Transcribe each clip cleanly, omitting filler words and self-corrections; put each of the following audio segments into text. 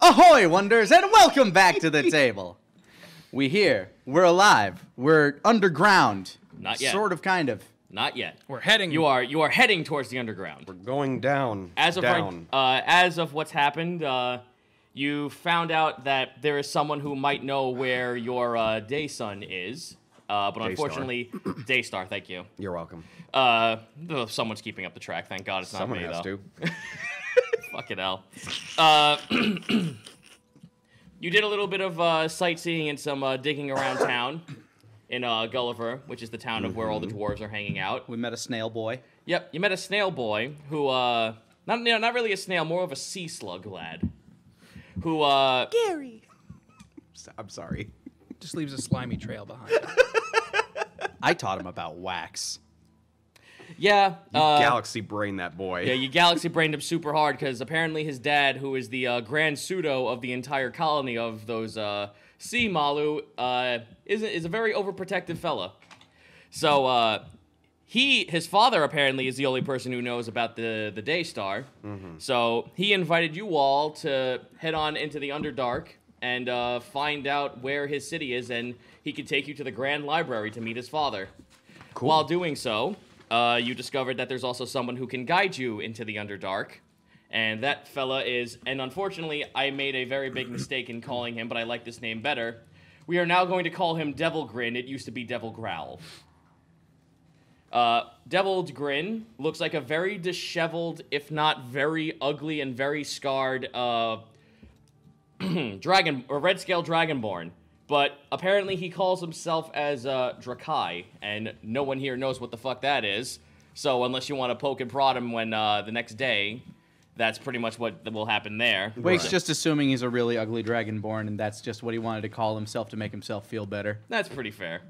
Ahoy, Wonders, and welcome back to the table. We're here. We're alive. We're underground. Not yet. Sort of, kind of. Not yet. We're heading. You are heading towards the underground. We're going down. As of what's happened, you found out that there is someone who might know where your day sun is, but Daystar. Unfortunately, Daystar. Thank you. You're welcome. Someone's keeping up the track. Thank God it's not me, though. Someone has to. Fucking hell. You did a little bit of sightseeing and some digging around town in Gulliver, which is the town of where all the dwarves are hanging out. We met a snail boy. Yep, you met a snail boy who, not really a snail, more of a sea slug lad. Who, Gary! I'm sorry. Just leaves a slimy trail behind. I taught him about wax. Yeah. You galaxy brained that boy. Yeah, you galaxy brained him super hard because apparently his dad, who is the grand pseudo of the entire colony of those sea Malu, is a very overprotective fella. So his father apparently is the only person who knows about the Daystar. So he invited you all to head on into the Underdark and find out where his city is, and he could take you to the Grand Library to meet his father. Cool. While doing so, you discovered that there's also someone who can guide you into the Underdark, and that fella is, and unfortunately, I made a very big mistake in calling him, but I like this name better. We are now going to call him Devil Grin. It used to be Devil Growl. Devil Grin looks like a very disheveled, if not very ugly and very scarred, red-scale dragonborn. But apparently he calls himself as Drakai, and no one here knows what the fuck that is. So unless you want to poke and prod him when the next day, that's pretty much what will happen there. Wake's just assuming he's a really ugly dragonborn, and that's just what he wanted to call himself to make himself feel better. That's pretty fair.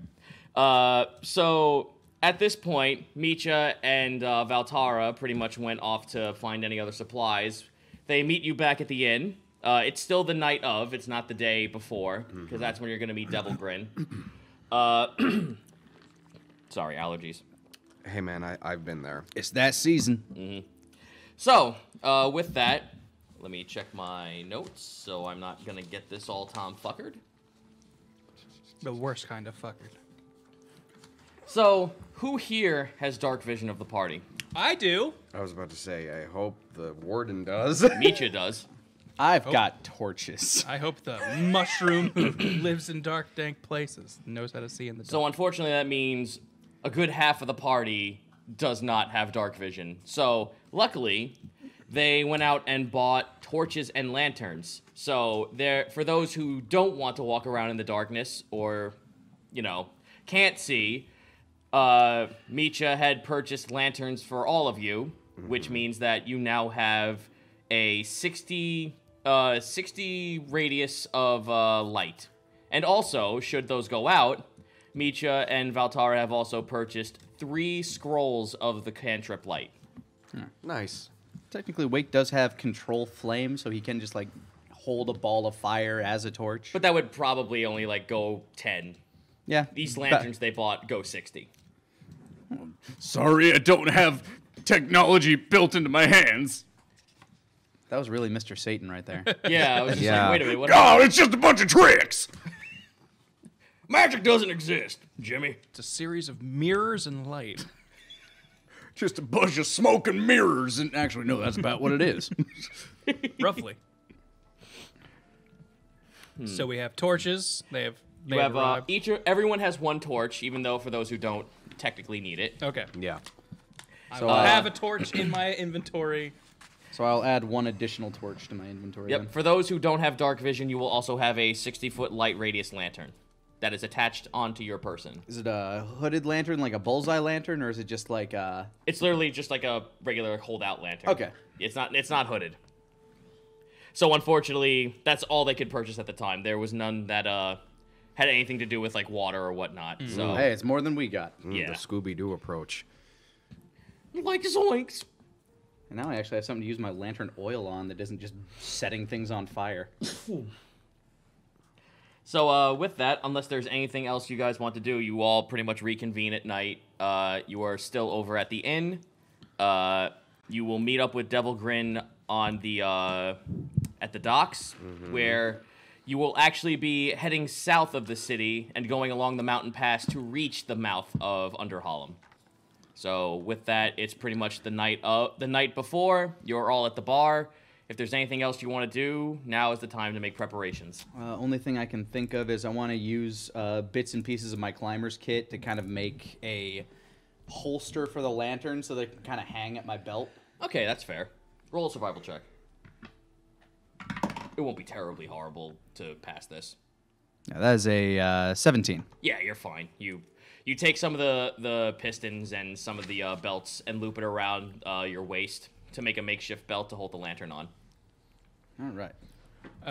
So at this point, Mecha and Valtara pretty much went off to find any other supplies. They meet you back at the inn. It's still the night of, it's not the day before, because that's when you're going to meet Devil Grin. Sorry, allergies. Hey, man, I've been there. It's that season. So, with that, let me check my notes, so I'm not going to get this all tomfuckered. The worst kind of fuckered. So, who here has dark vision of the party? I do. I was about to say, I hope the warden does. Mecha does. I've got torches. I hope the mushroom who lives in dark, dank places knows how to see in the dark. So unfortunately, that means a good half of the party does not have dark vision. So luckily, they went out and bought torches and lanterns. So for those who don't want to walk around in the darkness or, you know, can't see, Mecha had purchased lanterns for all of you, which means that you now have a 60 radius of light. And also, should those go out, Mecha and Valtara have also purchased 3 scrolls of the cantrip light. Nice. Technically, Wake does have control flame, so he can just, like, hold a ball of fire as a torch. But that would probably only, like, go 10. Yeah. These lanterns they bought go 60. Sorry, I don't have technology built into my hands. That was really Mr. Satan right there. Yeah, I was just like, wait a minute. What God, it's just a bunch of tricks. Magic doesn't exist, Jimmy. It's a series of mirrors and light. Just a bunch of smoke and mirrors. And actually, no, that's about what it is. Roughly. So we have torches. They have everyone has one torch, even though for those who don't technically need it. Okay. Yeah. So I have a torch in my inventory. So I'll add 1 additional torch to my inventory. Yep. Then. For those who don't have dark vision, you will also have a 60-foot light radius lantern that is attached onto your person. Is it a hooded lantern, like a bullseye lantern, or is it just like a? It's literally just like a regular holdout lantern. Okay. It's not hooded. So unfortunately, that's all they could purchase at the time. There was none that had anything to do with like water or whatnot. So hey, it's more than we got. Yeah. The Scooby-Doo approach. Like zoinks. And now I actually have something to use my lantern oil on that isn't just setting things on fire. So with that, unless there's anything else you guys want to do, you all pretty much reconvene at night. You are still over at the inn. You will meet up with Devil Grin on the at the docks, where you will actually be heading south of the city and going along the mountain pass to reach the mouth of Underhollam. So with that, it's pretty much the night before. You're all at the bar. If there's anything else you want to do, now is the time to make preparations. Only thing I can think of is I want to use bits and pieces of my climber's kit to kind of make a holster for the lantern so they can kind of hang at my belt. Okay, that's fair. Roll a survival check. It won't be terribly horrible to pass this. Now, that is a 17. Yeah, you're fine. You take some of the pistons and some of the belts and loop it around your waist to make a makeshift belt to hold the lantern on. All right.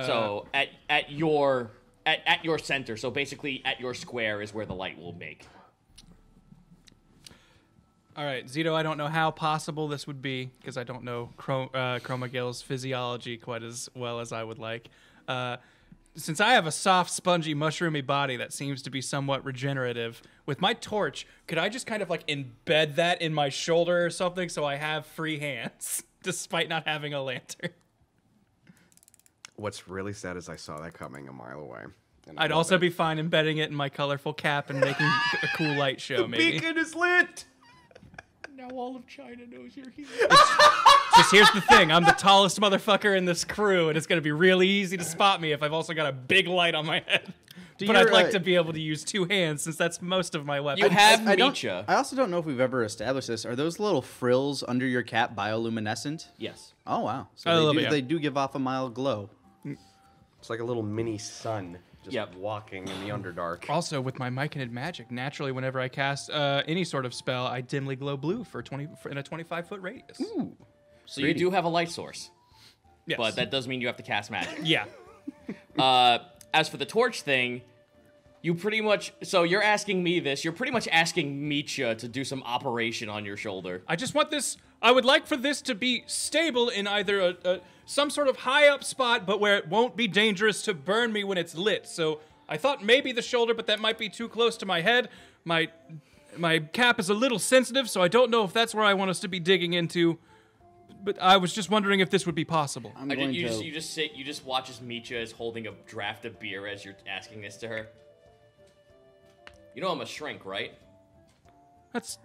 So at your center, so basically at your square is where the light will make. All right, Zito, I don't know how possible this would be because I don't know Chromagill's physiology quite as well as I would like. Since I have a soft, spongy, mushroomy body that seems to be somewhat regenerative, with my torch, could I just kind of like embed that in my shoulder or something so I have free hands, despite not having a lantern? What's really sad is I saw that coming a mile away. I'd also be fine embedding it in my colorful cap and making a cool light show, maybe. The beacon is lit! Now all of China knows you're here. Just here's the thing. I'm the tallest motherfucker in this crew, and it's going to be really easy to spot me if I've also got a big light on my head. But I'd like to be able to use two hands, since that's most of my weapons. You have Mecha. I also don't know if we've ever established this. Are those little frills under your cap bioluminescent? Yes. Oh, wow. So they do give off a mild glow. It's like a little mini sun. Just walking in the Underdark. Also, with my myconid magic, naturally, whenever I cast any sort of spell, I dimly glow blue in a 25-foot radius. Ooh. So you do have a light source. Yes. But that does mean you have to cast magic. Yeah. As for the torch thing, you pretty much... So you're asking me this. You're pretty much asking Mecha to do some operation on your shoulder. I just want this... I would like for this to be stable in either some sort of high-up spot, but where it won't be dangerous to burn me when it's lit. So I thought maybe the shoulder, but that might be too close to my head. My cap is a little sensitive, so I don't know if that's where I want us to be digging into. But I was just wondering if this would be possible. You just watch as Mecha is holding a draft of beer as you're asking this to her. You know I'm a shrink, right? That's...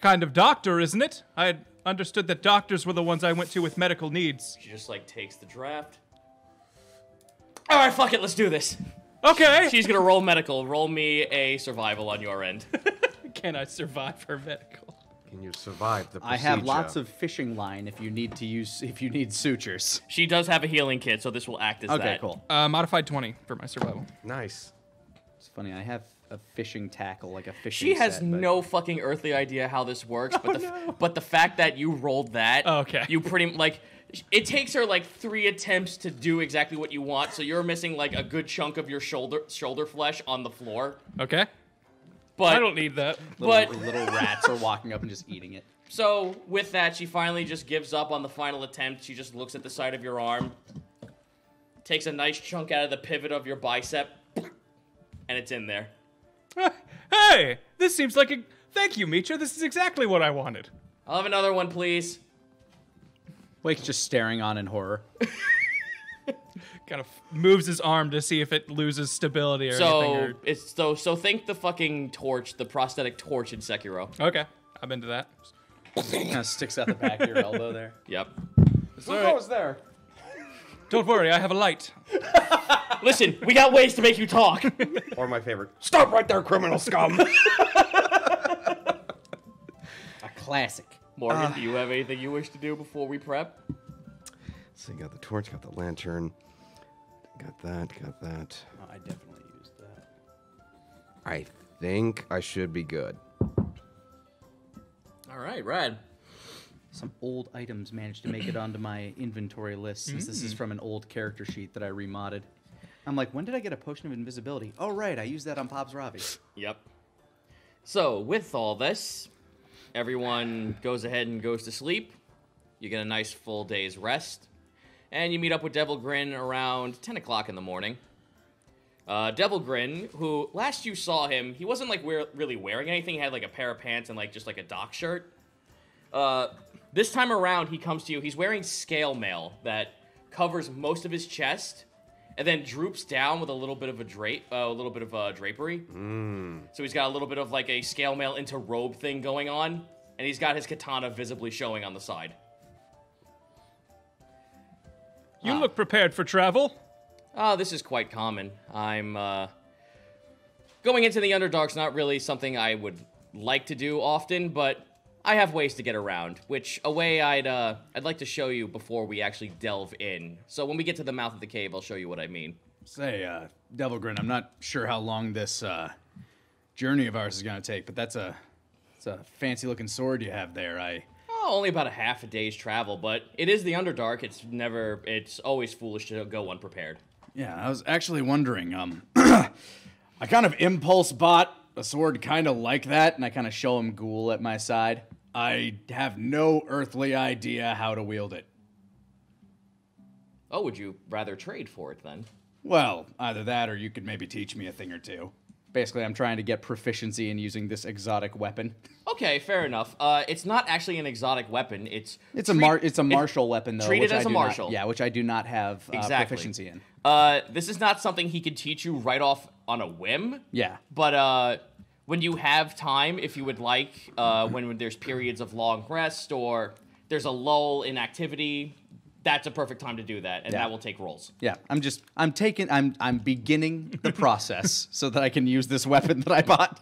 kind of doctor, isn't it? I had understood that doctors were the ones I went to with medical needs. She just, like, takes the draft. All right, fuck it, let's do this. Okay. She's gonna roll medical. Roll me a survival on your end. Can I survive her medical? Can you survive the procedure? I have lots of fishing line if you need sutures. She does have a healing kit, so this will act as that. Okay, cool. Modified 20 for my survival. Nice. It's funny, I have... a fishing tackle, like a fishing set. She has no fucking earthly idea how this works, but the fact that you rolled that, you pretty, like, it takes her, like, 3 attempts to do exactly what you want, so you're missing, like, a good chunk of your shoulder flesh on the floor. Okay. But I don't need that. Little rats are walking up and just eating it. So, with that, she finally just gives up on the final attempt. She just looks at the side of your arm, takes a nice chunk out of the pivot of your bicep, and it's in there. Hey, this seems like a... Thank you, Mecha. This is exactly what I wanted. I'll have another one, please. Wake's just staring on in horror. Kind of moves his arm to see if it loses stability or anything. So think the fucking torch, the prosthetic torch in Sekiro. Okay, I'm into that. Kind of sticks out the back of your elbow there. Yep. Who goes there? Don't worry, I have a light. Listen, we got ways to make you talk. Or my favorite, stop right there, criminal scum. A classic. Morgan, do you have anything you wish to do before we prep? So you got the torch, got the lantern. Got that. Oh, I definitely used that. I think I should be good. All right, Rad. Some old items managed to make it onto my inventory list since this is from an old character sheet that I remodded. I'm like, when did I get a potion of invisibility? Oh, right, I used that on Pop's Ravi. Yep. So, with all this, everyone goes ahead and goes to sleep. You get a nice full day's rest. And you meet up with Devil Grin around 10 o'clock in the morning. Devil Grin, who last you saw him, he wasn't like really wearing anything. He had like a pair of pants and like just like a dock shirt. This time around, he comes to you. He's wearing scale mail that covers most of his chest, and then droops down with a little bit of a drape, drapery. So he's got a little bit of like a scale mail into robe thing going on, and he's got his katana visibly showing on the side. You look prepared for travel. Ah, this is quite common. I'm going into the Underdark's not really something I would like to do often, but I have ways to get around, which a way I'd like to show you before we actually delve in. So when we get to the mouth of the cave, I'll show you what I mean. Say, Devil Grin, I'm not sure how long this journey of ours is going to take, but that's a fancy-looking sword you have there. Oh, only about a half a day's travel, but it is the Underdark. It's always foolish to go unprepared. Yeah, I was actually wondering, I kind of impulse bought a sword kind of like that, and I kind of show him Ghoul at my side. I have no earthly idea how to wield it. Oh, would you rather trade for it then? Well, either that or you could maybe teach me a thing or two. Basically, I'm trying to get proficiency in using this exotic weapon. Okay, fair enough. It's not actually an exotic weapon. It's a martial weapon, though. Treated as a martial. Yeah, which I do not have proficiency in. This is not something he could teach you right off on a whim. Yeah. But when you have time, if you would like, when there's periods of long rest or there's a lull in activity, that's a perfect time to do that, and that will take rolls. Yeah, I'm beginning the process so that I can use this weapon that I bought.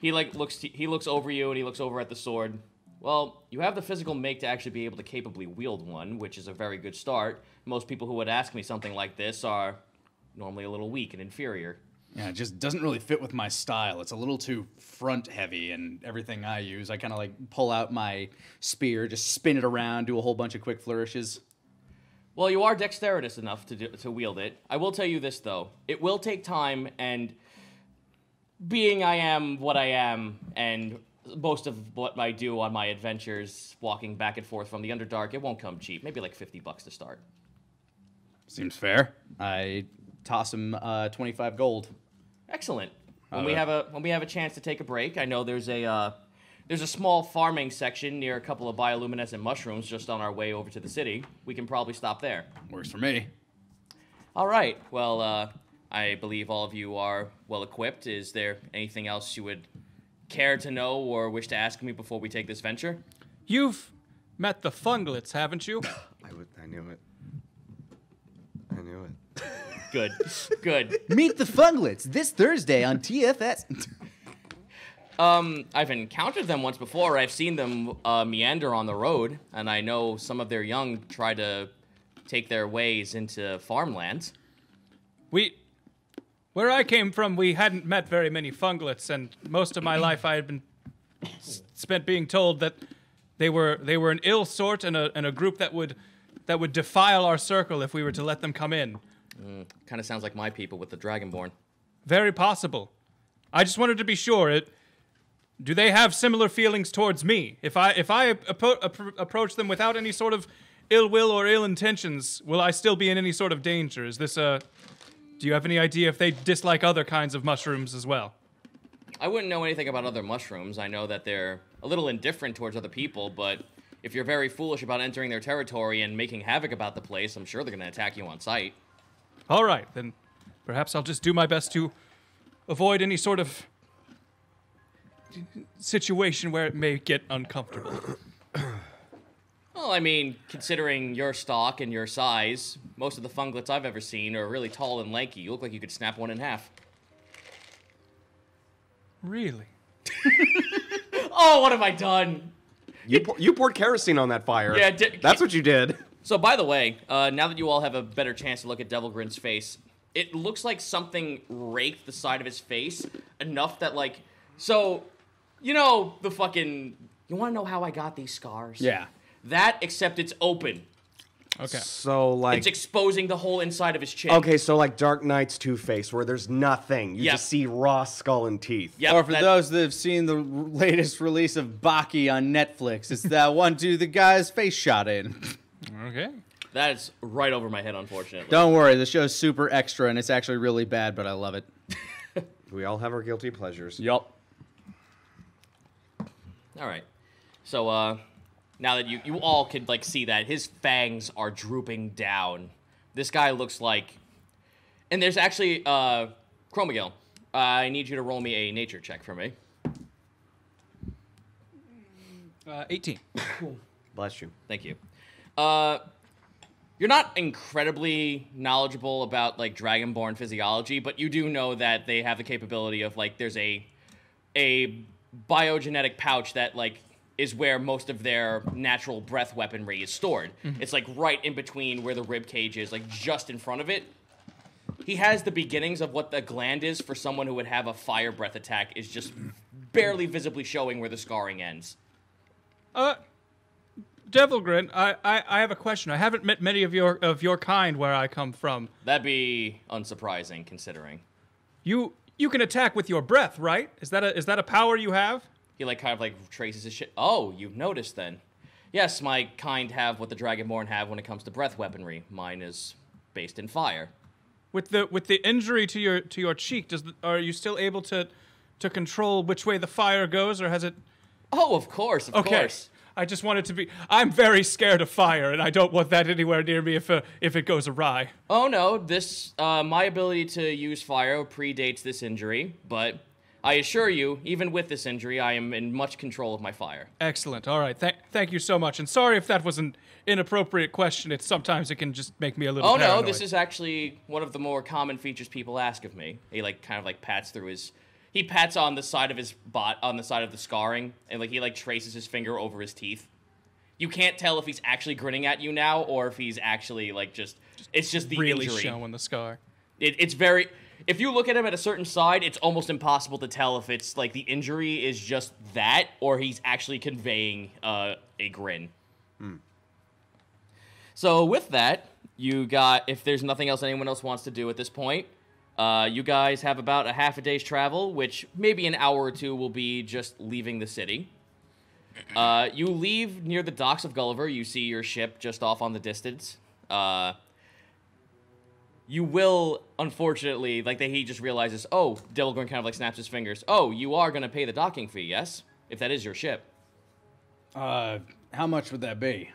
He looks over you, and he looks over at the sword. Well, you have the physical make to actually be able to capably wield one, which is a very good start. Most people who would ask me something like this are normally a little weak and inferior. Yeah, it just doesn't really fit with my style. It's a little too front-heavy and everything I use. I kind of, like, pull out my spear, just spin it around, do a whole bunch of quick flourishes. Well, you are dexterous enough to wield it. I will tell you this, though. It will take time, and being I am what I am, and most of what I do on my adventures, walking back and forth from the Underdark, it won't come cheap. Maybe, like, $50 to start. Seems fair. I toss him 25 gold. Excellent. When we have a chance to take a break, I know there's a small farming section near a couple of bioluminescent mushrooms just on our way over to the city. We can probably stop there. Works for me. All right. Well, I believe all of you are well equipped. Is there anything else you would care to know or wish to ask me before we take this venture? You've met the funglets, haven't you? I knew it. I knew it. Good, good. Meet the Funglets this Thursday on TFS. I've encountered them once before. I've seen them meander on the road, and I know some of their young try to take their ways into farmlands. Where I came from, we hadn't met very many Funglets, and most of my life I had been spent being told that they were an ill sort and a group that would defile our circle if we were to let them come in. Kind of sounds like my people with the Dragonborn. Very possible. I just wanted to be sure. Do they have similar feelings towards me? If I approach them without any sort of ill will or ill intentions, will I still be in any sort of danger? Is this a... Do you have any idea if they dislike other kinds of mushrooms as well? I wouldn't know anything about other mushrooms. I know that they're a little indifferent towards other people, but if you're very foolish about entering their territory and making havoc about the place, I'm sure they're going to attack you on sight. All right, then perhaps I'll just do my best to avoid any sort of situation where it may get uncomfortable. Well, I mean, considering your stock and your size, most of the funglets I've ever seen are really tall and lanky. You look like you could snap one in half. Really? Oh, what have I done? You poured kerosene on that fire. Yeah, that's what you did. So, by the way, now that you all have a better chance to look at Devil Grin's face, it looks like something raked the side of his face enough that, like... So, you know the fucking... You want to know how I got these scars? Yeah. That, except it's open. Okay. So, like... It's exposing the whole inside of his chin. Okay, so like Dark Knight's Two-Face, where there's nothing. You just see raw skull and teeth. Yep, or for those that have seen the latest release of Baki on Netflix, it's that one dude the guy's face shot in. Okay. That's right over my head, unfortunately. Don't worry, the show's super extra, and it's actually really bad, but I love it. We all have our guilty pleasures. Yup. All right. So, Now that you all can like see that his fangs are drooping down. This guy looks like, and there's actually Chromagill. I need you to roll me a nature check for me. 18. Bless you. Thank you. You're not incredibly knowledgeable about like dragonborn physiology, but you do know that they have the capability of like there's a biogenetic pouch that like is where most of their natural breath weaponry is stored. Mm-hmm. It's like right in between where the rib cage is, like just in front of it. He has the beginnings of what the gland is for someone who would have a fire breath attack, is just barely visibly showing where the scarring ends. Devil Grin, I have a question. I haven't met many of your kind where I come from. That'd be unsurprising, considering. You can attack with your breath, right? Is that a power you have? He like kind of like traces his shit. Oh, you've noticed then. Yes, my kind have what the Dragonborn have when it comes to breath weaponry. Mine is based in fire. With the injury to your cheek, are you still able to control which way the fire goes, or has it? Oh, of course. I just wanted to be... I'm very scared of fire, and I don't want that anywhere near me if it goes awry. Oh, no. This my ability to use fire predates this injury, but I assure you, even with this injury, I am in much control of my fire. Excellent. All right. Thank you so much, and sorry if that was an inappropriate question. Sometimes it can just make me a little paranoid. No. This is actually one of the more common features people ask of me. He, like, kind of, like, pats through his... He pats on the side of his bot, on the side of the scarring, and like he like traces his finger over his teeth. You can't tell if he's actually grinning at you now or if he's actually like it's just the really injury. Really showing the scar. It's very, if you look at him at a certain side, it's almost impossible to tell if it's like the injury is just that or he's actually conveying a grin. Hmm. So with that, you got, if there's nothing else anyone else wants to do at this point, you guys have about a half a day's travel, which maybe an hour or two will be just leaving the city. You leave near the docks of Gulliver. You see your ship just off on the distance. You will, unfortunately, like he just realizes, oh, Devil Grin kind of like snaps his fingers. Oh, you are going to pay the docking fee, yes? If that is your ship. How much would that be?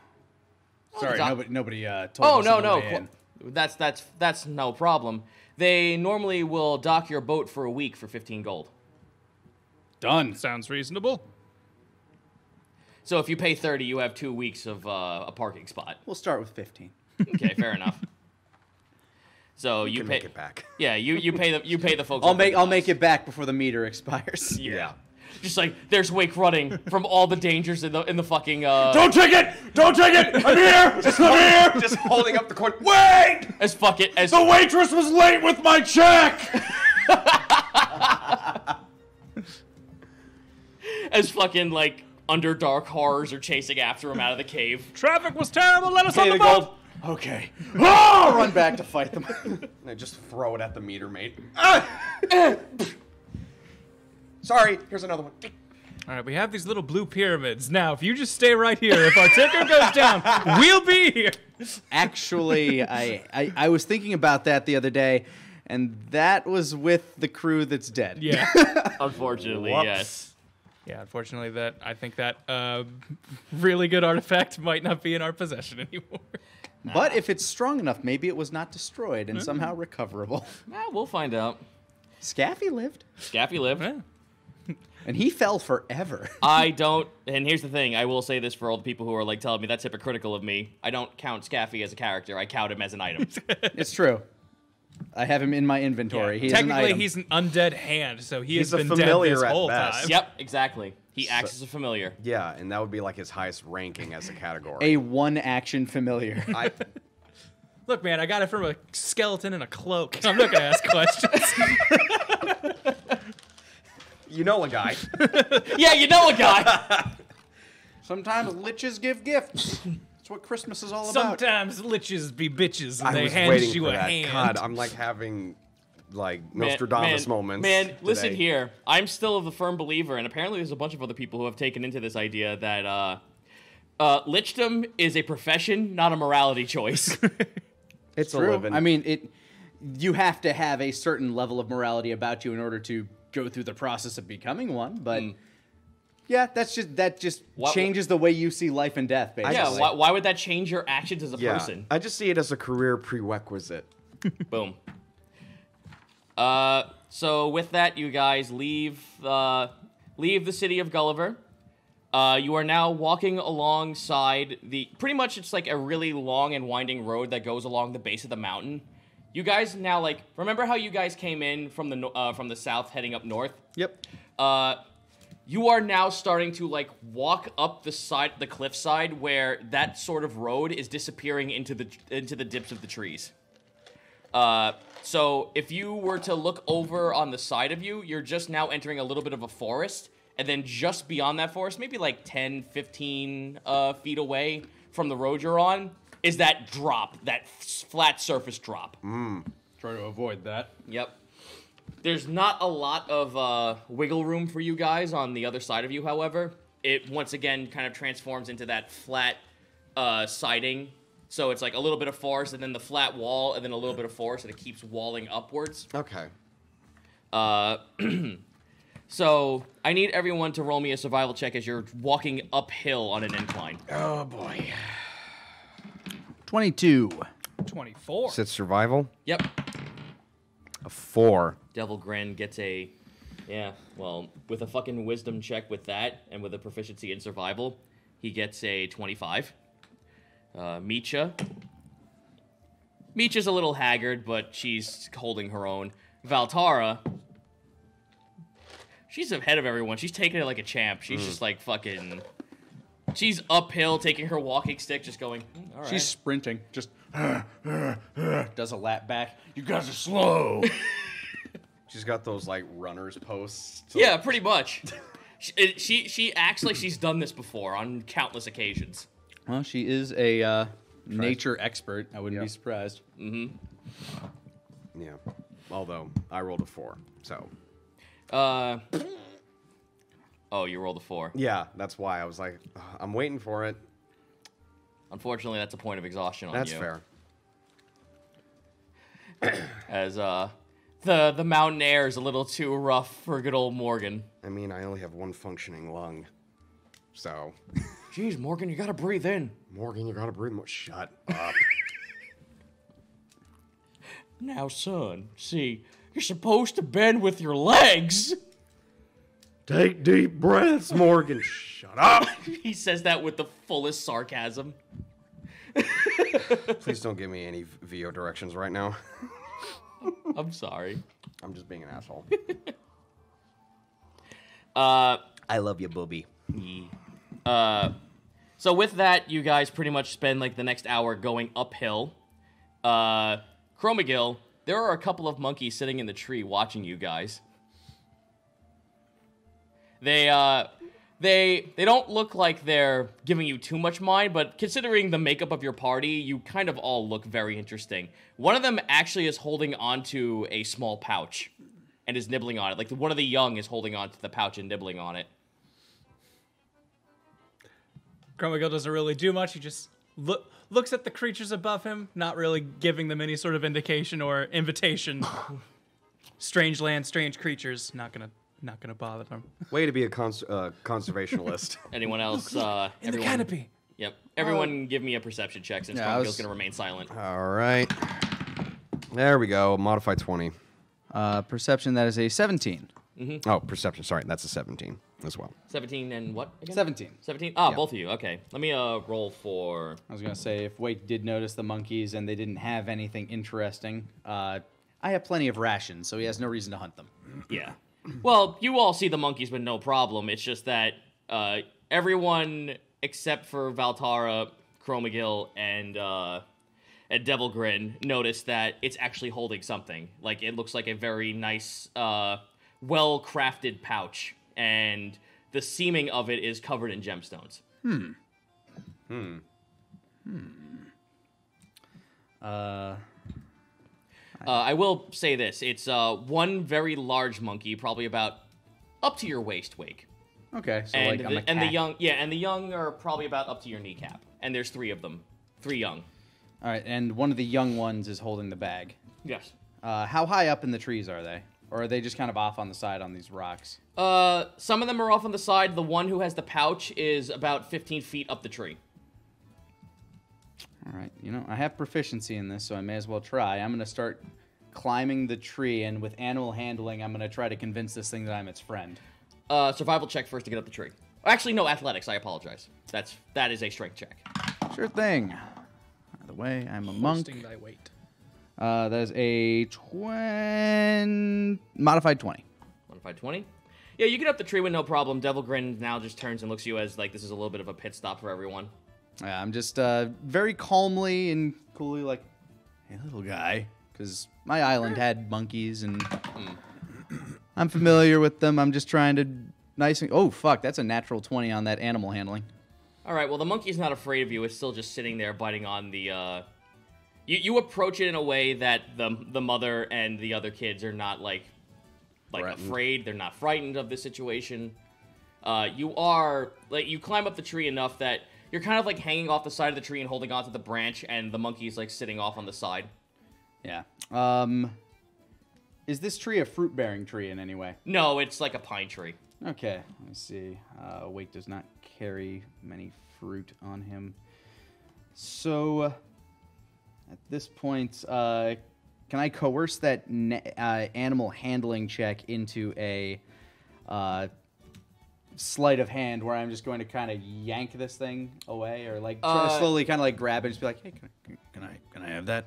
Oh, sorry, nobody told us. Oh, no. That's no problem. They normally will dock your boat for a week for 15 gold. Done. Sounds reasonable. So if you pay 30, you have 2 weeks of a parking spot. We'll start with 15. Okay, fair enough. So you pay, make it back. Yeah, you pay the folks. I'll make it back before the meter expires. Yeah. Just like there's Wake running from all the dangers in the fucking. Don't take it! Don't take it! I'm here! I'm here! Just holding up the coin. Wait! The waitress was late with my check. As fucking like Underdark horrors are chasing after him out of the cave. Traffic was terrible. Let us on the boat. Okay. I'll run back to fight them. And I just throw it at the meter mate. Sorry, here's another one. All right, we have these little blue pyramids. Now, if you just stay right here, if our ticker goes down, we'll be here. Actually, I was thinking about that the other day, and that was with the crew that's dead. Yeah. Unfortunately, yes. Yeah, unfortunately, I think that really good artifact might not be in our possession anymore. Nah. But if it's strong enough, maybe it was not destroyed and somehow recoverable. Nah, we'll find out. Scaffy lived. Yeah. And he fell forever. And here's the thing, I will say this for all the people who are like telling me that's hypocritical of me. I don't count Scaffy as a character, I count him as an item. It's true. I have him in my inventory. Yeah. Technically, he's an undead hand, so he's has been dead this whole time. Yep, exactly. He acts as a familiar. Yeah, and that would be like his highest ranking as a category. A one-action familiar. Look, man, I got it from a skeleton and a cloak. I'm not going to ask questions. You know a guy. Yeah, you know a guy. Sometimes liches give gifts. That's what Christmas is all about. Sometimes liches be bitches and they hand you a hand. God, I'm like having like Nostradamus moments. Man, listen here. I'm still the firm believer, and apparently there's a bunch of other people who have taken into this idea that lichdom is a profession, not a morality choice. It's true. I mean, you have to have a certain level of morality about you in order to go through the process of becoming one, but Yeah, that's just that changes the way you see life and death, basically. Yeah, why would that change your actions as a person? I just see it as a career prerequisite. Boom. So with that, you guys leave the city of Gulliver. You are now walking alongside the pretty much it's like a really long and winding road that goes along the base of the mountain. You guys now like remember how you guys came in from the south heading up north? Yep. You are now starting to like walk up the side, the cliffside, where that sort of road is disappearing into the dips of the trees. So if you were to look over on the side of you, you're just now entering a little bit of a forest, and then just beyond that forest, maybe like 10, 15 feet away from the road you're on, is that drop, that flat surface drop. Try to avoid that. Yep. There's not a lot of wiggle room for you guys on the other side of you, however. It, once again, kind of transforms into that flat siding. So it's like a little bit of forest, and then the flat wall, and then a little bit of forest, and it keeps walling upwards. Okay. So I need everyone to roll me a survival check as you're walking uphill on an incline. Oh, boy. 22. 24. Is it survival? Yep. A 4. Devil Grin gets a, yeah, well, with a fucking wisdom check with that and with a proficiency in survival, he gets a 25. Micha's a little haggard, but she's holding her own. Valtara, she's ahead of everyone. She's taking it like a champ. She's just like fucking, she's uphill taking her walking stick, just going, all right. She's sprinting, just does a lap back. You guys are slow. She's got those like runner's posts. Yeah, pretty much. she acts like she's done this before on countless occasions. Well, she is a nature expert. I wouldn't be surprised. Mm-hmm. Yeah. Although I rolled a 4, so. Oh, you rolled a 4. Yeah, that's why I was like, I'm waiting for it. Unfortunately, that's a point of exhaustion on you. That's fair. As the mountain air is a little too rough for good old Morgan. I mean, I only have one functioning lung, so. Jeez, Morgan, you gotta breathe in. Morgan, you gotta breathe more. Shut up. Now, son, see, you're supposed to bend with your legs. Take deep breaths, Morgan. Shut up. He says that with the fullest sarcasm. Please don't give me any VO directions right now. I'm sorry. I'm just being an asshole. I love you, booby. So with that, you guys pretty much spend like the next hour going uphill. Chromagill, there are a couple of monkeys sitting in the tree watching you guys. They don't look like they're giving you too much mind, but considering the makeup of your party, you kind of all look very interesting. One of them actually is holding onto a small pouch and is nibbling on it. Like, one of the young is holding onto the pouch and nibbling on it. Chromagill doesn't really do much. He just looks at the creatures above him, not really giving them any sort of indication or invitation. Strange land, strange creatures. Not gonna bother them. Way to be a conservationist. Anyone else? In the canopy. Yep. Everyone, give me a perception check since Chromagill is gonna remain silent. All right. There we go. Modified 20. Perception. That is a 17. Mm-hmm. Oh, perception. Sorry, that's a 17 as well. 17 and what? Again? 17. 17. Ah, yeah. Both of you. Okay. Let me roll for. I was gonna say if Wake did notice the monkeys and they didn't have anything interesting. I have plenty of rations, so he has no reason to hunt them. Yeah. Well, you all see the monkeys with no problem. It's just that everyone except for Valtara, Chromagill, and Devil Grin noticed that it's actually holding something. Like, it looks like a very nice, well-crafted pouch, and the seeming of it is covered in gemstones. I will say this. It's one very large monkey, probably about up to your waist, Wake. Okay. So and like I'm a cat. And the young are probably about up to your kneecap. And there's 3 of them. 3 young. All right, and one of the young ones is holding the bag. Yes. How high up in the trees are they? Or are they just kind of off on the side on these rocks? Some of them are off on the side. The one who has the pouch is about 15 feet up the tree. All right. You know, I have proficiency in this, so I may as well try. I'm going to start climbing the tree, and with animal handling, I'm going to try to convince this thing that I'm its friend. Survival check first to get up the tree. Actually, no, athletics. I apologize. That is a strength check. Sure thing. By the way, I'm a monk. Hosting thy weight. That is a modified 20. Modified 20? Yeah, you get up the tree with no problem. Devil Grin now just turns and looks at you as, like, this is a little bit of a pit stop for everyone. Yeah, I'm just very calmly and coolly like, hey, little guy. Because my island had monkeys, and I'm familiar with them. I'm just trying to nice and... Oh, fuck, that's a natural 20 on that animal handling. All right, well, the monkey's not afraid of you. It's still just sitting there biting on the... You approach it in a way that the mother and the other kids are not, like afraid. They're not frightened of this situation. You are... Like, you climb up the tree enough that... You're kind of like hanging off the side of the tree and holding onto the branch, and the monkey's like sitting off on the side. Yeah. Is this tree a fruit-bearing tree in any way? No, it's like a pine tree. Okay, let me see. Wake does not carry many fruit on him. So, at this point, can I coerce that animal handling check into a... sleight of hand where I'm just going to kind of yank this thing away, or like slowly kind of like grab it and just be like, hey, can I have that?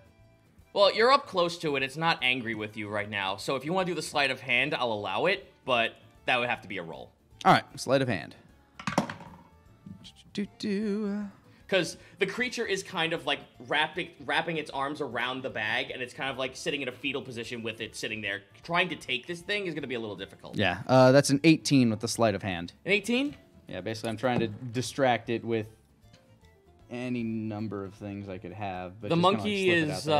Well, you're up close to it. It's not angry with you right now. So if you want to do the sleight of hand, I'll allow it, but that would have to be a roll. All right, sleight of hand. Because the creature is kind of like wrapping its arms around the bag, and it's kind of like sitting in a fetal position with it sitting there. Trying to take this thing is going to be a little difficult. Yeah, that's an 18 with the sleight of hand. An 18? Yeah, basically I'm trying to distract it with any number of things I could have. But the monkey is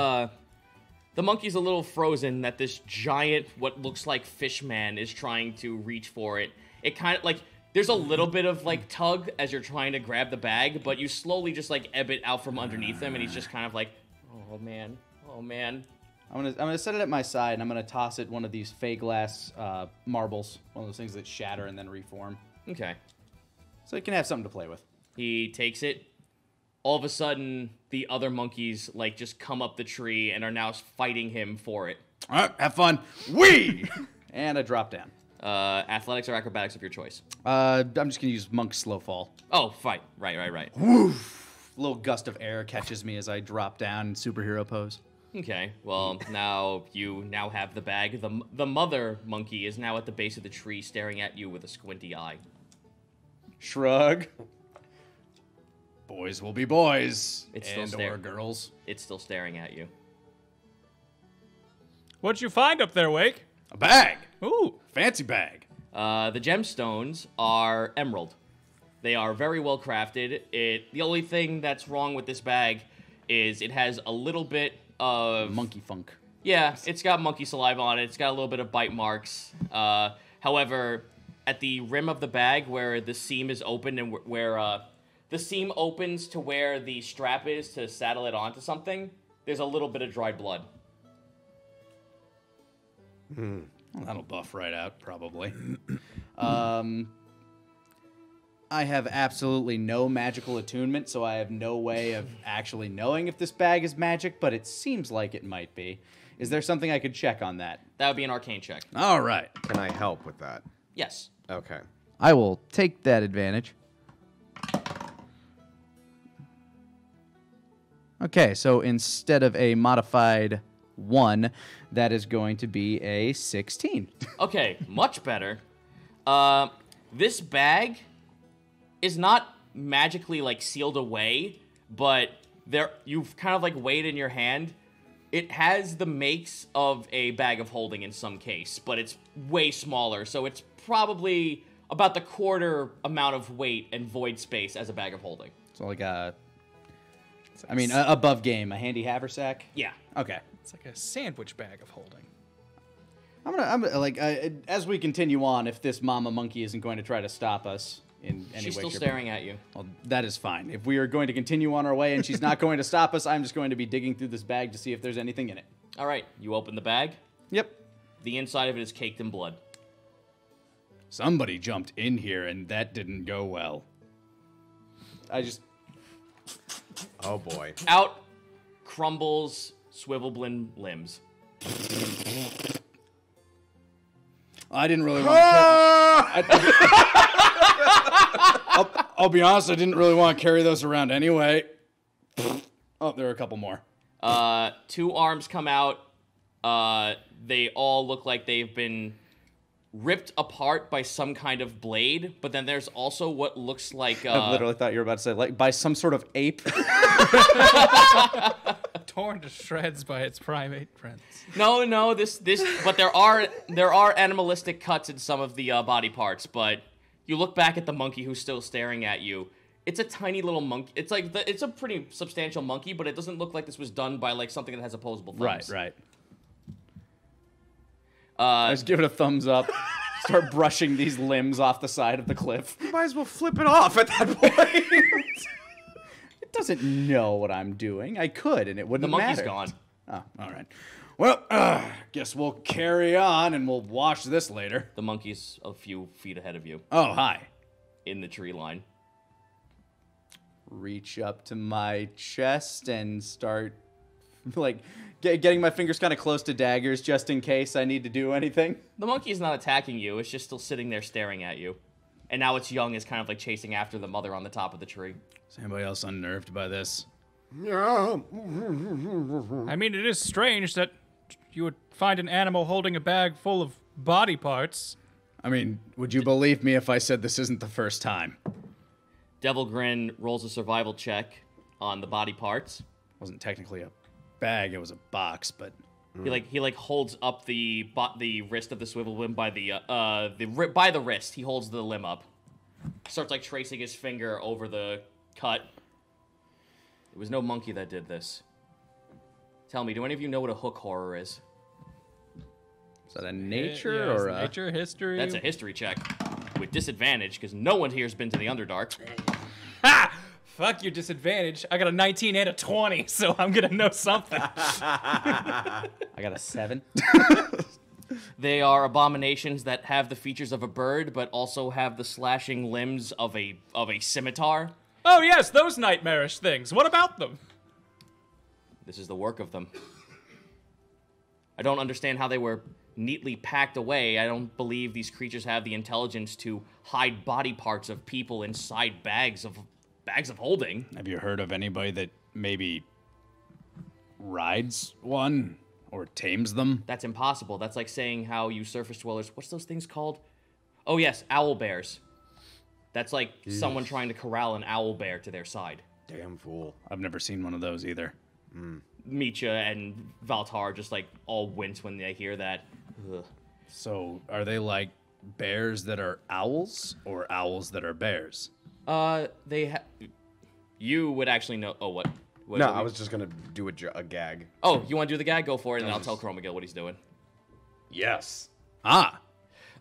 the monkey's a little frozen that this giant, what looks like fish man, is trying to reach for it. It kind of like... There's a little bit of, like, tug as you're trying to grab the bag, but you slowly just, like, ebb it out from underneath him, and he's just kind of like, oh, man, oh, man. I'm gonna set it at my side, and I'm going to toss it one of these fake glass marbles, one of those things that shatter and then reform. Okay. So it can have something to play with. He takes it. All of a sudden, the other monkeys, like, just come up the tree and are now fighting him for it. All right, have fun. Whee! And I drop down. Athletics or acrobatics of your choice. I'm just gonna use monk's slow fall. Oh, fine. Right. Woof! A little gust of air catches me as I drop down in superhero pose. Okay, well, you now have the bag. The mother monkey is now at the base of the tree staring at you with a squinty eye. Shrug. Boys will be boys. It's still staring. And or girls. It's still staring at you. What'd you find up there, Wake? A bag. Ooh, fancy bag. The gemstones are emerald. They are very well crafted. The only thing that's wrong with this bag is it has a little bit of... Monkey funk. Yeah, it's got monkey saliva on it. It's got a little bit of bite marks. However, at the rim of the bag where the seam is opened and where the seam opens to where the strap is to saddle it onto something, there's a little bit of dried blood. Hmm. Well, that'll buff right out, probably. I have absolutely no magical attunement, so I have no way of actually knowing if this bag is magic, but it seems like it might be. Is there something I could check on that? That would be an arcane check. All right. Can I help with that? Yes. Okay. I will take that advantage. Okay, so instead of a modified... 1, that is going to be a 16. Okay, much better. This bag is not magically, like, sealed away, but you've kind of, like, weighed in your hand. It has the makes of a bag of holding in some case, but it's way smaller, so it's probably about the quarter amount of weight and void space as a bag of holding. So, like, above game, a handy haversack? Yeah. Okay. It's like a sandwich bag of holding. As we continue on, if this mama monkey isn't going to try to stop us in any way... She's still staring at you. Well, that is fine. If we are going to continue on our way and she's not going to stop us, I'm just going to be digging through this bag to see if there's anything in it. All right. You open the bag. Yep. The inside of it is caked in blood. Somebody jumped in here, and that didn't go well. I just... Oh, boy. Out crumbles Swivelblin limbs. I didn't really want to... I'll be honest, I didn't really want to carry those around anyway. Oh, there are a couple more. Two arms come out. They all look like they've been ripped apart by some kind of blade, but then there's also what looks like... I literally thought you were about to say, like, by some sort of ape. Torn to shreds by its primate friends. No, no, this, but there are animalistic cuts in some of the body parts, but you look back at the monkey who's still staring at you. It's a tiny little monkey. It's like, it's a pretty substantial monkey, but it doesn't look like this was done by, like, something that has opposable thumbs. Right, right. I just give it a thumbs up. Start brushing these limbs off the side of the cliff. You might as well flip it off at that point. It doesn't know what I'm doing. I could, and it wouldn't matter. The monkey's gone. Oh, all right. Well, guess we'll carry on, and we'll watch this later. The monkey's a few feet ahead of you. Oh, hi. In the tree line. Reach up to my chest and start, like... Getting my fingers kind of close to daggers just in case I need to do anything. The monkey's not attacking you. It's just still sitting there staring at you. And now its young is kind of like chasing after the mother on the top of the tree. Is anybody else unnerved by this? I mean, it is strange that you would find an animal holding a bag full of body parts. I mean, would you believe me if I said this isn't the first time? Devil Grin rolls a survival check on the body parts. Wasn't technically a... bag, it was a box, but he holds up the wrist of the swivel limb by the wrist. He holds the limb up, starts like tracing his finger over the cut. It was no monkey that did this. Tell me, do any of you know what a hook horror is? Is that a nature or a nature history? That's a history check with disadvantage because no one here's been to the Underdark. Ha! Fuck your disadvantage. I got a 19 and a 20, so I'm gonna know something. I got a 7. They are abominations that have the features of a bird, but also have the slashing limbs of a scimitar. Oh yes, those nightmarish things. What about them? This is the work of them. I don't understand how they were neatly packed away. I don't believe these creatures have the intelligence to hide body parts of people inside bags of holding. Have you heard of anybody that maybe rides one or tames them? That's impossible. That's like saying how you surface dwellers, what's those things called? Oh yes, owl bears. That's like someone trying to corral an owl bear to their side. Damn fool. I've never seen one of those either. Micha and Valtara just like all wince when they hear that. Ugh. So are they like bears that are owls or owls that are bears? You would actually know. Oh, what? No, I was just gonna do a gag. Oh, you want to do the gag? Go for it, and I'll tell Chromagill what he's doing. Yes. Ah.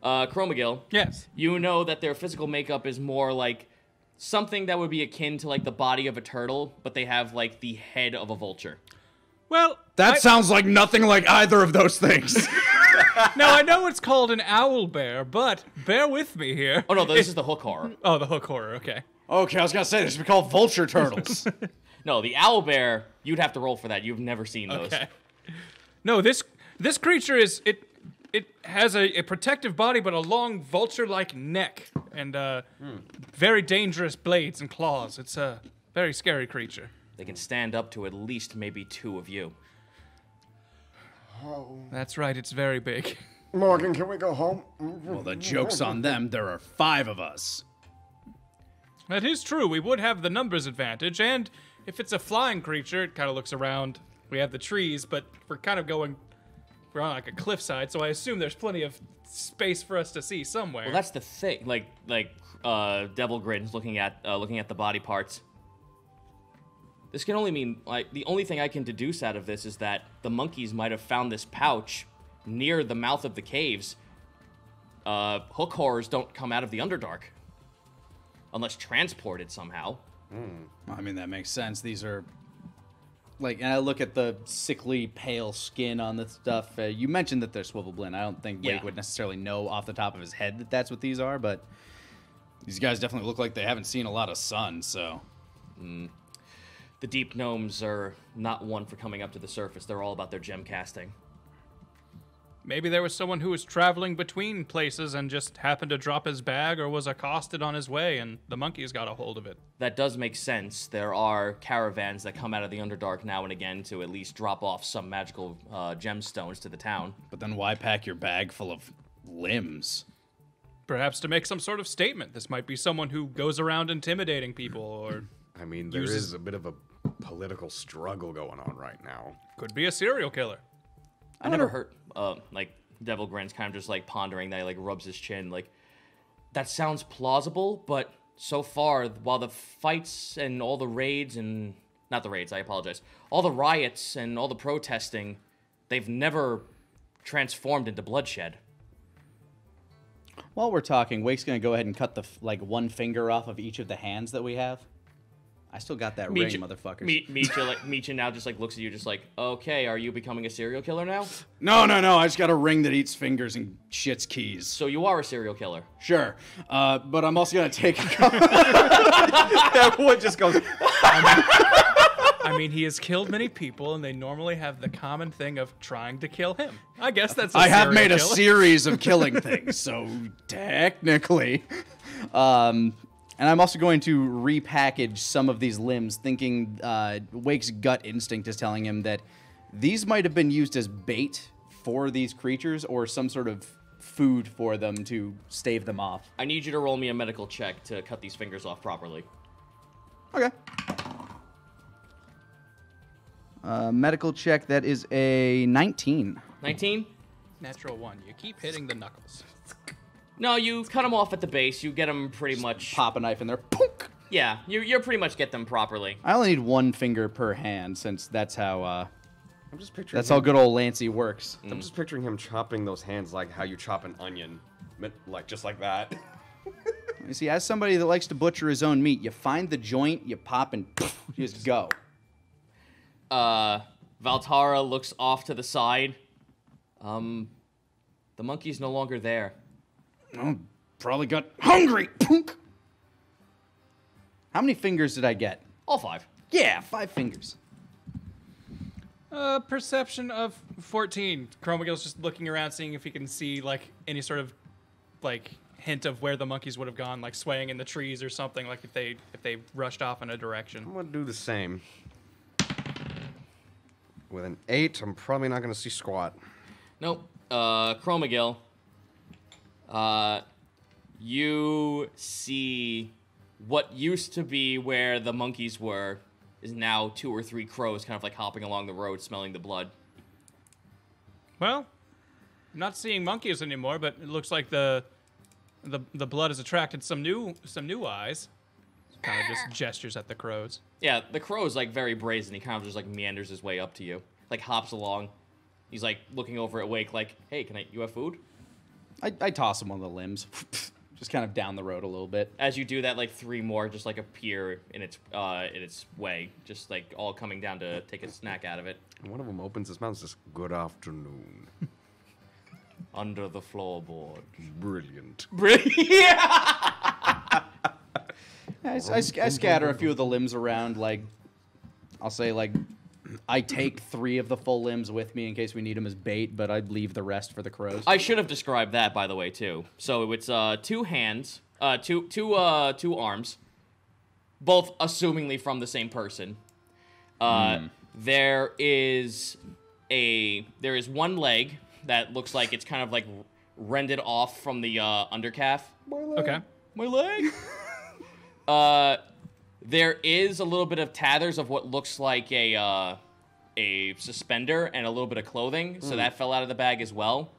Chromagill. Yes. You know that their physical makeup is more like something that would be akin to like the body of a turtle, but they have like the head of a vulture. Well, that sounds like nothing like either of those things. Now, I know it's called an owl bear, but bear with me here. Oh, no, this is the hook horror. Oh, the hook horror, okay. Okay, I was going to say, this would be called vulture turtles. No, the owl bear, you'd have to roll for that. You've never seen those. Okay. No, this creature is, it has a protective body, but a long vulture-like neck and very dangerous blades and claws. It's a very scary creature. They can stand up to at least maybe two of you. That's right, it's very big. Morgan, can we go home? Well, the joke's on them. There are 5 of us. That is true. We would have the numbers advantage, and if it's a flying creature, it kind of looks around. We have the trees, but we're kind of going... We're on like a cliffside, so I assume there's plenty of space for us to see somewhere. Well, that's the thing. Like Devil Grin's looking at the body parts. This can only mean, like, the only thing I can deduce out of this is that the monkeys might have found this pouch near the mouth of the caves. Hook horrors don't come out of the Underdark. Unless transported somehow. I mean, that makes sense. These are like, and I look at the sickly pale skin on the stuff. You mentioned that they're swivel blend. I don't think Wade would necessarily know off the top of his head that that's what these are, but these guys definitely look like they haven't seen a lot of sun, so. Mm. The deep gnomes are not one for coming up to the surface. They're all about their gem casting. Maybe there was someone who was traveling between places and just happened to drop his bag or was accosted on his way, and the monkeys got a hold of it. That does make sense. There are caravans that come out of the Underdark now and again to at least drop off some magical gemstones to the town. But then why pack your bag full of limbs? Perhaps to make some sort of statement. This might be someone who goes around intimidating people or... I mean, there is a bit of a political struggle going on right now. Could be a serial killer. I never heard, like, Devil Grin's kind of just, like, pondering that he, like, rubs his chin, like, that sounds plausible, but so far, while the fights and all the raids and, not the raids, I apologize, all the riots and all the protesting, they've never transformed into bloodshed. While we're talking, Wake's gonna go ahead and cut the, like, one finger off of each of the hands that we have. I still got that ring, motherfuckers. Meecha now just like looks at you just like, okay, are you becoming a serial killer now? No. I just got a ring that eats fingers and shits keys. So you are a serial killer. Sure. But I'm also going to take a couple. That one just goes. I mean, he has killed many people, and they normally have the common thing of trying to kill him. I guess that's a serial killer. I have made a series of killing things, so technically. And I'm also going to repackage some of these limbs, thinking Wake's gut instinct is telling him that these might have been used as bait for these creatures or some sort of food for them to stave them off. I need you to roll me a medical check to cut these fingers off properly. Okay. Medical check, that is a 19. 19? Natural one. You keep hitting the knuckles. No, you cut them off at the base. You get them pretty much... Pop a knife in there. Punk! Yeah, you pretty much get them properly. I only need one finger per hand, since that's how... I'm just picturing that's how good old Lancey works. I'm just picturing him chopping those hands like how you chop an onion. Like, just like that. You see, as somebody that likes to butcher his own meat, you find the joint, you pop, and just go. Valtara looks off to the side. The monkey's no longer there. Oh, probably got hungry. Punk. How many fingers did I get? All five. Yeah, five fingers. Perception of 14. Chromagill's just looking around, seeing if he can see like any sort of like hint of where the monkeys would have gone, like swaying in the trees or something. Like if they rushed off in a direction. I'm gonna do the same. With an 8, I'm probably not gonna see squat. Nope. Chromagill. You see what used to be where the monkeys were is now 2 or 3 crows kind of like hopping along the road smelling the blood. Well, I'm not seeing monkeys anymore, but it looks like the blood has attracted some new eyes. Kind of just gestures at the crows. Yeah, the crow's like very brazen. He kind of just like meanders his way up to you. Like hops along. He's like looking over at Wake like, hey, you have food? I toss him on the limbs, just kind of down the road a little bit. As you do that, like 3 more just like appear in its way, just like all coming down to take a snack out of it. And one of them opens his mouth and says, "Good afternoon." Under the floorboard. Brilliant. Yeah. I scatter a few of the limbs around. Like, I'll say like, I take 3 of the full limbs with me in case we need them as bait, but I'd leave the rest for the crows. I should have described that, by the way, too. So it's 2 hands, two arms, both assumingly from the same person. There is one leg that looks like it's kind of like rended off from the undercalf. My leg. Okay. My leg. There is a little bit of tatters of what looks like a suspender and a little bit of clothing, so that fell out of the bag as well.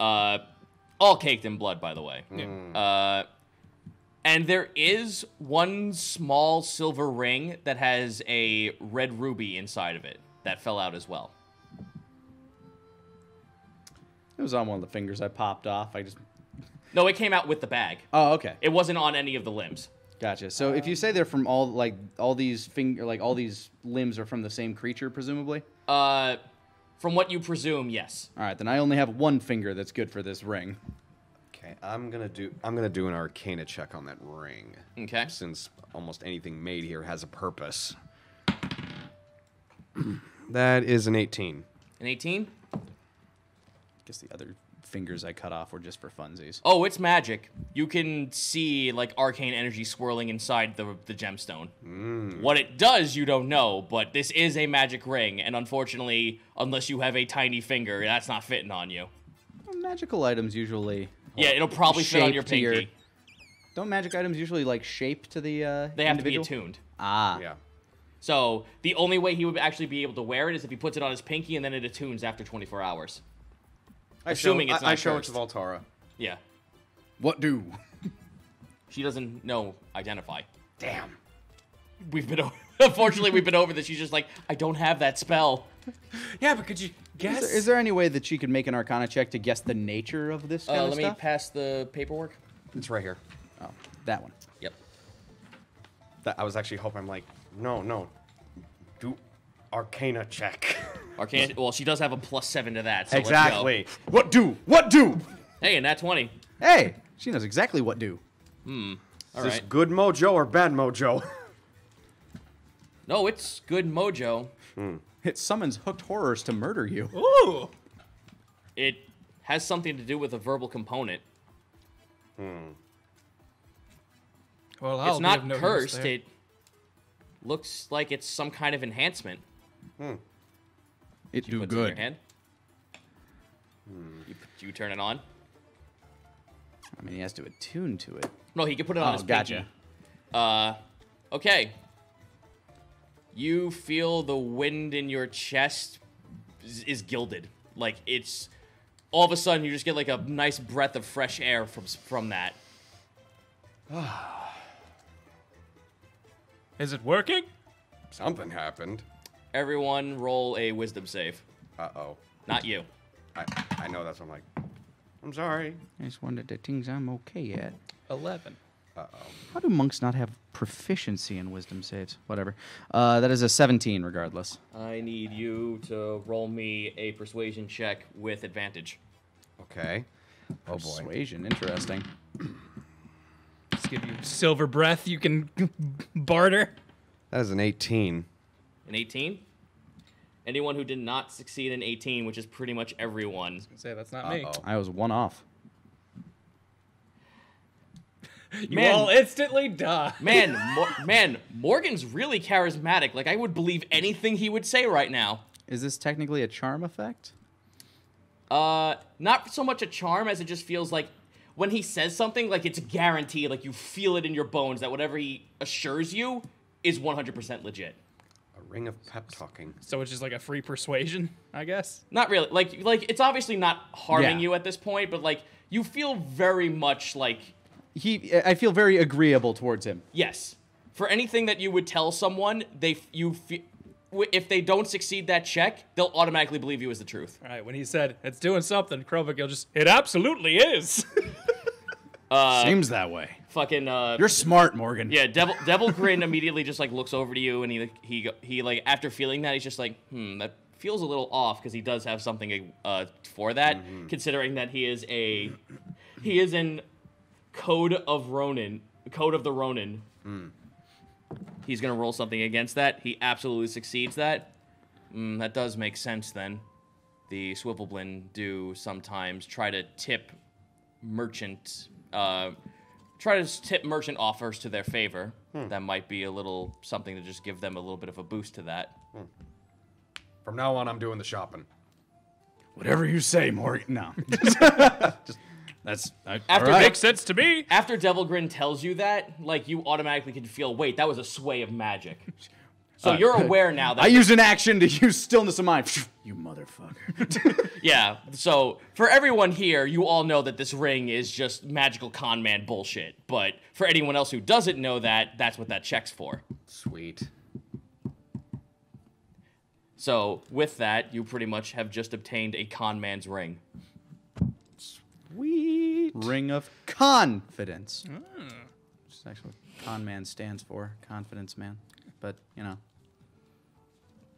All caked in blood, by the way. Mm. And there is one small silver ring that has a red ruby inside of it that fell out as well. It was on one of the fingers I popped off. No, it came out with the bag. Oh, okay. It wasn't on any of the limbs. Gotcha. So if you say they're from all like all these limbs are from the same creature, presumably. From what you presume, yes. All right, then I only have one finger that's good for this ring. Okay, I'm gonna do an Arcana check on that ring. Okay. Since almost anything made here has a purpose. That is an 18. An 18? I guess the other fingers I cut off were just for funsies. Oh, it's magic. You can see like arcane energy swirling inside the gemstone. Mm. What it does, you don't know, but this is a magic ring, and unfortunately, unless you have a tiny finger, that's not fitting on you. Well, magical items usually. Yeah, it'll probably fit on your pinky. Don't magic items usually like shape to the? They have individual? To be attuned. Ah. Yeah. So the only way he would actually be able to wear it is if he puts it on his pinky, and then it attunes after 24 hours. Assuming I show it to Valtara. Yeah. What do? She doesn't know identify. Damn. Unfortunately, we've been over this. She's just like, I don't have that spell. Yeah, but could you guess? Is there any way that she could make an Arcana check to guess the nature of this kind of stuff? Let me pass the paperwork. It's right here. Oh, that one. Yep. That, I was actually hoping, I'm like, no. Do Arcana check. Arcana, well, she does have a +7 to that, so exactly. Let's go. What do? Hey, a nat 20. Hey, she knows exactly what do. Hmm. All right. Is this good mojo or bad mojo? No, it's good mojo. Hmm. It summons hooked horrors to murder you. Ooh. It has something to do with a verbal component. Hmm. Well, it's not cursed. It looks like it's some kind of enhancement. Hmm. It do good. In your hand. Hmm. You turn it on. I mean, he has to attune to it. No, he can put it on his gotcha. Pinky. Okay. You feel the wind in your chest is gilded. Like, it's... All of a sudden, you just get, like, a nice breath of fresh air from that. Is it working? Something happened. Everyone roll a wisdom save. Uh-oh. Not you. I know that's what I'm like. I'm sorry. I just wondered the things I'm okay at. 11. Uh-oh. How do monks not have proficiency in wisdom saves? Whatever. That is a 17 regardless. I need you to roll me a persuasion check with advantage. Okay. Oh, boy. Persuasion, interesting. Let's give you silver breath you can barter. That is an 18. An 18? Anyone who did not succeed in 18, which is pretty much everyone. I was gonna say, that's not me. I was one off. You all instantly die. Man, Morgan's really charismatic. Like, I would believe anything he would say right now. Is this technically a charm effect? Not so much a charm as it just feels like when he says something, like, it's guaranteed. Like, you feel it in your bones that whatever he assures you is 100% legit. A ring of pep talking. So it's just like a free persuasion, I guess? Not really. Like it's obviously not harming you at this point, but, like, you feel very much like... I feel very agreeable towards him. Yes. For anything that you would tell someone, if they don't succeed that check, they'll automatically believe you is the truth. All right, when he said, it's doing something, Chromagill just, it absolutely is. Seems that way. Fucking, you're smart, Morgan. Yeah, Devil Grin immediately just, like, looks over to you, and he like, after feeling that, he's just like, that feels a little off, because he does have something for that, considering that he is an... Code of the Ronin. Mm. He's going to roll something against that. He absolutely succeeds that. That does make sense, then. The Swivelblin do sometimes try to tip merchant offers to their favor. Mm. That might be a little something to just give them a little bit of a boost to that. Mm. From now on, I'm doing the shopping. Whatever you say, Morgan. No. Makes sense to me. After Devil Grin tells you that, like, you automatically can feel, wait, that was a sway of magic. So you're aware now that... I use an action to use stillness of mind. You motherfucker. Yeah, so for everyone here, you all know that this ring is just magical con man bullshit. But for anyone else who doesn't know that, that's what that check's for. Sweet. So with that, you pretty much have just obtained a con man's ring. Sweet. Ring of confidence. Mm. Which is actually Con Man stands for, confidence man. But, you know,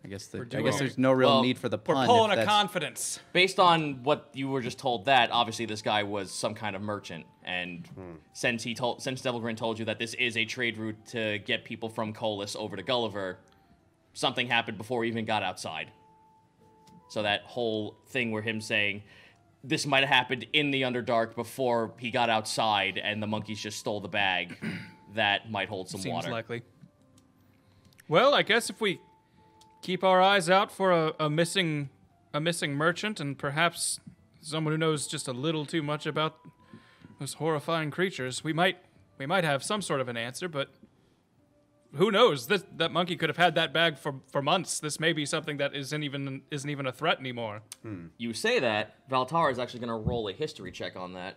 I guess there's no real need for the pun. We're pulling a confidence. Based on what you were just told, that obviously this guy was some kind of merchant, and since Devil Grin told you that this is a trade route to get people from Colas over to Gulliver, something happened before we even got outside. So that whole thing where him saying this might have happened in the Underdark before he got outside, and the monkeys just stole the bag, that might hold some water. Seems likely. Well, I guess if we keep our eyes out for a missing merchant, and perhaps someone who knows just a little too much about those horrifying creatures, we might have some sort of an answer. But who knows? That monkey could have had that bag for months. This may be something that isn't even a threat anymore. You say that, Valtara is actually going to roll a history check on that.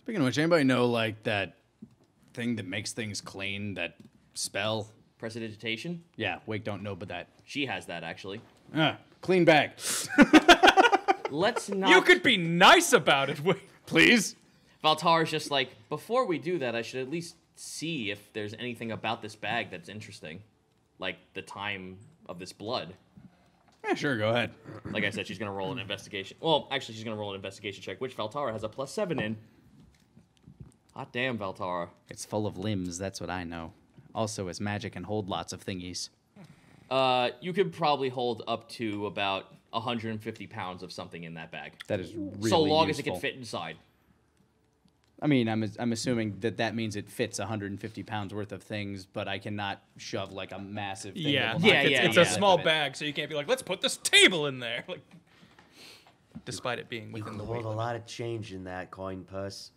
Speaking of which, anybody know like that thing that makes things clean? That spell. Prestidigitation? Yeah, Wake don't know, but that. She has that, actually. Clean bag. Let's not... You could be nice about it, Wake. Please? Valtara's just like, before we do that, I should at least see if there's anything about this bag that's interesting. Like, the time of this blood. Yeah, sure, go ahead. Like I said, she's going to roll an investigation. Well, actually, she's going to roll an investigation check, which Valtara has a +7 in. Hot damn, Valtara. It's full of limbs, that's what I know. Also, is magic and hold lots of thingies. You could probably hold up to about 150 pounds of something in that bag. That is really so long useful. As it can fit inside. I mean, I'm assuming that means it fits 150 pounds worth of things, but I cannot shove like a massive thing. It's a small bag, so you can't be like, let's put this table in there. Like, despite it being within the weight limit. You can hold a lot of change in that coin purse.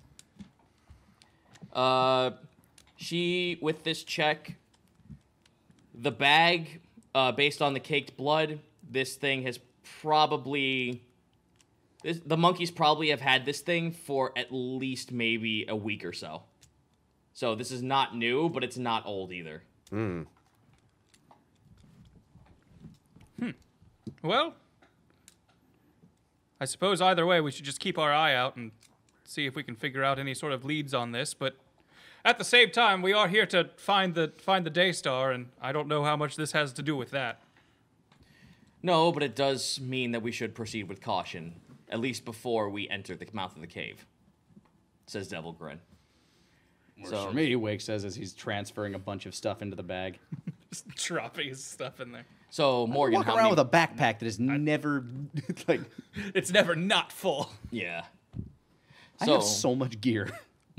She, with this check, the bag, based on the caked blood, this thing has probably... the monkeys probably have had this thing for at least maybe a week or so. So this is not new, but it's not old either. Well, I suppose either way we should just keep our eye out and see if we can figure out any sort of leads on this, but... At the same time, we are here to find the Daystar, and I don't know how much this has to do with that. No, but it does mean that we should proceed with caution, at least before we enter the mouth of the cave, says Devil Grin. Worse for me, Wake says as he's transferring a bunch of stuff into the bag. Just dropping his stuff in there. So, Morgan, walk around with a backpack that is never, like... It's never not full. Yeah. I have so much gear.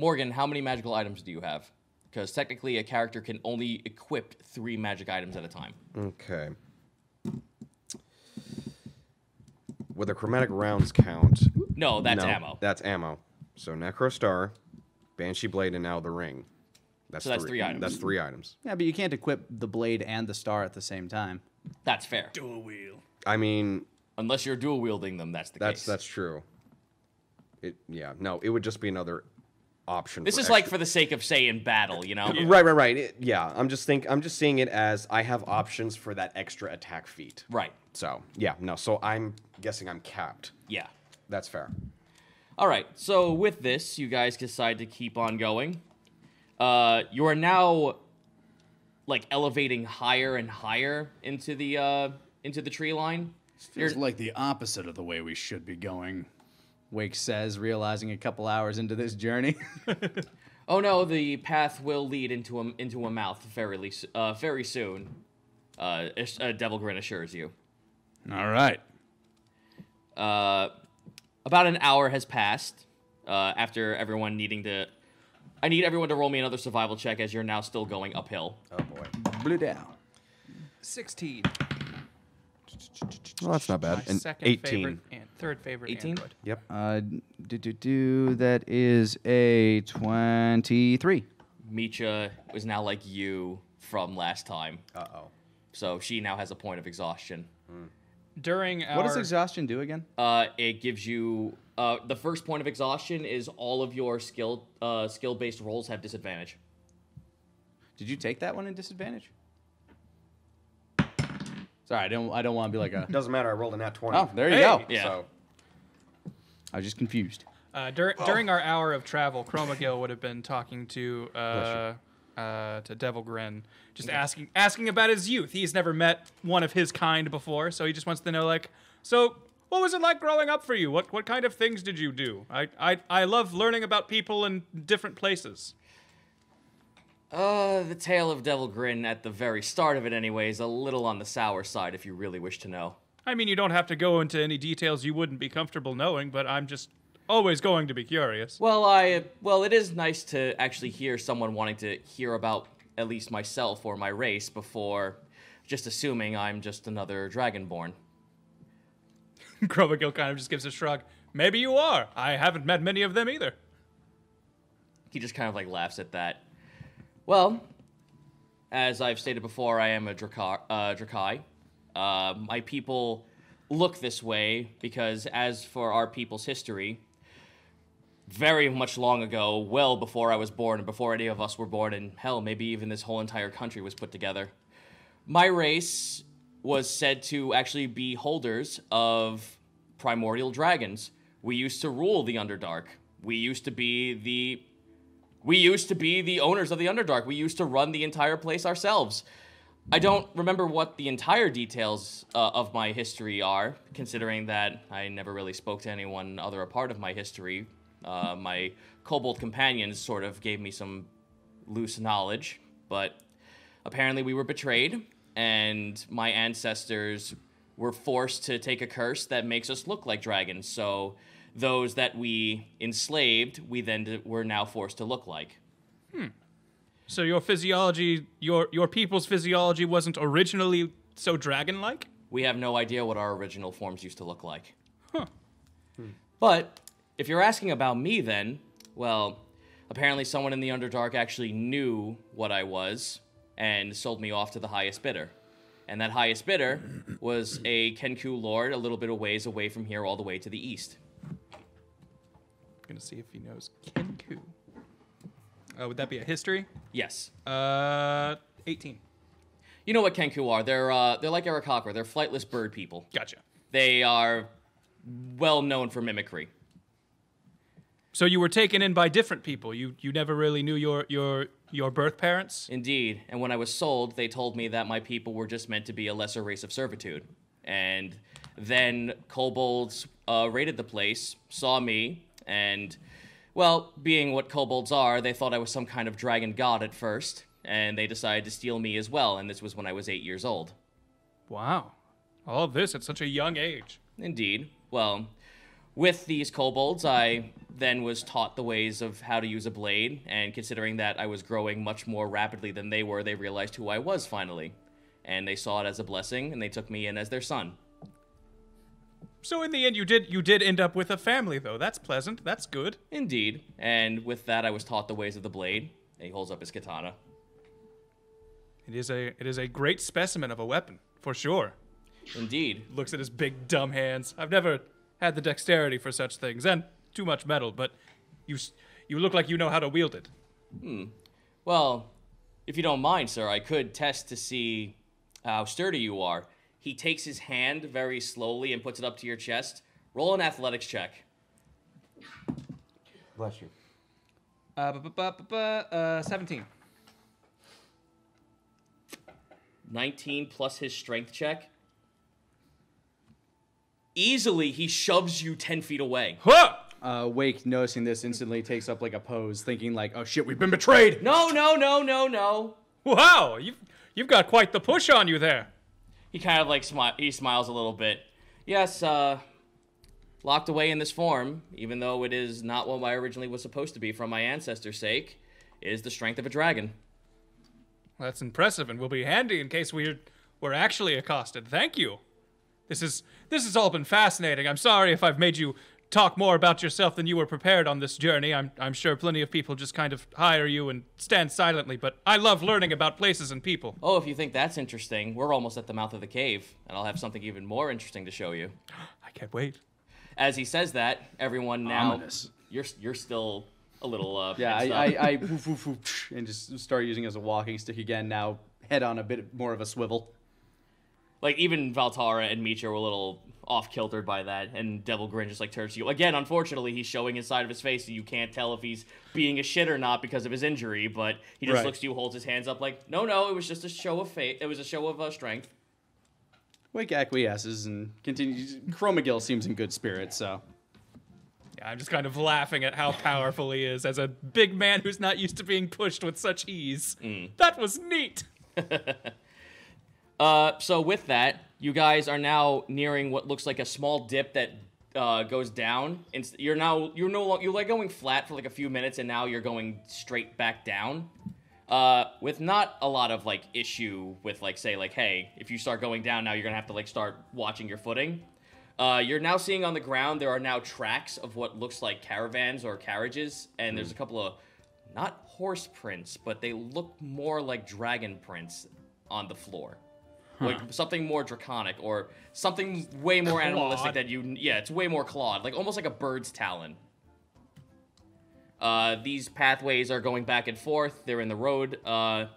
Morgan, how many magical items do you have? Because technically a character can only equip 3 magic items at a time. Okay. Would the chromatic rounds count? No, that's ammo. That's ammo. So Necro Star, Banshee Blade, and now the ring. That's three items. That's 3 items. Yeah, but you can't equip the blade and the star at the same time. That's fair. Dual wield. I mean... Unless you're dual wielding them, that's the case. That's true. It would just be another... option. This is extra. Like for the sake of say in battle, you know. Right. I'm just seeing it as I have options for that extra attack feat. Right. So I'm guessing I'm capped. Yeah. That's fair. All right. So with this, you guys decide to keep on going. You are now like elevating higher and higher into the tree line. Feels like the opposite of the way we should be going. Wake says, realizing a couple hours into this journey. Oh no, the path will lead into a mouth very soon. Devil Grin assures you. All right. About an hour has passed. After everyone needing to, I need everyone to roll me another survival check as you're now still going uphill. Oh boy, blew down. 16. Well, that's not bad. And 18. Third favorite. 18. Android. Yep. That is a 23. Micha was now like you from last time. So she now has a point of exhaustion. What does exhaustion do again? It gives you the first point of exhaustion is all of your skill-based rolls have disadvantage. Did you take that one in disadvantage? Sorry, I don't want to be like a... Doesn't matter, I rolled a nat 20. Oh, there you go. Yeah. So. I was just confused. During our hour of travel, Chromagill would have been talking to to Devil Grin, just asking about his youth. He's never met one of his kind before, so he just wants to know, like, so what was it like growing up for you? What kind of things did you do? I love learning about people in different places. The tale of Devil Grin, at the very start of it anyway, is a little on the sour side if you really wish to know. I mean, you don't have to go into any details you wouldn't be comfortable knowing, but I'm just always going to be curious. Well, well, it is nice to actually hear someone wanting to hear about at least myself or my race before just assuming I'm just another Dragonborn. Chromagill kind of just gives a shrug. Maybe you are. I haven't met many of them either. He just kind of like laughs at that. Well, as I've stated before, I am a Drakai. My people look this way because, as for our people's history, very much long ago, well before I was born and before any of us were born, and hell, maybe even this whole entire country was put together, my race was said to actually be holders of primordial dragons. We used to rule the Underdark. We used to be the owners of the Underdark. We used to run the entire place ourselves. I don't remember what the entire details of my history are, considering that I never really spoke to anyone other a part of my history. My kobold companions sort of gave me some loose knowledge, but apparently we were betrayed, and my ancestors were forced to take a curse that makes us look like dragons, so those that we enslaved, we then were now forced to look like. Hmm. So your physiology, your people's physiology wasn't originally so dragon-like? We have no idea what our original forms used to look like. Huh. Hmm. But if you're asking about me then, well, apparently someone in the Underdark actually knew what I was and sold me off to the highest bidder. And that highest bidder was a Kenku lord a little bit of ways away from here all the way to the east. I'm gonna see if he knows Kenku. Would that be a history? Yes. 18. You know what Kenku are? They're like Arakocra. They're flightless bird people. Gotcha. They are well known for mimicry. So you were taken in by different people. You never really knew your birth parents? Indeed. And when I was sold, they told me that my people were just meant to be a lesser race of servitude. And then kobolds raided the place, saw me, and... well, being what kobolds are, they thought I was some kind of dragon god at first, and they decided to steal me as well, and this was when I was 8 years old. Wow. All of this at such a young age. Indeed. Well, with these kobolds, I then was taught the ways of how to use a blade, and considering that I was growing much more rapidly than they were, they realized who I was finally. And they saw it as a blessing, and they took me in as their son. So in the end, you did end up with a family, though. That's pleasant. That's good. Indeed. And with that, I was taught the ways of the blade. And he holds up his katana. It is a great specimen of a weapon, for sure. Indeed. Looks at his big, dumb hands. I've never had the dexterity for such things, and too much metal, but you look like you know how to wield it. Hmm. Well, if you don't mind, sir, I could test to see how sturdy you are. He takes his hand very slowly and puts it up to your chest. Roll an athletics check. Bless you. 17. 19 plus his strength check. Easily, he shoves you 10 feet away. Huh! Wake, noticing this, instantly takes up like a pose, thinking like, oh shit, we've been betrayed! No. Wow, you've got quite the push on you there. He kind of like smiles a little bit. Yes, locked away in this form, even though it is not what I originally was supposed to be from my ancestors' sake, is the strength of a dragon. That's impressive and will be handy in case we're actually accosted. Thank you. This has all been fascinating. I'm sorry if I've made you talk more about yourself than you were prepared on this journey. I'm sure plenty of people just kind of hire you and stand silently, but I love learning about places and people. Oh, if you think that's interesting, we're almost at the mouth of the cave, and I'll have something even more interesting to show you. I can't wait. As he says that, everyone now... ominous. You're still a little... yeah, I and just start using it as a walking stick again, now head on a bit more of a swivel. Like, even Valtara and Michi were a little off-kiltered by that, and Devil Grin just, like, turns to you. Again, unfortunately, he's showing his side of his face, and you can't tell if he's being a shit or not because of his injury, but he just looks to you, holds his hands up like, no, it was just a show of faith. It was a show of strength. Wake acquiesces and continues. Chromagill seems in good spirits, so... Yeah, I'm just kind of laughing at how powerful he is as a big man who's not used to being pushed with such ease. Mm. That was neat! So with that, you guys are now nearing what looks like a small dip that goes down. And you're like going flat for like a few minutes, and now you're going straight back down. With not a lot of like issue with like say like, hey, if you start going down now, you're gonna have to like start watching your footing. You're now seeing on the ground there are now tracks of what looks like caravans or carriages, and there's a couple of not horse prints, but they look more like dragon prints on the floor. Like something more draconic or something way more animalistic that you... Yeah, it's way more clawed. Like almost like a bird's talon. These pathways are going back and forth. They're in the road. The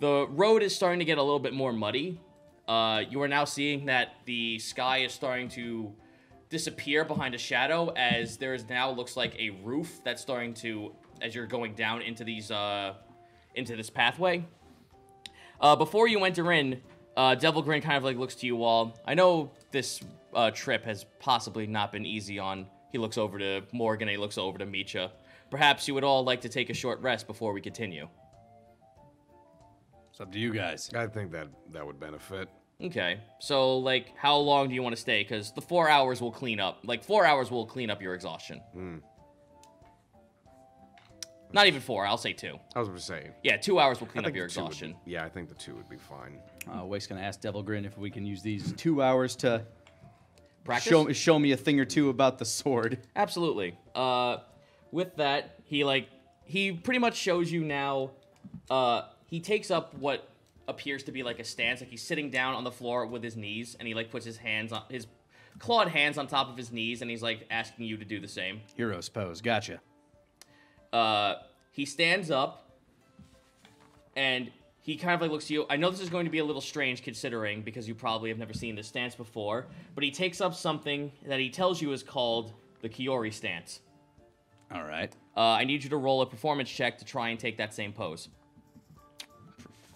road is starting to get a little bit more muddy. You are now seeing that the sky is starting to disappear behind a shadow as there is now looks like a roof that's starting to... As you're going down into these, into this pathway. Before you enter in... Devil Grin kind of like looks to you all. I know this trip has possibly not been easy on. He looks over to Morgan, he looks over to Micha. Perhaps you would all like to take a short rest before we continue. It's up to you guys. I think that would benefit. Okay, so like how long do you want to stay? Because the 4 hours will clean up. Like 4 hours will clean up your exhaustion. Not even 4, I'll say 2. I was going to say. Yeah, 2 hours will clean up your exhaustion. I think the 2 would be fine. Wake's going to ask Devil Grin if we can use these 2 hours to show me a thing or two about the sword. Absolutely. With that, he pretty much shows you now, he takes up what appears to be like a stance. Like he's sitting down on the floor with his knees, and he like puts his hands on, his clawed hands on top of his knees, and he's like asking you to do the same. Hero's pose, gotcha. He stands up, and he kind of like looks at you. I know this is going to be a little strange considering, because you probably have never seen this stance before, but he takes up something that he tells you is called the Kiori stance. All right. I need you to roll a performance check to try and take that same pose.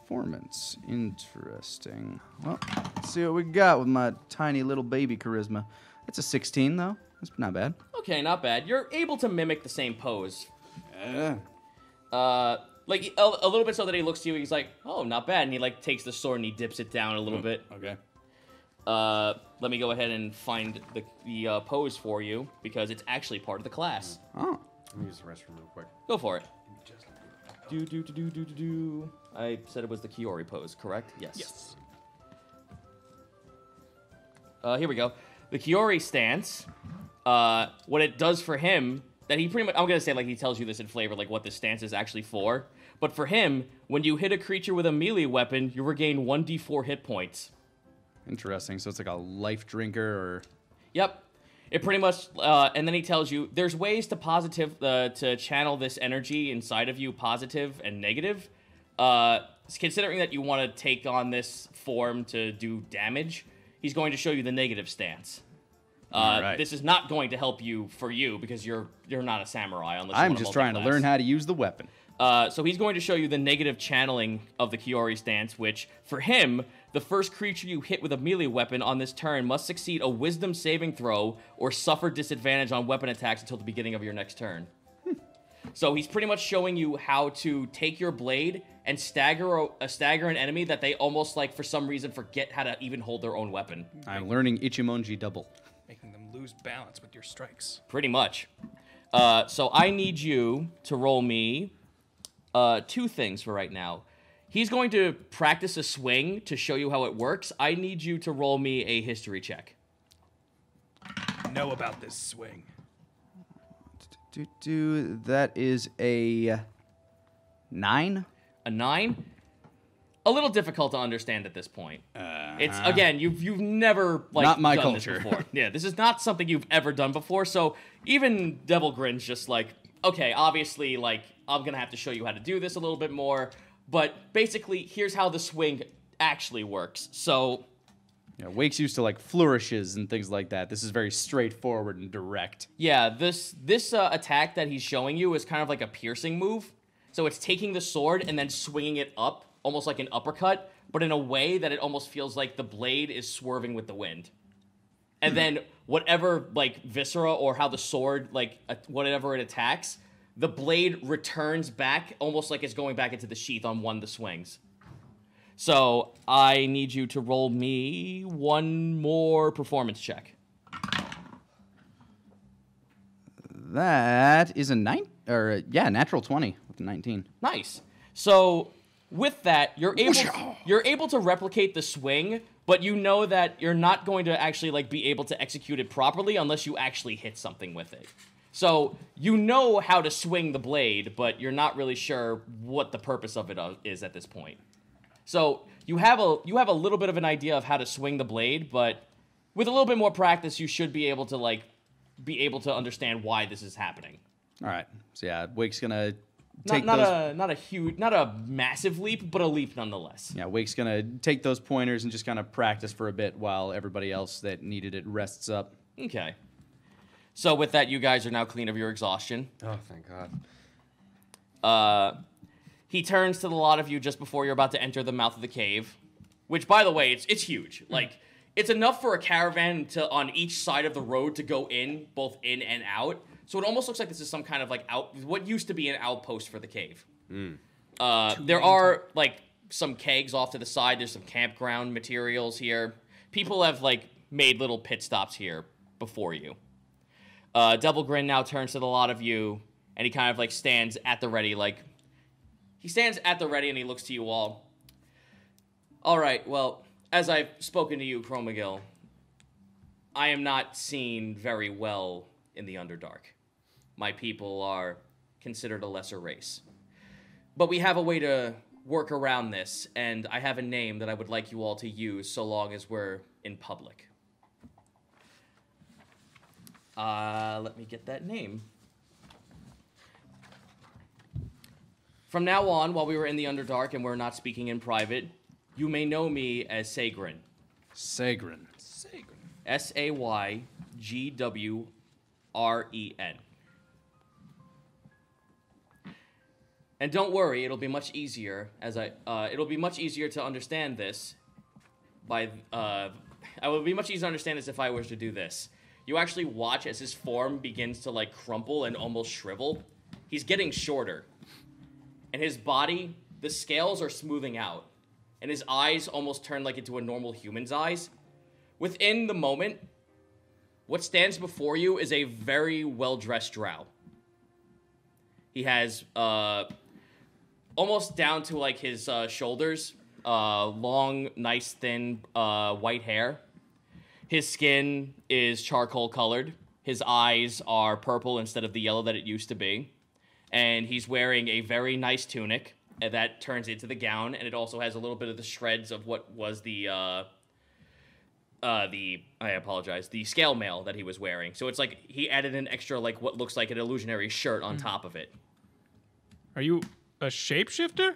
Performance. Interesting. Well, let's see what we got with my tiny little baby charisma. It's a 16, though. That's not bad. Okay, not bad. You're able to mimic the same pose. Like a little bit so that he looks to you and he's like, oh, not bad, and he like takes the sword and he dips it down a little bit. Okay. Let me go ahead and find the pose for you, because it's actually part of the class. Oh. Let me use the restroom real quick. Go for it. I said it was the Kiori pose, correct? Yes. Here we go. The Kiori stance, what it does for him... That he pretty much, I'm going to say, like, he tells you this in flavor, like, what this stance is actually for. But for him, when you hit a creature with a melee weapon, you regain 1d4 hit points. Interesting. So it's like a life drinker or... Yep. It pretty much, and then he tells you, there's ways to channel this energy inside of you, positive and negative. Considering that you want to take on this form to do damage, he's going to show you the negative stance. This is not going to help you because you're not a samurai. Unless I'm just trying to learn how to use the weapon. So he's going to show you the negative channeling of the Kiori stance, which for him, the first creature you hit with a melee weapon on this turn must succeed a wisdom saving throw or suffer disadvantage on weapon attacks until the beginning of your next turn. So he's pretty much showing you how to take your blade and stagger an enemy that they almost like for some reason forget how to even hold their own weapon. I'm learning Ichimonji double. Making them lose balance with your strikes. Pretty much. So I need you to roll me two things for right now. He's going to practice a swing to show you how it works. I need you to roll me a history check. Know about this swing. That is a 9. A 9? A little difficult to understand at this point. It's again, you've never like not my done culture. This before. Yeah, this is not something you've ever done before. So even Devil Grin's just like, okay, obviously, like I'm gonna have to show you how to do this a little bit more. But basically, here's how the swing actually works. So You know, Wake's used to like flourishes and things like that. This is very straightforward and direct. Yeah, this attack that he's showing you is kind of like a piercing move. So it's taking the sword and then swinging it up, almost like an uppercut, but in a way that it almost feels like the blade is swerving with the wind. And then whatever like viscera or how the sword, like whatever it attacks, the blade returns back almost like it's going back into the sheath on one of the swings. So I need you to roll me one more performance check. That is a natural 20 with a 19. Nice. So with that, you're able to replicate the swing, but you know that you're not going to actually like be able to execute it properly unless you actually hit something with it. So you know how to swing the blade, but you're not really sure what the purpose of it is at this point. So you have a little bit of an idea of how to swing the blade, but with a little bit more practice, you should be able to like understand why this is happening. All right. So yeah, Wake's gonna take not a massive leap, but a leap nonetheless. Yeah, Wake's gonna take those pointers and just kind of practice for a bit while everybody else that needed it rests up. Okay. So with that, you guys are now clean of your exhaustion. Oh, thank God. He turns to the lot of you just before you're about to enter the mouth of the cave, which, by the way, it's huge. Like, it's enough for a caravan to on each side of the road to go in, both in and out. So it almost looks like this is some kind of like what used to be an outpost for the cave. Mm. There are like some kegs off to the side. There's some campground materials here. People have like made little pit stops here before you. Devil Grin now turns to the lot of you, and he kind of like stands at the ready, and he looks to you all. All right, well, as I've spoken to you, Chromagill, I am not seen very well in the Underdark. My people are considered a lesser race. But we have a way to work around this, and I have a name that I would like you all to use so long as we're in public. Let me get that name. From now on, while we were in the Underdark and we're not speaking in private, you may know me as Sagwren. Sagwren. Sagwren. S-A-Y-G-W-R-E-N. And don't worry, it'll be much easier to understand this if I were to do this. You actually watch as his form begins to, like, crumple and almost shrivel. He's getting shorter. And his body, the scales are smoothing out. And his eyes almost turn, like, into a normal human's eyes. Within the moment, what stands before you is a very well-dressed drow. He has, almost down to, like, his shoulders, long, nice, thin, white hair. His skin is charcoal colored. His eyes are purple instead of the yellow that it used to be. And he's wearing a very nice tunic that turns into the gown, and it also has a little bit of the shreds of what was the scale mail that he was wearing. So it's like he added an extra, like, what looks like an illusionary shirt on top of it. Are you a shapeshifter?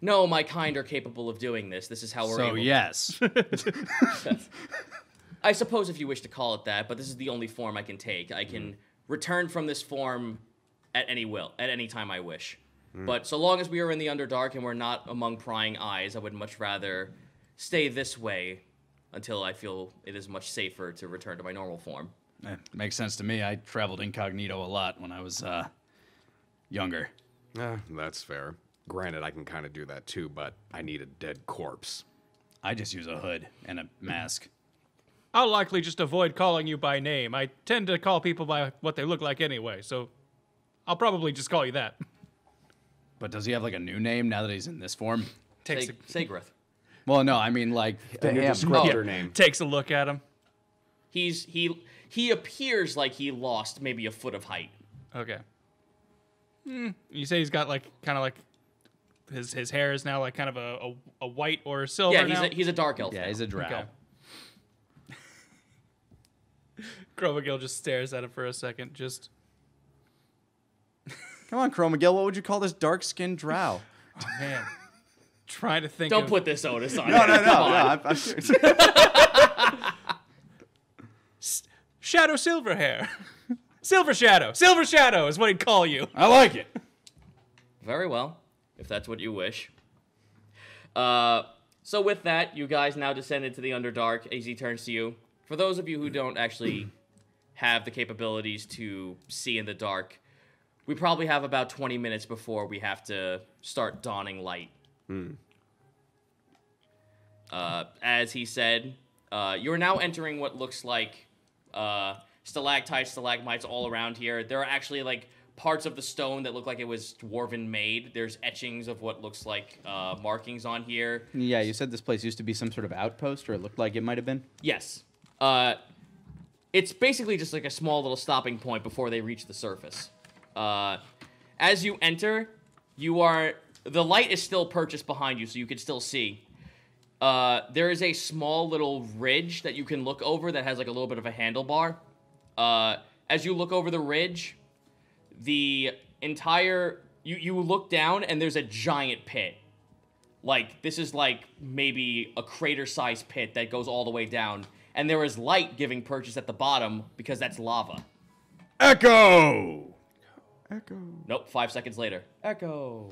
No, my kind are capable of doing this. This is how we're able to. So, yes. I suppose if you wish to call it that, but this is the only form I can take. I can return from this form at any will, at any time I wish. Mm. But so long as we are in the Underdark and we're not among prying eyes, I would much rather stay this way until I feel it is much safer to return to my normal form. Yeah, makes sense to me. I traveled incognito a lot when I was younger. That's fair. Granted, I can kind of do that too, but I need a dead corpse. I just use a hood and a mask. I'll likely just avoid calling you by name. I tend to call people by what they look like anyway, so I'll probably just call you that. But does he have, like, a new name now that he's in this form? Sagreth. Well, no, I mean, like, the new descriptor name. Takes a look at him. He appears like he lost maybe a foot of height. Okay. You say he's got, like, kind of like... His hair is now, like, kind of a white or silver. Yeah, he's a dark elf. Yeah, now. He's a drow. Okay. Chromagill just stares at him for a second, just... Come on, Chromagill, what would you call this dark-skinned drow? Oh, man. Trying to think Don't put this onus on me. No, no, no. Shadow Silverhair. Silver Shadow. Silver Shadow is what he'd call you. I like it. Very well, if that's what you wish. So with that, you guys now descend into the Underdark. AZ turns to you. For those of you who don't actually have the capabilities to see in the dark, we probably have about 20 minutes before we have to start dawning light. Mm. As he said, you're now entering what looks like stalactites, stalagmites all around here. There are actually like parts of the stone that look like it was dwarven made. There's etchings of what looks like markings on here. Yeah, you said this place used to be some sort of outpost, or it looked like it might have been? Yes. It's basically just like a small little stopping point before they reach the surface. As you enter, the light is still purchased behind you, so you can still see. There is a small little ridge that you can look over that has like a little bit of a handlebar. As you look over the ridge, the entire, you look down and there's a giant pit. Like, this is like maybe a crater-sized pit that goes all the way down. And there is light giving purchase at the bottom because that's lava. Echo! Echo. Nope, 5 seconds later. Echo.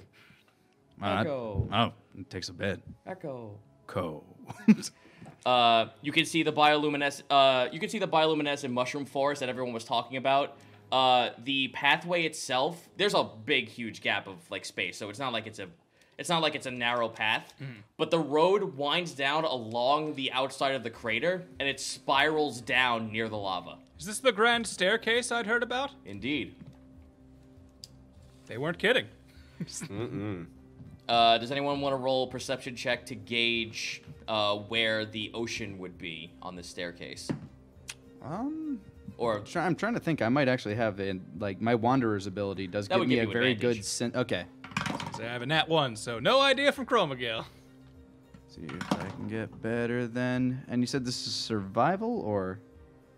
Echo. Oh, it takes a bit. Echo. Co. You can see the bioluminescent. You can see the bioluminescent mushroom forest that everyone was talking about. The pathway itself, there's a big, huge gap of like space, so it's not like it's a narrow path. Mm. But the road winds down along the outside of the crater, and it spirals down near the lava. Is this the grand staircase I'd heard about? Indeed. They weren't kidding. Mm-mm. Does anyone want to roll a perception check to gauge where the ocean would be on the staircase? Or I'm trying to think. I might actually have my Wanderer's ability does give me a very good sense. Okay. So I have a nat 1, so no idea from Chromagill. See if I can get better then. And you said this is survival, or?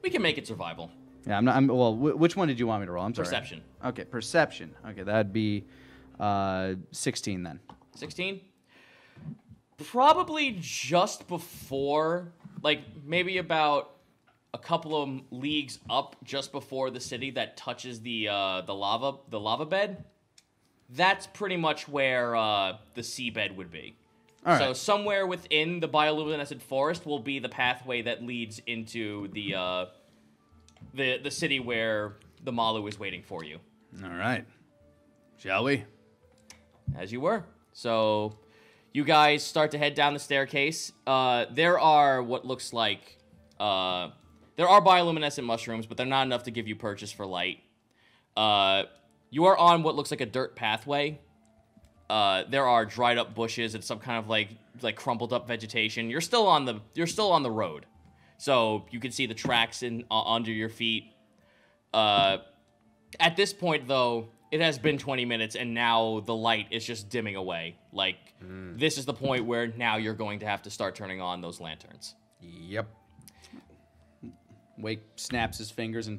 We can make it survival. Yeah, well, which one did you want me to roll? I'm sorry. Perception. Okay, perception. Okay, that'd be 16 then. 16? Probably just before, like maybe about a couple of leagues up, just before the city that touches the lava bed. That's pretty much where the seabed would be. All right. So somewhere within the bioluminescent forest will be the pathway that leads into the city where the Malu is waiting for you. All right. Shall we? As you were. So you guys start to head down the staircase. There are what looks like there are bioluminescent mushrooms, but they're not enough to give you purchase for light. You are on what looks like a dirt pathway. There are dried up bushes and some kind of like crumpled up vegetation. You're still on the road, so you can see the tracks under your feet. At this point, though, it has been 20 minutes, and now the light is just dimming away. Like, This is the point where now you're going to have to start turning on those lanterns. Yep. Wake snaps his fingers and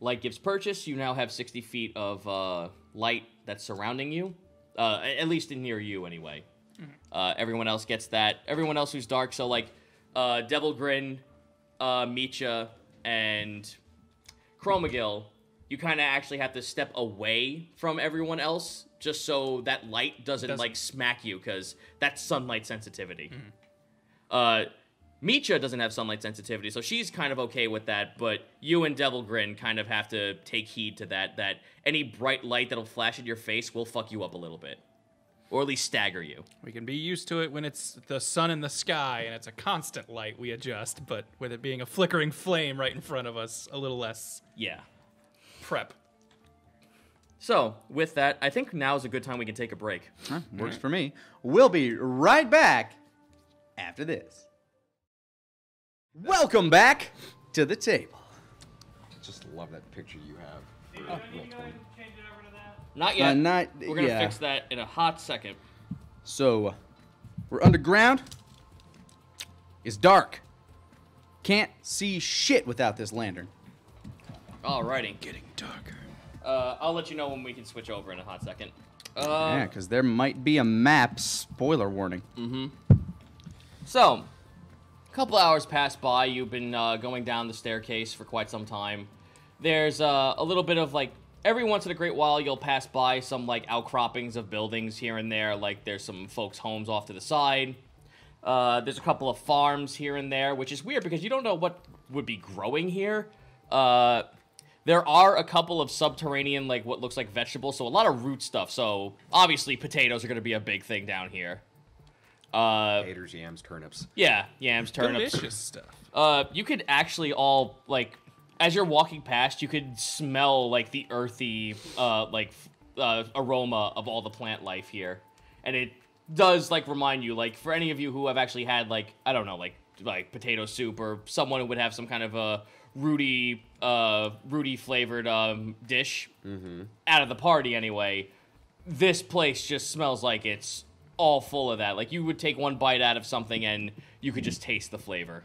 light gives purchase. You now have 60 feet of light that's surrounding you, at least near you anyway. Mm-hmm. Everyone else gets that. Everyone else who's dark, so like Devil Grin, Mecha, and Chromagill, you kind of actually have to step away from everyone else just so that light doesn't like smack you, because that's sunlight sensitivity. Mm-hmm. Mecha doesn't have sunlight sensitivity, so she's kind of okay with that, but you and Devil Grin kind of have to take heed to that any bright light that'll flash in your face will fuck you up a little bit. Or at least stagger you. We can be used to it when it's the sun in the sky and it's a constant light, we adjust, but with it being a flickering flame right in front of us, a little less prep. So, with that, I think now is a good time we can take a break. Huh, works for me. We'll be right back after this. Welcome back to the table. Just love that picture you have. Not yet. We're going to fix that in a hot second. So, we're underground. It's dark. Can't see shit without this lantern. Alrighty. Getting darker. I'll let you know when we can switch over in a hot second. Yeah, because there might be a map. Spoiler warning. Mm-hmm. So, couple hours pass by. You've been going down the staircase for quite some time. There's a little bit of, like, every once in a great while you'll pass by some, like, outcroppings of buildings here and there. Like, there's some folks' homes off to the side. There's a couple of farms here and there, which is weird because you don't know what would be growing here. There are a couple of subterranean, like, what looks like vegetables, so a lot of root stuff. So, obviously, potatoes are going to be a big thing down here. Potatoes, yams, turnips. Yeah, yams, turnips. Delicious stuff. You could actually all, like, as you're walking past, you could smell, like, the earthy, aroma of all the plant life here. And it does, like, remind you, like, for any of you who have actually had, like, I don't know, like potato soup or someone who would have some kind of a rooty-flavored dish out of the party anyway, this place just smells like it's all full of that. Like, you would take one bite out of something and you could just taste the flavor.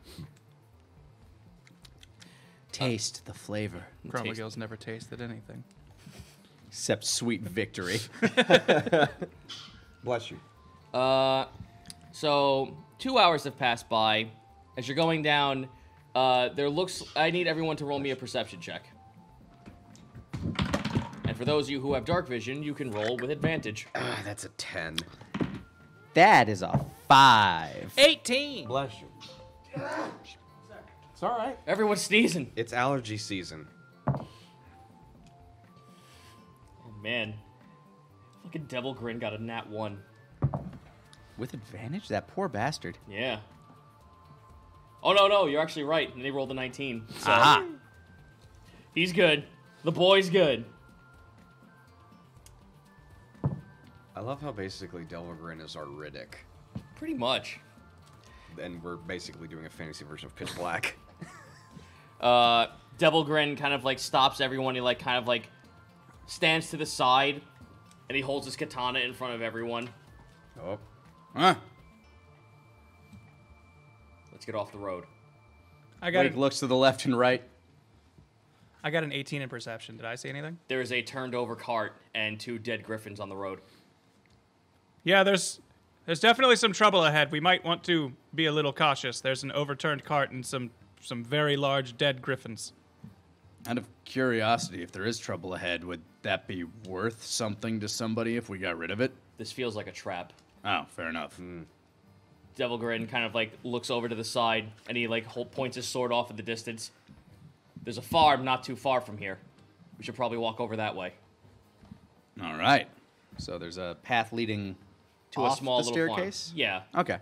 Taste the flavor. Chromagill's never tasted anything. Except sweet victory. Bless you. So, 2 hours have passed by. As you're going down, there looks... I need everyone to roll me a perception check. And for those of you who have dark vision, you can roll with advantage. That's a 10. That is a 5. 18! Bless you. It's all right. Everyone's sneezing. It's allergy season. Oh, man. Fucking Devil Grin got a nat 1. With advantage? That poor bastard. Yeah. Oh, no, you're actually right. And they rolled a 19. So aha! He's good. The boy's good. I love how basically Devil Grin is our Riddick. Pretty much. And we're basically doing a fantasy version of Pitch Black. Devil Grin kind of like stops everyone. He like kind of like stands to the side and he holds his katana in front of everyone. Oh. Huh? Let's get off the road. Blake looks to the left and right. I got an 18 in perception. Did I see anything? There is a turned over cart and 2 dead griffins on the road. Yeah, there's definitely some trouble ahead. We might want to be a little cautious. There's an overturned cart and some very large dead griffins. Out of curiosity, if there is trouble ahead, would that be worth something to somebody if we got rid of it? This feels like a trap. Oh, fair enough. Mm. Devil Grin kind of like looks over to the side and he like points his sword off in the distance. There's a farm not too far from here. We should probably walk over that way. All right. So there's a path leading to a small little staircase. Farm. Yeah. Okay.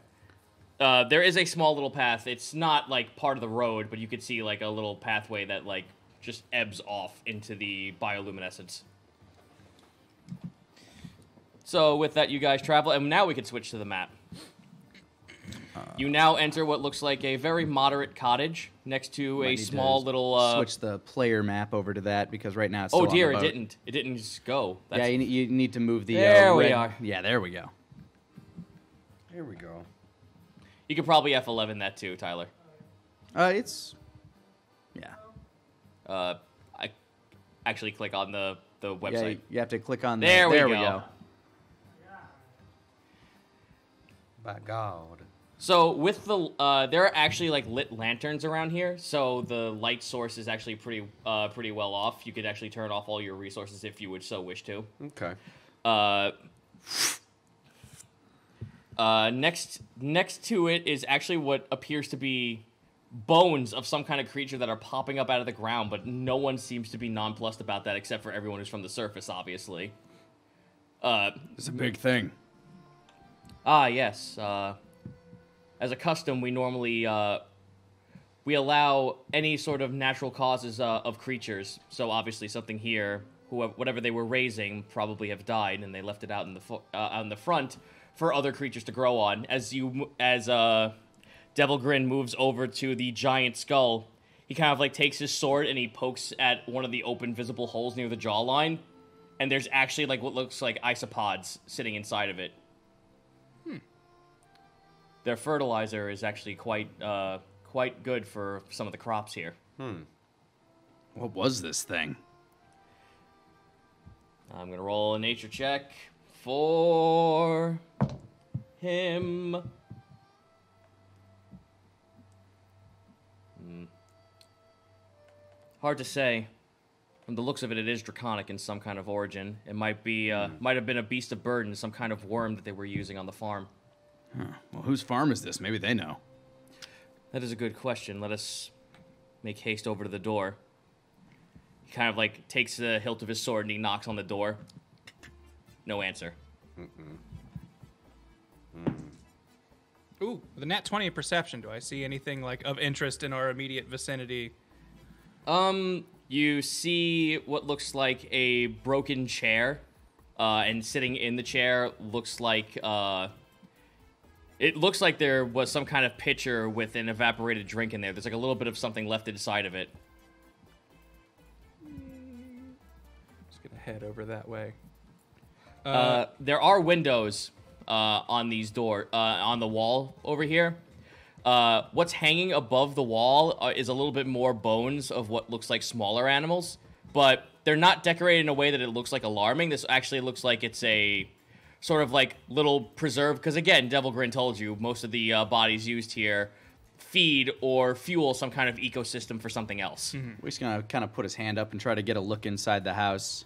There is a small little path. It's not like part of the road, but you could see like a little pathway that like just ebbs off into the bioluminescence. So with that, you guys travel, and now we can switch to the map. You now enter what looks like a very moderate cottage next to a small little... switch the player map over to that, because right now it's still on the boat. Oh dear, it didn't just go. That's... Yeah, you need to move the... There we are. Yeah, there we go. There we go. You could probably F11 that too, Tyler. It's... Yeah. I actually click on the website. Yeah, you have to click on... There we go. By God. So with the, there are actually like lit lanterns around here, so the light source is actually pretty well off. You could actually turn off all your resources if you would so wish to. Okay. Next to it is actually what appears to be bones of some kind of creature that are popping up out of the ground, but no one seems to be nonplussed about that except for everyone who's from the surface, obviously. It's a big thing. Ah, yes, as a custom, we normally, we allow any sort of natural causes of creatures. So obviously something here, whatever they were raising, probably have died, and they left it out in the front for other creatures to grow on. As Devil Grin moves over to the giant skull, he kind of like takes his sword and he pokes at one of the open visible holes near the jawline, and there's actually like what looks like isopods sitting inside of it. Their fertilizer is actually quite good for some of the crops here. Hmm. What was this thing? I'm going to roll a nature check for him. Hard to say. From the looks of it, it is draconic in some kind of origin. It might be, might have been a beast of burden, some kind of worm that they were using on the farm. Huh. Well, whose farm is this? Maybe they know. That is a good question. Let us make haste over to the door. He kind of like takes the hilt of his sword and he knocks on the door. No answer. Ooh, the nat 20 perception. Do I see anything like of interest in our immediate vicinity? You see what looks like a broken chair, and sitting in the chair looks like, it looks like there was some kind of pitcher with an evaporated drink in there. There's like a little bit of something left inside of it. Just gonna head over that way. There are windows, on these door, on the wall over here. What's hanging above the wall is a little bit more bones of what looks like smaller animals, but they're not decorated in a way that it looks like alarming. This actually looks like it's a sort of like little preserve, because again, Devil Grin told you, most of the bodies used here feed or fuel some kind of ecosystem for something else. Mm-hmm. We're just going to kind of put his hand up and try to get a look inside the house.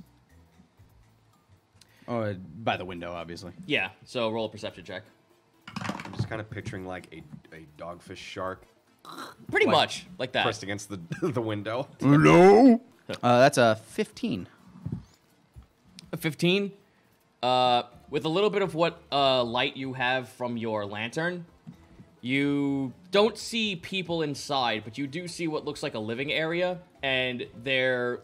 Or by the window, obviously. Yeah, so roll a perception check. I'm just kind of picturing like a dogfish shark. Pretty much like that. Pressed against the window. Hello? That's a 15. A 15? With a little bit of what light you have from your lantern, you don't see people inside, but you do see what looks like a living area, and there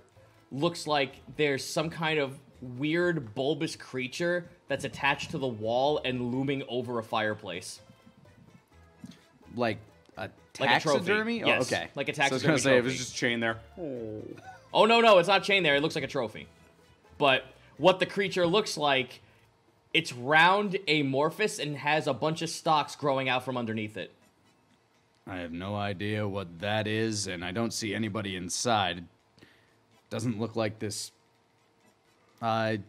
looks like there's some kind of weird bulbous creature that's attached to the wall and looming over a fireplace. Like a taxidermy? Like a trophy. Yes. Oh, okay. Like a taxidermy. So I was going to say, it was just chained there. Oh. Oh, no, no, it's not chained there. It looks like a trophy. But what the creature looks like, it's round, amorphous, and has a bunch of stalks growing out from underneath it. I have no idea what that is, and I don't see anybody inside. It doesn't look like this. I'm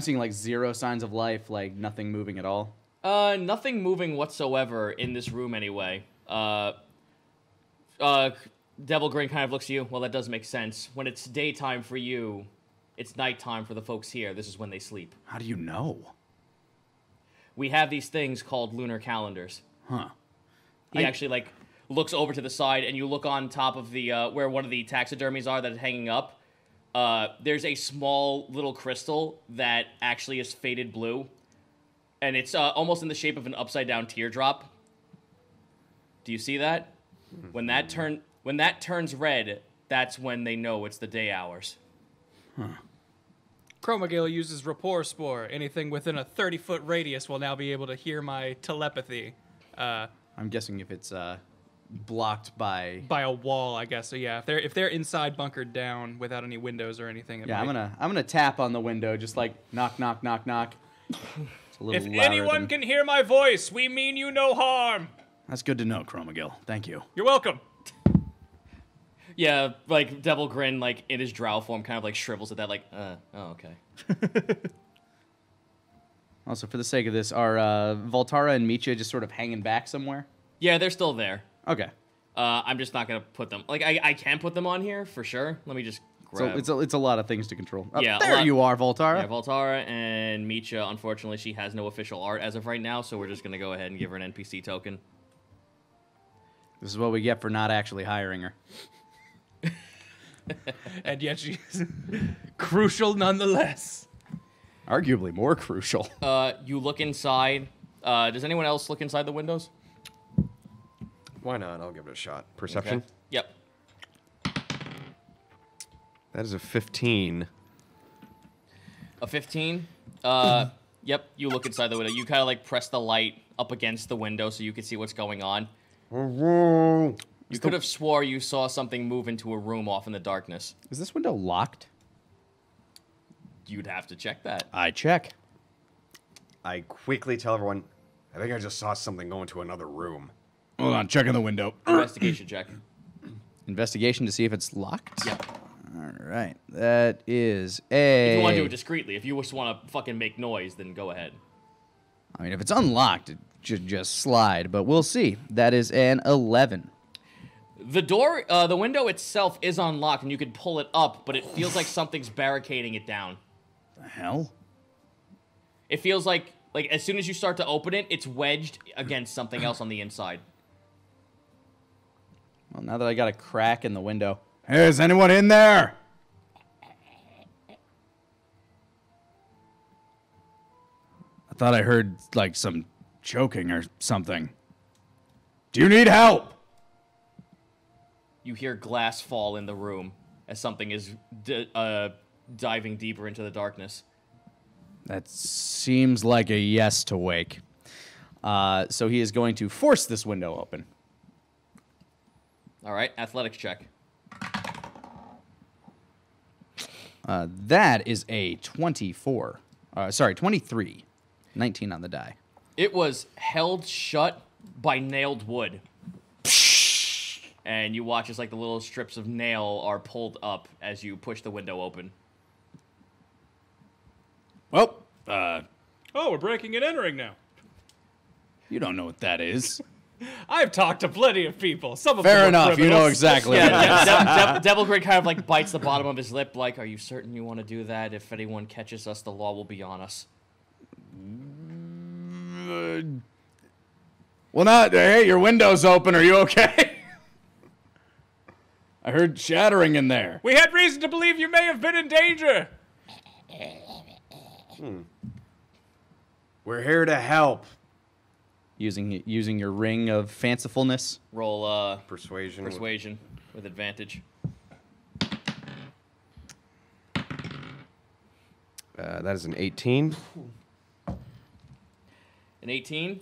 seeing like zero signs of life, like nothing moving at all. Nothing moving whatsoever in this room anyway. Devil Grin kind of looks at you. Well, that does make sense. When it's daytime for you, it's nighttime for the folks here. This is when they sleep. How do you know? We have these things called lunar calendars. Huh. He actually like looks over to the side, and you look on top of the where one of the taxidermies are that is hanging up. There's a small little crystal that actually is faded blue, and it's almost in the shape of an upside-down teardrop. Do you see that? When that turns red, that's when they know it's the day hours. Huh. Chromagill uses rapport spore. Anything within a 30-foot radius will now be able to hear my telepathy. I'm guessing if it's blocked by a wall, I guess. So yeah, if they're inside, bunkered down, without any windows or anything. Yeah, I'm gonna tap on the window, just like knock, knock, knock, knock. If anyone can hear my voice, we mean you no harm. That's good to know, Chromagill. Thank you. You're welcome. Yeah, like Devil Grin, like in his drow form, kind of like shrivels at that. Like, oh, okay. Also, for the sake of this, are Valtara and Mecha just sort of hanging back somewhere? Yeah, they're still there. Okay. I'm just not going to put them. Like, I can put them on here, for sure. Let me just grab. So it's a lot of things to control. Yeah, there you are, Valtara. Yeah, Valtara and Mecha, unfortunately, she has no official art as of right now, so we're just going to go ahead and give her an NPC token. This is what we get for not actually hiring her. And yet she's crucial nonetheless. Arguably more crucial. You look inside. Does anyone else look inside the windows? Why not? I'll give it a shot. Perception? Okay. Yep. That is a 15. A 15? Yep, you look inside the window. You kind of like press the light up against the window so you can see what's going on. You could have swore you saw something move into a room off in the darkness. Is this window locked? You'd have to check that. I check. I quickly tell everyone, I think I just saw something go into another room. Hold on, checking the window. Investigation check. Investigation to see if it's locked? Yep. All right. That is a... If you want to do it discreetly, if you just want to fucking make noise, then go ahead. I mean, if it's unlocked, it should just slide, but we'll see. That is an 11. The door, the window itself is unlocked, and you can pull it up, but it feels like something's barricading it down. The hell? It feels like as soon as you start to open it, it's wedged against something else on the inside. Well, now that I got a crack in the window. Hey, is anyone in there? I thought I heard, like, some choking or something. Do you need help? You hear glass fall in the room as something is diving deeper into the darkness. That seems like a yes to Wake. So he is going to force this window open. All right, athletics check. That is a 24. Sorry, 23. 19 on the die. It was held shut by nailed wood. And you watch as like the little strips of nail are pulled up as you push the window open. Well, we're breaking and entering now. You don't know what that is. I've talked to plenty of people. Some of them are criminals. Fair enough, you know exactly. Yeah, Devil Grin kind of like bites the bottom of his lip like, are you certain you want to do that? If anyone catches us, the law will be on us. Well, not, hey, your window's open. Are you okay? I heard shattering in there. We had reason to believe you may have been in danger. We're here to help. Using your ring of fancifulness. Roll persuasion. Persuasion with advantage. That is an 18. An 18.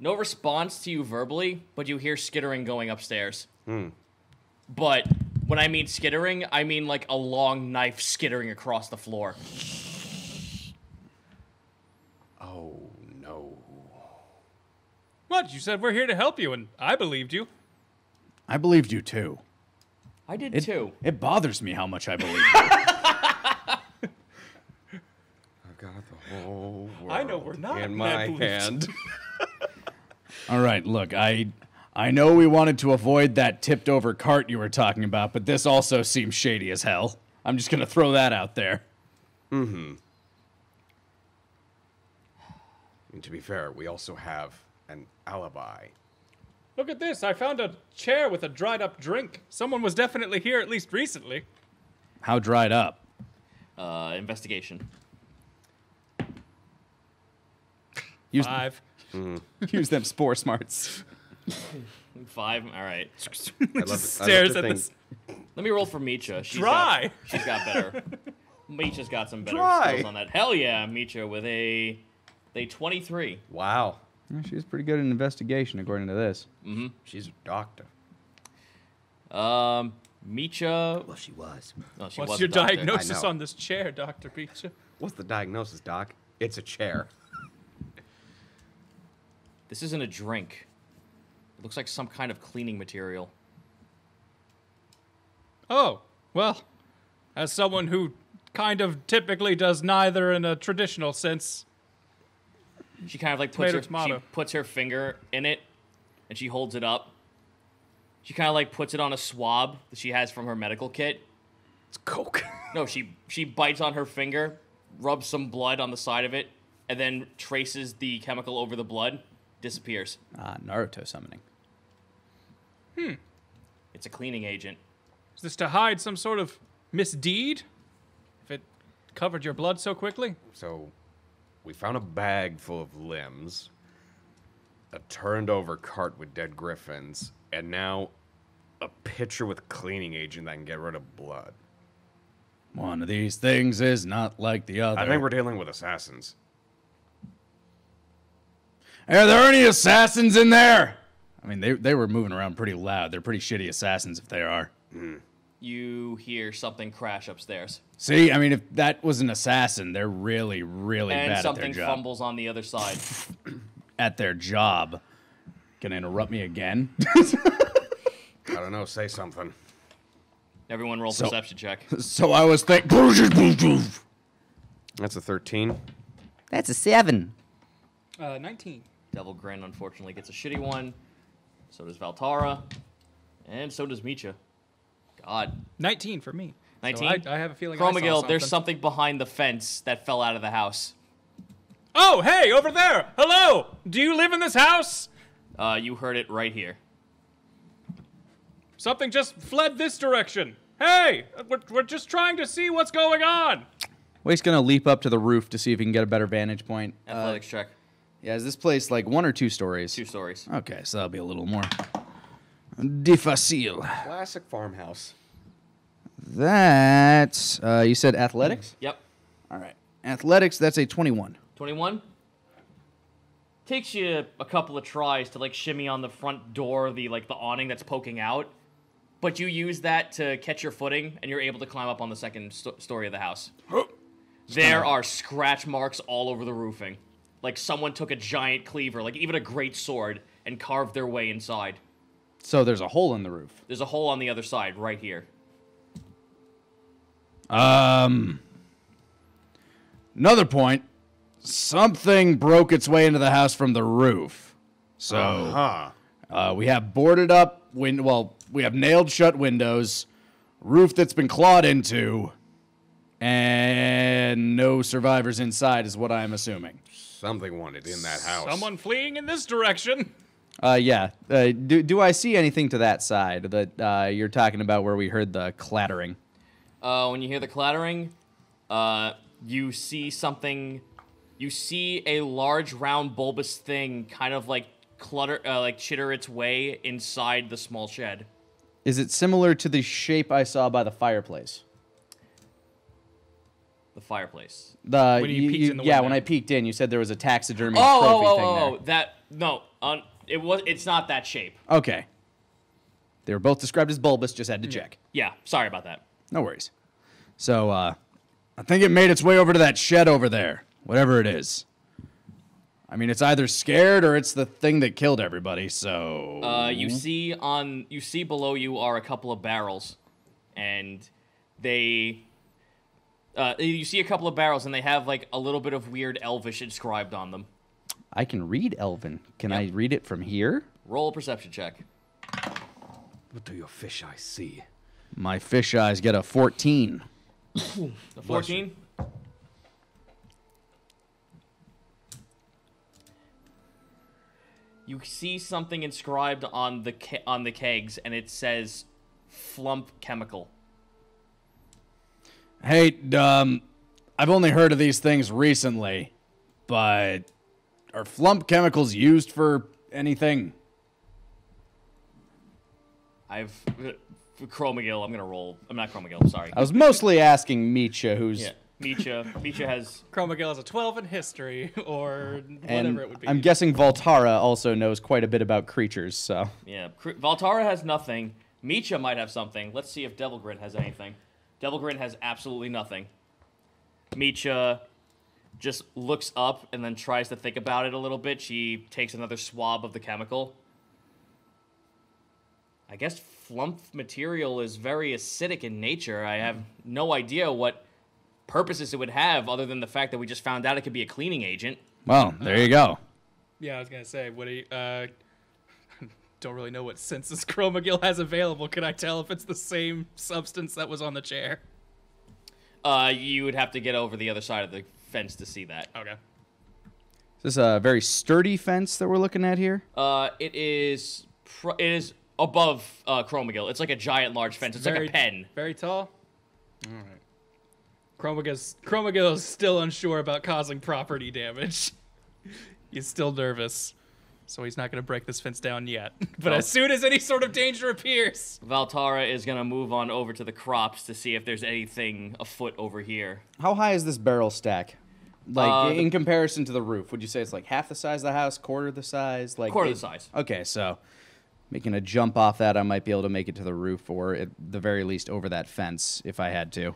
No response to you verbally, but you hear skittering going upstairs. But when I mean skittering, I mean like a long knife skittering across the floor. Oh, no. What? You said we're here to help you, and I believed you. I believed you, too. I did, too. It bothers me how much I believe you. I've got the whole world I know we're not in my hand. All right, look, I know we wanted to avoid that tipped-over cart you were talking about, but this also seems shady as hell. I'm just going to throw that out there. Mm-hmm. And to be fair, we also have an alibi. Look at this. I found a chair with a dried-up drink. Someone was definitely here, at least recently. How dried up? Investigation. 5. Use them spore smarts. 5. All right. Stares at this. Let me roll for Micha. She's got better. Micha's got some better skills on that. Hell yeah, Micha with a 23. Wow. Yeah, she's pretty good at investigation, according to this. Mm-hmm. She's a doctor. Micha. Well, she was. No, she What's your diagnosis on this chair, Dr. Micha? What's the diagnosis, Doc? It's a chair. This isn't a drink. It looks like some kind of cleaning material. Oh, well, as someone who kind of typically does neither in a traditional sense. She kind of like puts her finger in it and she holds it up. She kind of like puts it on a swab that she has from her medical kit. It's coke. No, she bites on her finger, rubs some blood on the side of it, and then traces the chemical over the blood. Disappears. Ah, Naruto summoning. It's a cleaning agent. Is this to hide some sort of misdeed? If it covered your blood so quickly? So, we found a bag full of limbs, a turned-over cart with dead griffins, and now a pitcher with cleaning agent that can get rid of blood. One of these things is not like the other. I think we're dealing with assassins. Are there any assassins in there? I mean, they were moving around pretty loud. They're pretty shitty assassins if they are. You hear something crash upstairs. See, I mean, if that was an assassin, they're really, really bad at their job. And something fumbles on the other side. At their job. Gonna interrupt me again? I don't know. Say something. Everyone roll perception check. So I was thinking... That's a 13. That's a 7. 19. Devil Grin, unfortunately, gets a shitty one. So does Valtara. And so does Mecha. God. 19 for me. 19? So I have a feeling Chromagill, I saw something. There's something behind the fence that fell out of the house. Oh, hey, over there. Hello. Do you live in this house? You heard it right here. Something just fled this direction. Hey, we're just trying to see what's going on. Wake's going to leap up to the roof to see if he can get a better vantage point. Athletics check. Yeah, is this place like one or two stories? Two stories. Okay, so that'll be a little more difficile. Classic farmhouse. That's, you said athletics? Yep. All right. Athletics, that's a 21. 21? Takes you a couple of tries to, like, shimmy on the front door, the awning that's poking out. But you use that to catch your footing, and you're able to climb up on the second story of the house. There are scratch marks all over the roofing. Like, someone took a giant cleaver, like, even a great sword, and carved their way inside. So there's a hole in the roof. There's a hole on the other side, right here. Another point. Something broke its way into the house from the roof. So, we have boarded up, we have nailed shut windows, roof that's been clawed into, and no survivors inside is what I'm assuming. Something wanted in that house. Someone fleeing in this direction. Yeah. Do I see anything to that side that you're talking about where we heard the clattering? When you hear the clattering, you see something... You see a large, round, bulbous thing kind of like chitter its way inside the small shed. Is it similar to the shape I saw by the fireplace? The fireplace. When I peeked in, you said there was a taxidermy trophy thing there. It was. It's not that shape. Okay. They were both described as bulbous. Just had to check. Yeah. Sorry about that. No worries. So, I think it made its way over to that shed over there. Whatever it is. I mean, it's either scared or it's the thing that killed everybody, so... you see below you are a couple of barrels, and they... you see a couple of barrels, and they have, like, a little bit of weird Elvish inscribed on them. I can read Elven. Can I read it from here? Roll a perception check. What do your fish eyes see? My fish eyes get a 14. A 14? You see something inscribed on the kegs, and it says "Flump Chemical." Hey, I've only heard of these things recently, but are Flump Chemicals used for anything? Chromagill. I'm gonna roll. I'm not Chromagill. Sorry. I was mostly asking Mecha, who's. Yeah. Mecha has... Chromagill has a 12 in history, or whatever it would be. I'm guessing Valtara also knows quite a bit about creatures, so... Yeah, Valtara has nothing. Mecha might have something. Let's see if Devil Grin has anything. Devil Grin has absolutely nothing. Mecha just looks up and then tries to think about it a little bit. She takes another swab of the chemical. I guess flump material is very acidic in nature. I have no idea what... purposes it would have, other than the fact that we just found out it could be a cleaning agent. Well, there you go. Yeah, I was gonna say, Woody. Don't really know what senses Chromagill has available. Can I tell if it's the same substance that was on the chair? You would have to get over the other side of the fence to see that. Okay. Is this a very sturdy fence that we're looking at here? It is above Chromagill. It's like a giant, large fence. It's like a pen. Very tall. All right. Chromagill is still unsure about causing property damage. He's still nervous, so he's not going to break this fence down yet. But as soon as any sort of danger appears... Valtara is going to move on over to the crops to see if there's anything afoot over here. How high is this barrel stack? Like, in comparison to the roof, would you say it's like half the size of the house, quarter the size? Like quarter the size. Okay, so making a jump off that, I might be able to make it to the roof, or at the very least over that fence if I had to.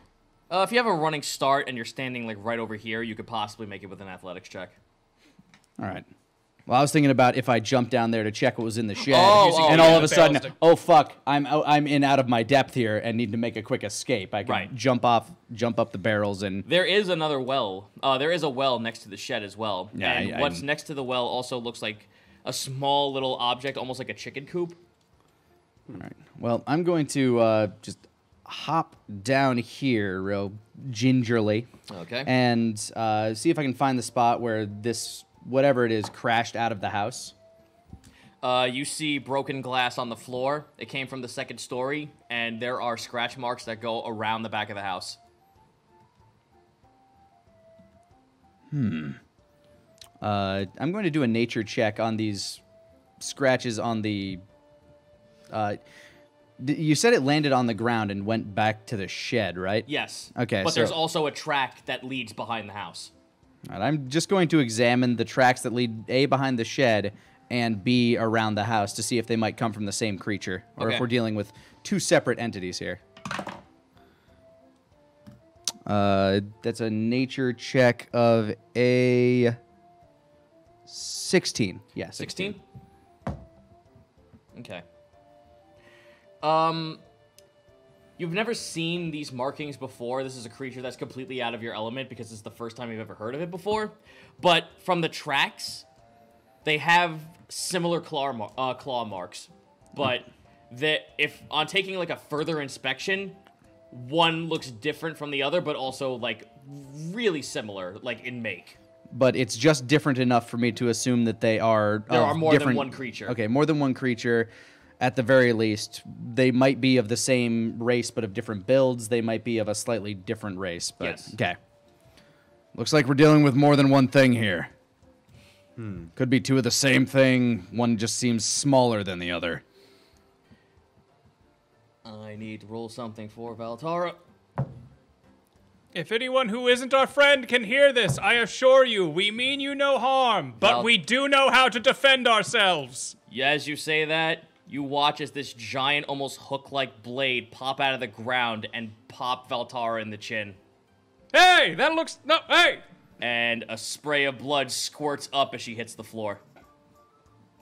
If you have a running start and you're standing like right over here, you could possibly make it with an athletics check. All right. Well, I was thinking about if I jumped down there to check what was in the shed, and all of a sudden, oh fuck, I'm out of my depth here and need to make a quick escape. I can jump up the barrels and. There is another well. There is a well next to the shed as well. Yeah, and what's next to the well also looks like a small little object, almost like a chicken coop. All right. Well, I'm going to just hop down here real gingerly. Okay. And see if I can find the spot where this, whatever it is, crashed out of the house. You see broken glass on the floor. It came from the second story, and there are scratch marks that go around the back of the house. Hmm. I'm going to do a nature check on these scratches on the... you said it landed on the ground and went back to the shed, right? Yes. Okay, but so there's also a track that leads behind the house. All right, I'm just going to examine the tracks that lead, A, behind the shed, and B, around the house to see if they might come from the same creature, or if we're dealing with two separate entities here. That's a nature check of a 16. Yeah, 16. 16? Okay. You've never seen these markings before. This is a creature that's completely out of your element because it's the first time you've ever heard of it before. But from the tracks, they have similar claw marks. But if on taking like a further inspection, one looks different from the other, but also like really similar, like in make. But it's just different enough for me to assume that they are There are more than one creature. Okay, more than one creature. At the very least, they might be of the same race but of different builds. They might be of a slightly different race. But, yes. Okay. Looks like we're dealing with more than one thing here. Hmm. Could be two of the same thing. One just seems smaller than the other. I need to roll something for Valtara. If anyone who isn't our friend can hear this, I assure you, we mean you no harm, but we do know how to defend ourselves. As you say that, you watch as this giant, almost hook-like blade pop out of the ground and pop Valtara in the chin. Hey, that looks... No, hey! And a spray of blood squirts up as she hits the floor.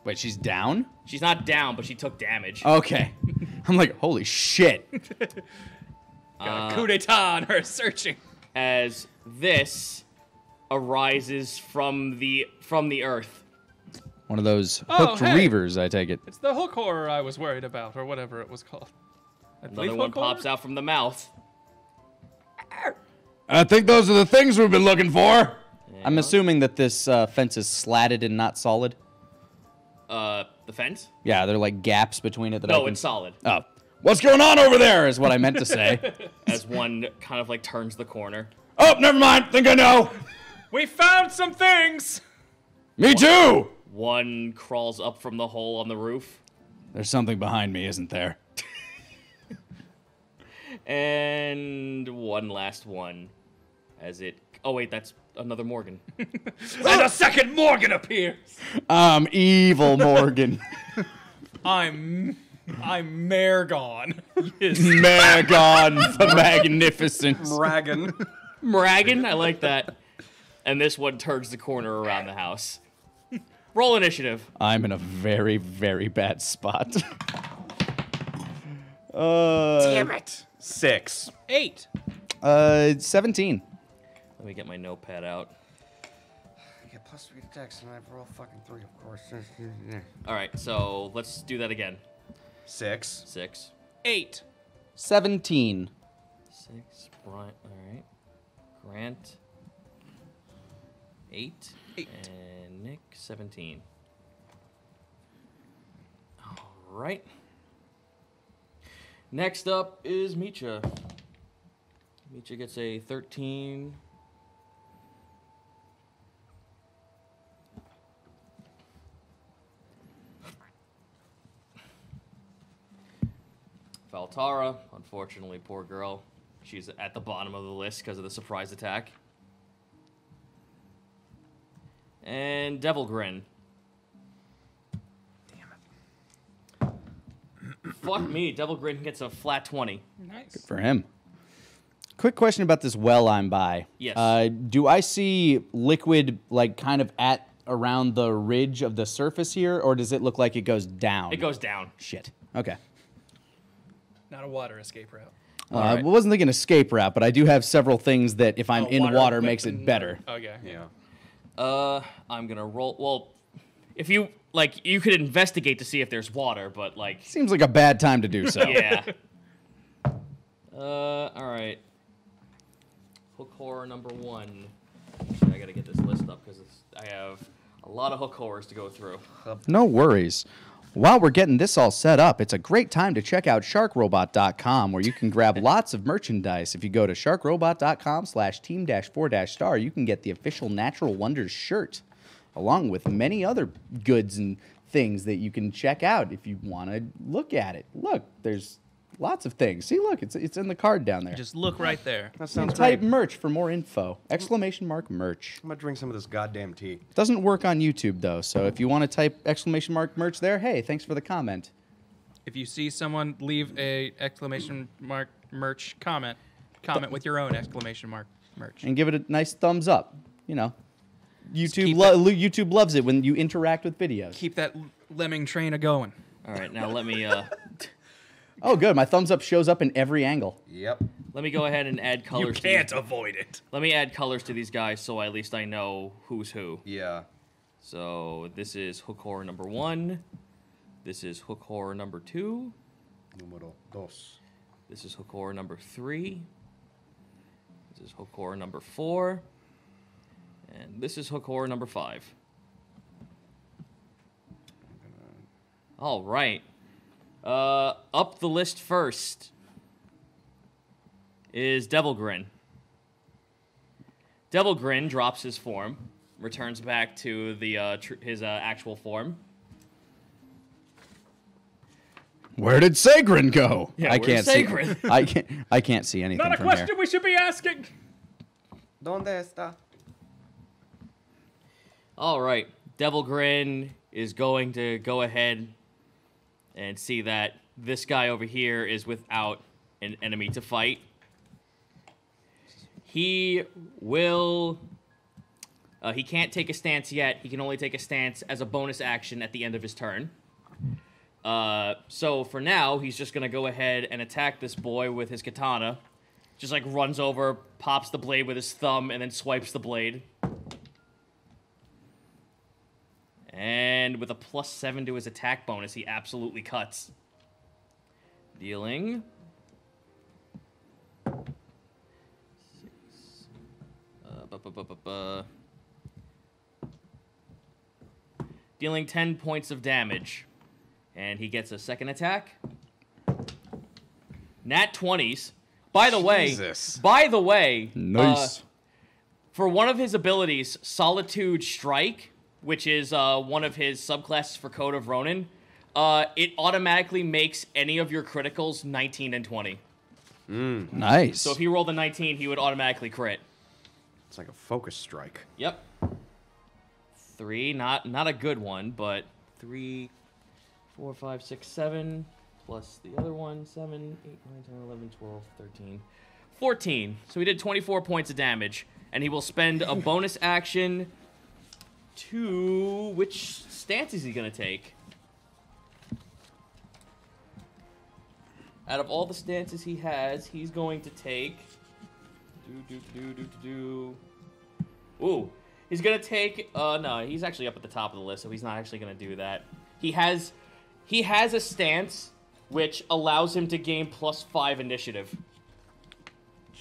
Wait, she's down? She's not down, but she took damage. Okay. I'm like, holy shit. Got a coup d'etat on her searching. As this arises from the earth. One of those hooked reavers, I take it. It's the hook horror I was worried about, or whatever it was called. Another one pops out from the mouth. I think those are the things we've been looking for. Yeah. I'm assuming that this fence is slatted and not solid. The fence? Yeah, they're like gaps between it. No, it's solid. Oh. What's going on over there is what I meant to say. As one kind of like turns the corner. Oh, never mind. Think I know. We found some things. Me too. One crawls up from the hole on the roof. There's something behind me, isn't there? And one last one. As it... Oh, wait, that's another Morgan. And a second Morgan appears! I'm evil Morgan. I'm Mergon. Yes. Mergon the Magnificent. Mragon. Mragon? I like that. And this one turns the corner around the house. Roll initiative. I'm in a very, very bad spot. Damn it. 6. 8. 17. Let me get my notepad out. I get +3 to dex, and I roll fucking 3, of course. All right, so let's do that again. 6. 6. 8. 17. 6. Brian. All right. Grant. 8. 8. And Nick. 17. All right. Next up is Micha. Micha gets a 13. Valtara, unfortunately, poor girl. She's at the bottom of the list because of the surprise attack. And Devil Grin. Damn it. Fuck me, Devil Grin gets a flat 20. Nice. Good for him. Quick question about this well I'm by. Yes. Do I see liquid, like, kind of at around the ridge of the surface here, or does it look like it goes down? It goes down. Shit. Okay. Not a water escape route. Right. I wasn't thinking escape route, but I do have several things that, if I'm in water makes it better. Okay. Yeah. I'm going to roll... Well, If you, like, you could investigate to see if there's water, but, like... Seems like a bad time to do so. Yeah. All right. Hook horror number one. Actually, I gotta get this list up, because I have a lot of hook horrors to go through. No worries. While we're getting this all set up, it's a great time to check out sharkrobot.com, where you can grab lots of merchandise. If you go to sharkrobot.com/team-4-star, you can get the official Natural Wonders shirt, along with many other goods and things that you can check out if you want to look at it. Look, there's lots of things. See, look, it's in the card down there. Just look right there. That sounds great. Type merch for more info. !merch. I'm going to drink some of this goddamn tea. It doesn't work on YouTube, though, so if you want to type !merch there, hey, thanks for the comment. If you see someone leave a !merch comment, comment with your own !merch. And give it a nice thumbs up, you know. YouTube loves it when you interact with videos. Keep that lemming train a-going. All right, now let me... Oh, good. My thumbs up shows up in every angle. Yep. Let me go ahead and add colors. You can't avoid it. Let me add colors to these guys so at least I know who's who. Yeah. So this is hook horror number one. This is hook horror number two. Número dos. This is hook horror number three. This is hook horror number four. And this is hook horror number five. All right. Up the list first is Devil Grin. Devil Grin drops his form, returns back to the his actual form. Where did Sagwren go? Yeah, I can't see. I can't see anything. Not a question from here. We should be asking. Donde está? All right, Devil Grin is going to go ahead and see that this guy over here is without an enemy to fight. He will... he can't take a stance yet. He can only take a stance as a bonus action at the end of his turn. So for now, he's just going to go ahead and attack this boy with his katana. Just like runs over, pops the blade with his thumb, and then swipes the blade. And with a +7 to his attack bonus, he absolutely cuts. Dealing 6. Dealing 10 points of damage. And he gets a second attack. Nat 20s. By the Jesus. Way, by the way, nice. For one of his abilities, Solitude Strike, which is one of his subclasses for Code of Ronin, it automatically makes any of your criticals 19 and 20. Mm. Nice. So if he rolled a 19, he would automatically crit. It's like a focus strike. Yep. 3, not a good one, but 3, 4, 5, 6, 7, plus the other one, 7, 8, 9, 10, 11, 12, 13, 14. So he did 24 points of damage, and he will spend a bonus action... Which stance is he going to take? Out of all the stances he has, he's going to take... Ooh. He's going to take... no, he's actually up at the top of the list, so he's not actually going to do that. He has a stance which allows him to gain +5 initiative.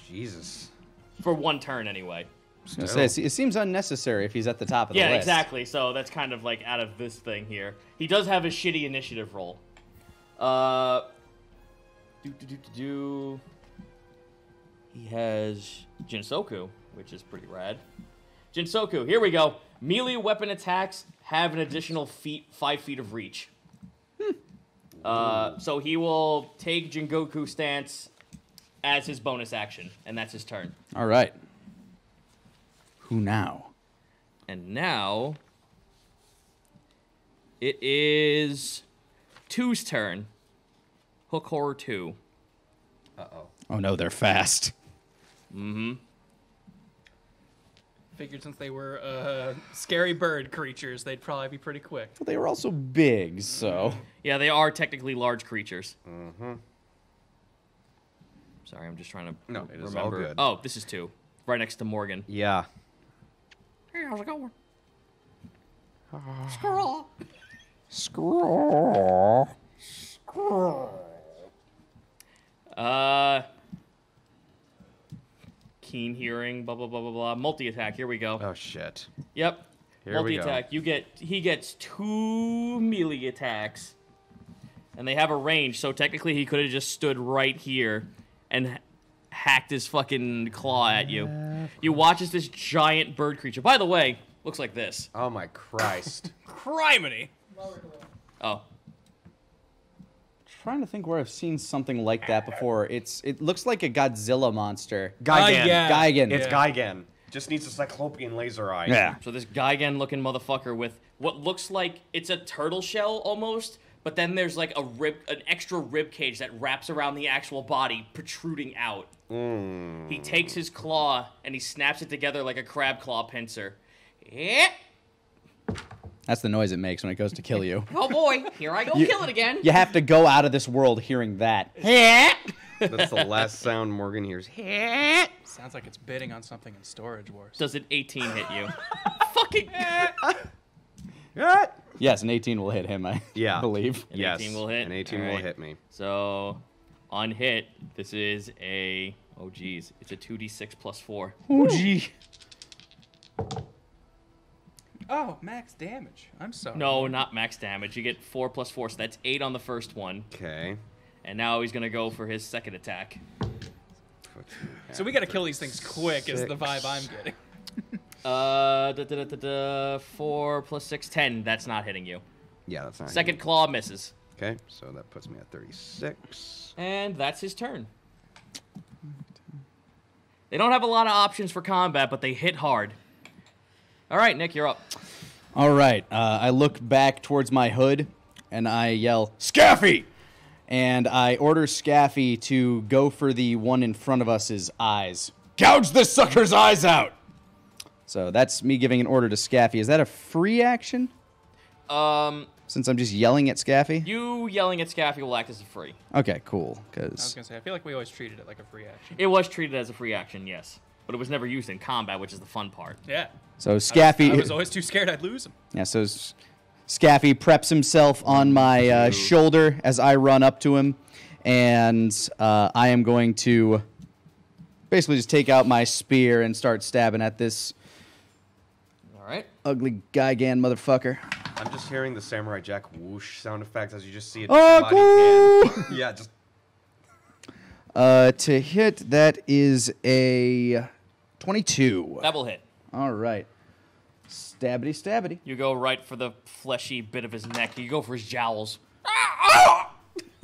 Jesus. For one turn, anyway. So it seems unnecessary if he's at the top of the list. Yeah, exactly. So that's kind of like out of this thing here. He does have a shitty initiative roll. He has Jinsoku, which is pretty rad. Jinsoku, here we go. Melee weapon attacks have an additional 5 feet of reach. Hmm. So he will take Jingoku stance as his bonus action, and that's his turn. All right. Who now? And now it is Two's turn. Hook horror 2. Uh-oh. Oh no, they're fast. Mm-hmm. Figured since they were scary bird creatures, they'd probably be pretty quick. Well, they were also big, so... Yeah, they are technically large creatures. Mm-hmm. Sorry, I'm just trying to remember. No, it is all good. Oh, this is 2. Right next to Morgan. Yeah. Hey, how's it going? Squirrel. Squirrel. Squirrel. Keen hearing, blah, blah, blah, blah, blah. Multi-attack, here we go. Oh, shit. Yep. Here multi-attack. We go. He gets 2 melee attacks, and they have a range, so technically he could have just stood right here and hacked his fucking claw at you. You watch as this giant bird creature, by the way, looks like this. Oh my Christ. Criminy. Oh. Trying to think where I've seen something like that before. It looks like a Godzilla monster. Gigan. Yeah. Gigan. It's Gigan. Just needs a cyclopean laser eye. Yeah. So this Gigan looking motherfucker with what looks like it's a turtle shell almost, but then there's like a an extra rib cage that wraps around the actual body, protruding out. Mm. He takes his claw and he snaps it together like a crab claw pincer. Yeah. That's the noise it makes when it goes to kill you. Oh boy, here I go kill it again. You have to go out of this world hearing that. That's the last sound Morgan hears. Sounds like it's bidding on something in Storage Wars. Does an 18 hit you? Fucking. Yes, an 18 will hit him, I believe. An 18 will hit? An 18 will hit me. So, on hit, this is a... Oh, geez. It's a 2d6 plus 4. Oh, gee. Oh, max damage. I'm sorry. No, not max damage. You get 4 plus 4, so that's 8 on the first one. Okay. And now he's going to go for his second attack. So we got to kill these things quick is the vibe I'm getting. 4 plus 6, 10. That's not hitting you. Yeah, that's not hitting you. Second claw misses. Okay, so that puts me at 36. And that's his turn. They don't have a lot of options for combat, but they hit hard. All right, Nick, you're up. All right, I look back towards my hood, and I yell, Scaffy! And I order Scaffy to go for the one in front of us's eyes. Gouge this sucker's eyes out! So that's me giving an order to Scaffy. Is that a free action? Since I'm just yelling at Scaffy? You yelling at Scaffy will act as a free. Okay, cool. Cause I was going to say, I feel like we always treated it like a free action. It was treated as a free action, yes. But it was never used in combat, which is the fun part. Yeah. So Scaffy... I was always too scared I'd lose him. Yeah, so Scaffy preps himself on my shoulder as I run up to him. And I am going to basically just take out my spear and start stabbing at this... Right. Ugly Gigan motherfucker. I'm just hearing the Samurai Jack whoosh sound effects as you just see it. Oh, cool. Yeah, just. To hit, that is a 22. That will hit. All right. Stabbity, stabbity. You go right for the fleshy bit of his neck. You go for his jowls.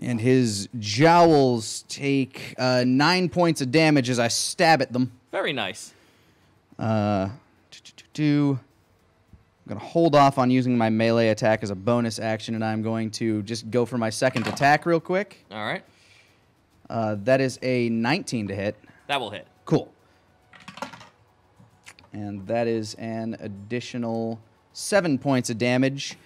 And his jowls take 9 points of damage as I stab at them. Very nice. I'm going to hold off on using my melee attack as a bonus action, and I'm going to just go for my second attack real quick. All right. That is a 19 to hit. That will hit. Cool. And that is an additional 7 points of damage.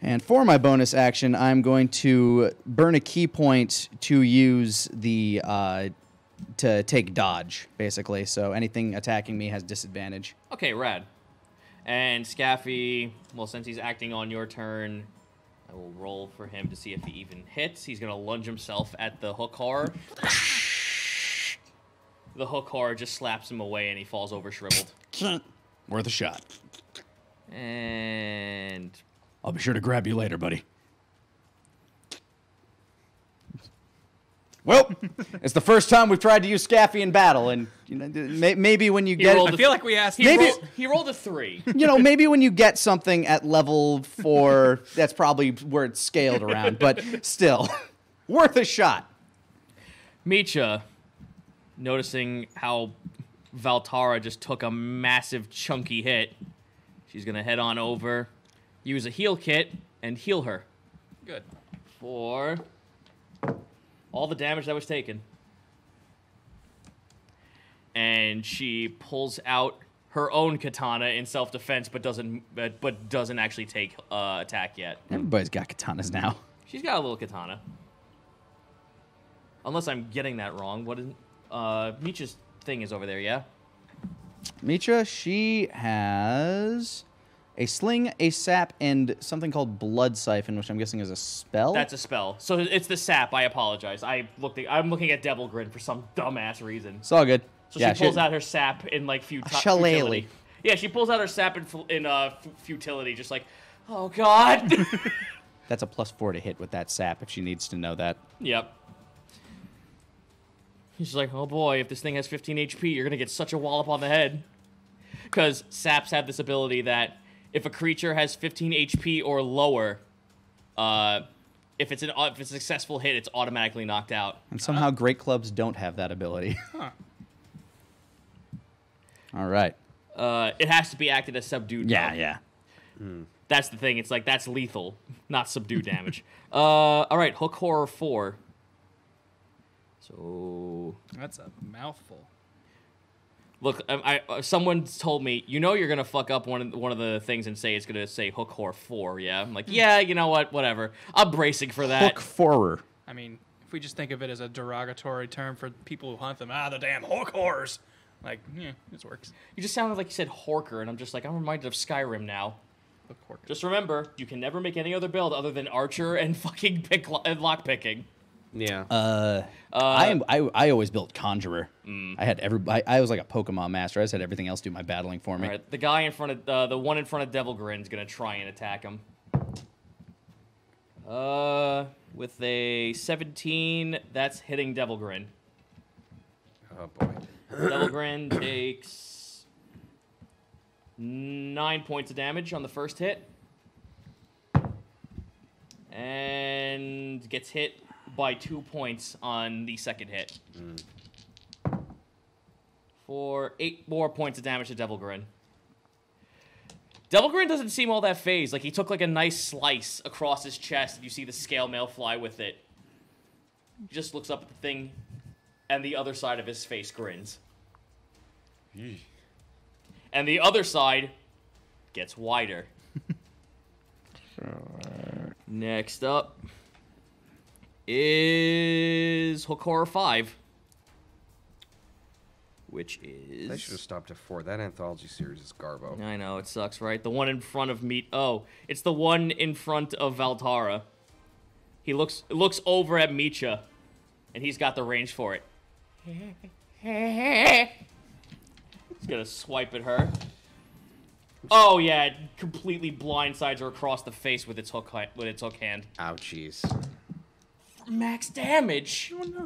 And for my bonus action, I'm going to burn a key point to use the to take dodge, basically. So anything attacking me has disadvantage. Okay, rad. And Scaffy, well, since he's acting on your turn, I will roll for him to see if he even hits. He's going to lunge himself at the hook horror. The hook horror just slaps him away, and he falls over shriveled. Worth a shot. And... I'll be sure to grab you later, buddy. Well, it's the first time we've tried to use Scaffy in battle, and you know, maybe when you get it, I feel like we asked. He rolled a 3. You know, maybe when you get something at level 4, that's probably where it's scaled around. But still, worth a shot. Mecha, noticing how Valtara just took a massive chunky hit, she's gonna head on over, use a heal kit, and heal her. Good. For all the damage that was taken. And she pulls out her own katana in self-defense, but doesn't actually take attack yet. Everybody's got katanas now. She's got a little katana. Unless I'm getting that wrong. What is Micha's thing is over there, yeah? Mecha, she has a sling, a sap, and something called blood siphon, which I'm guessing is a spell. That's a spell. So it's the sap. I apologize. I'm looking at Devil Grin for some dumbass reason. It's all good. So yeah, she pulls out her sap in like futility. Yeah, she pulls out her sap in futility, just like, oh god. That's a +4 to hit with that sap if she needs to know that. Yep. She's like, oh boy, if this thing has 15 HP, you're gonna get such a wallop on the head. Because saps have this ability that if a creature has 15 HP or lower, if it's a successful hit, it's automatically knocked out. And somehow great clubs don't have that ability. Huh. All right. It has to be acted as subdued. Yeah, though. Yeah. Mm. That's the thing. It's like, that's lethal, not subdued damage. All right, hook horror 4. So that's a mouthful. Look, someone told me, you know, you're gonna fuck up one of the things and say it's gonna say hook horror 4. Yeah, I'm like, yeah, you know what? Whatever. I'm bracing for that. Hook horror. I mean, if we just think of it as a derogatory term for people who hunt them, the damn hook horrors. Like, yeah, this works. You just sounded like you said horker, and I'm just like, I'm reminded of Skyrim now. Just remember, you can never make any other build other than archer and fucking lockpicking. Yeah. I always built Conjurer. Mm. I was like a Pokemon master. I just had everything else do my battling for me. All right, the guy in front of the one in front of Devil Grin is gonna try and attack him. With a 17, that's hitting Devil Grin. Oh boy. Devil Grin takes 9 points of damage on the first hit, and gets hit by 2 points on the second hit. Mm. For 8 more points of damage to Devil Grin. Devil Grin doesn't seem all that phased. Like, he took like a nice slice across his chest, and you see the scale mail fly with it. He just looks up at the thing, and the other side of his face grins. Eesh. And the other side gets wider. Next up is hook horror 5, which is... They should have stopped at 4. That anthology series is garbo. I know, it sucks, right? The one in front of me. Oh, it's the one in front of Valtara. He looks over at Mecha, and he's got the range for it. He's gonna swipe at her. Oh yeah, it completely blindsides her across the face with its hook hand. Ouchies. Max damage. Oh no.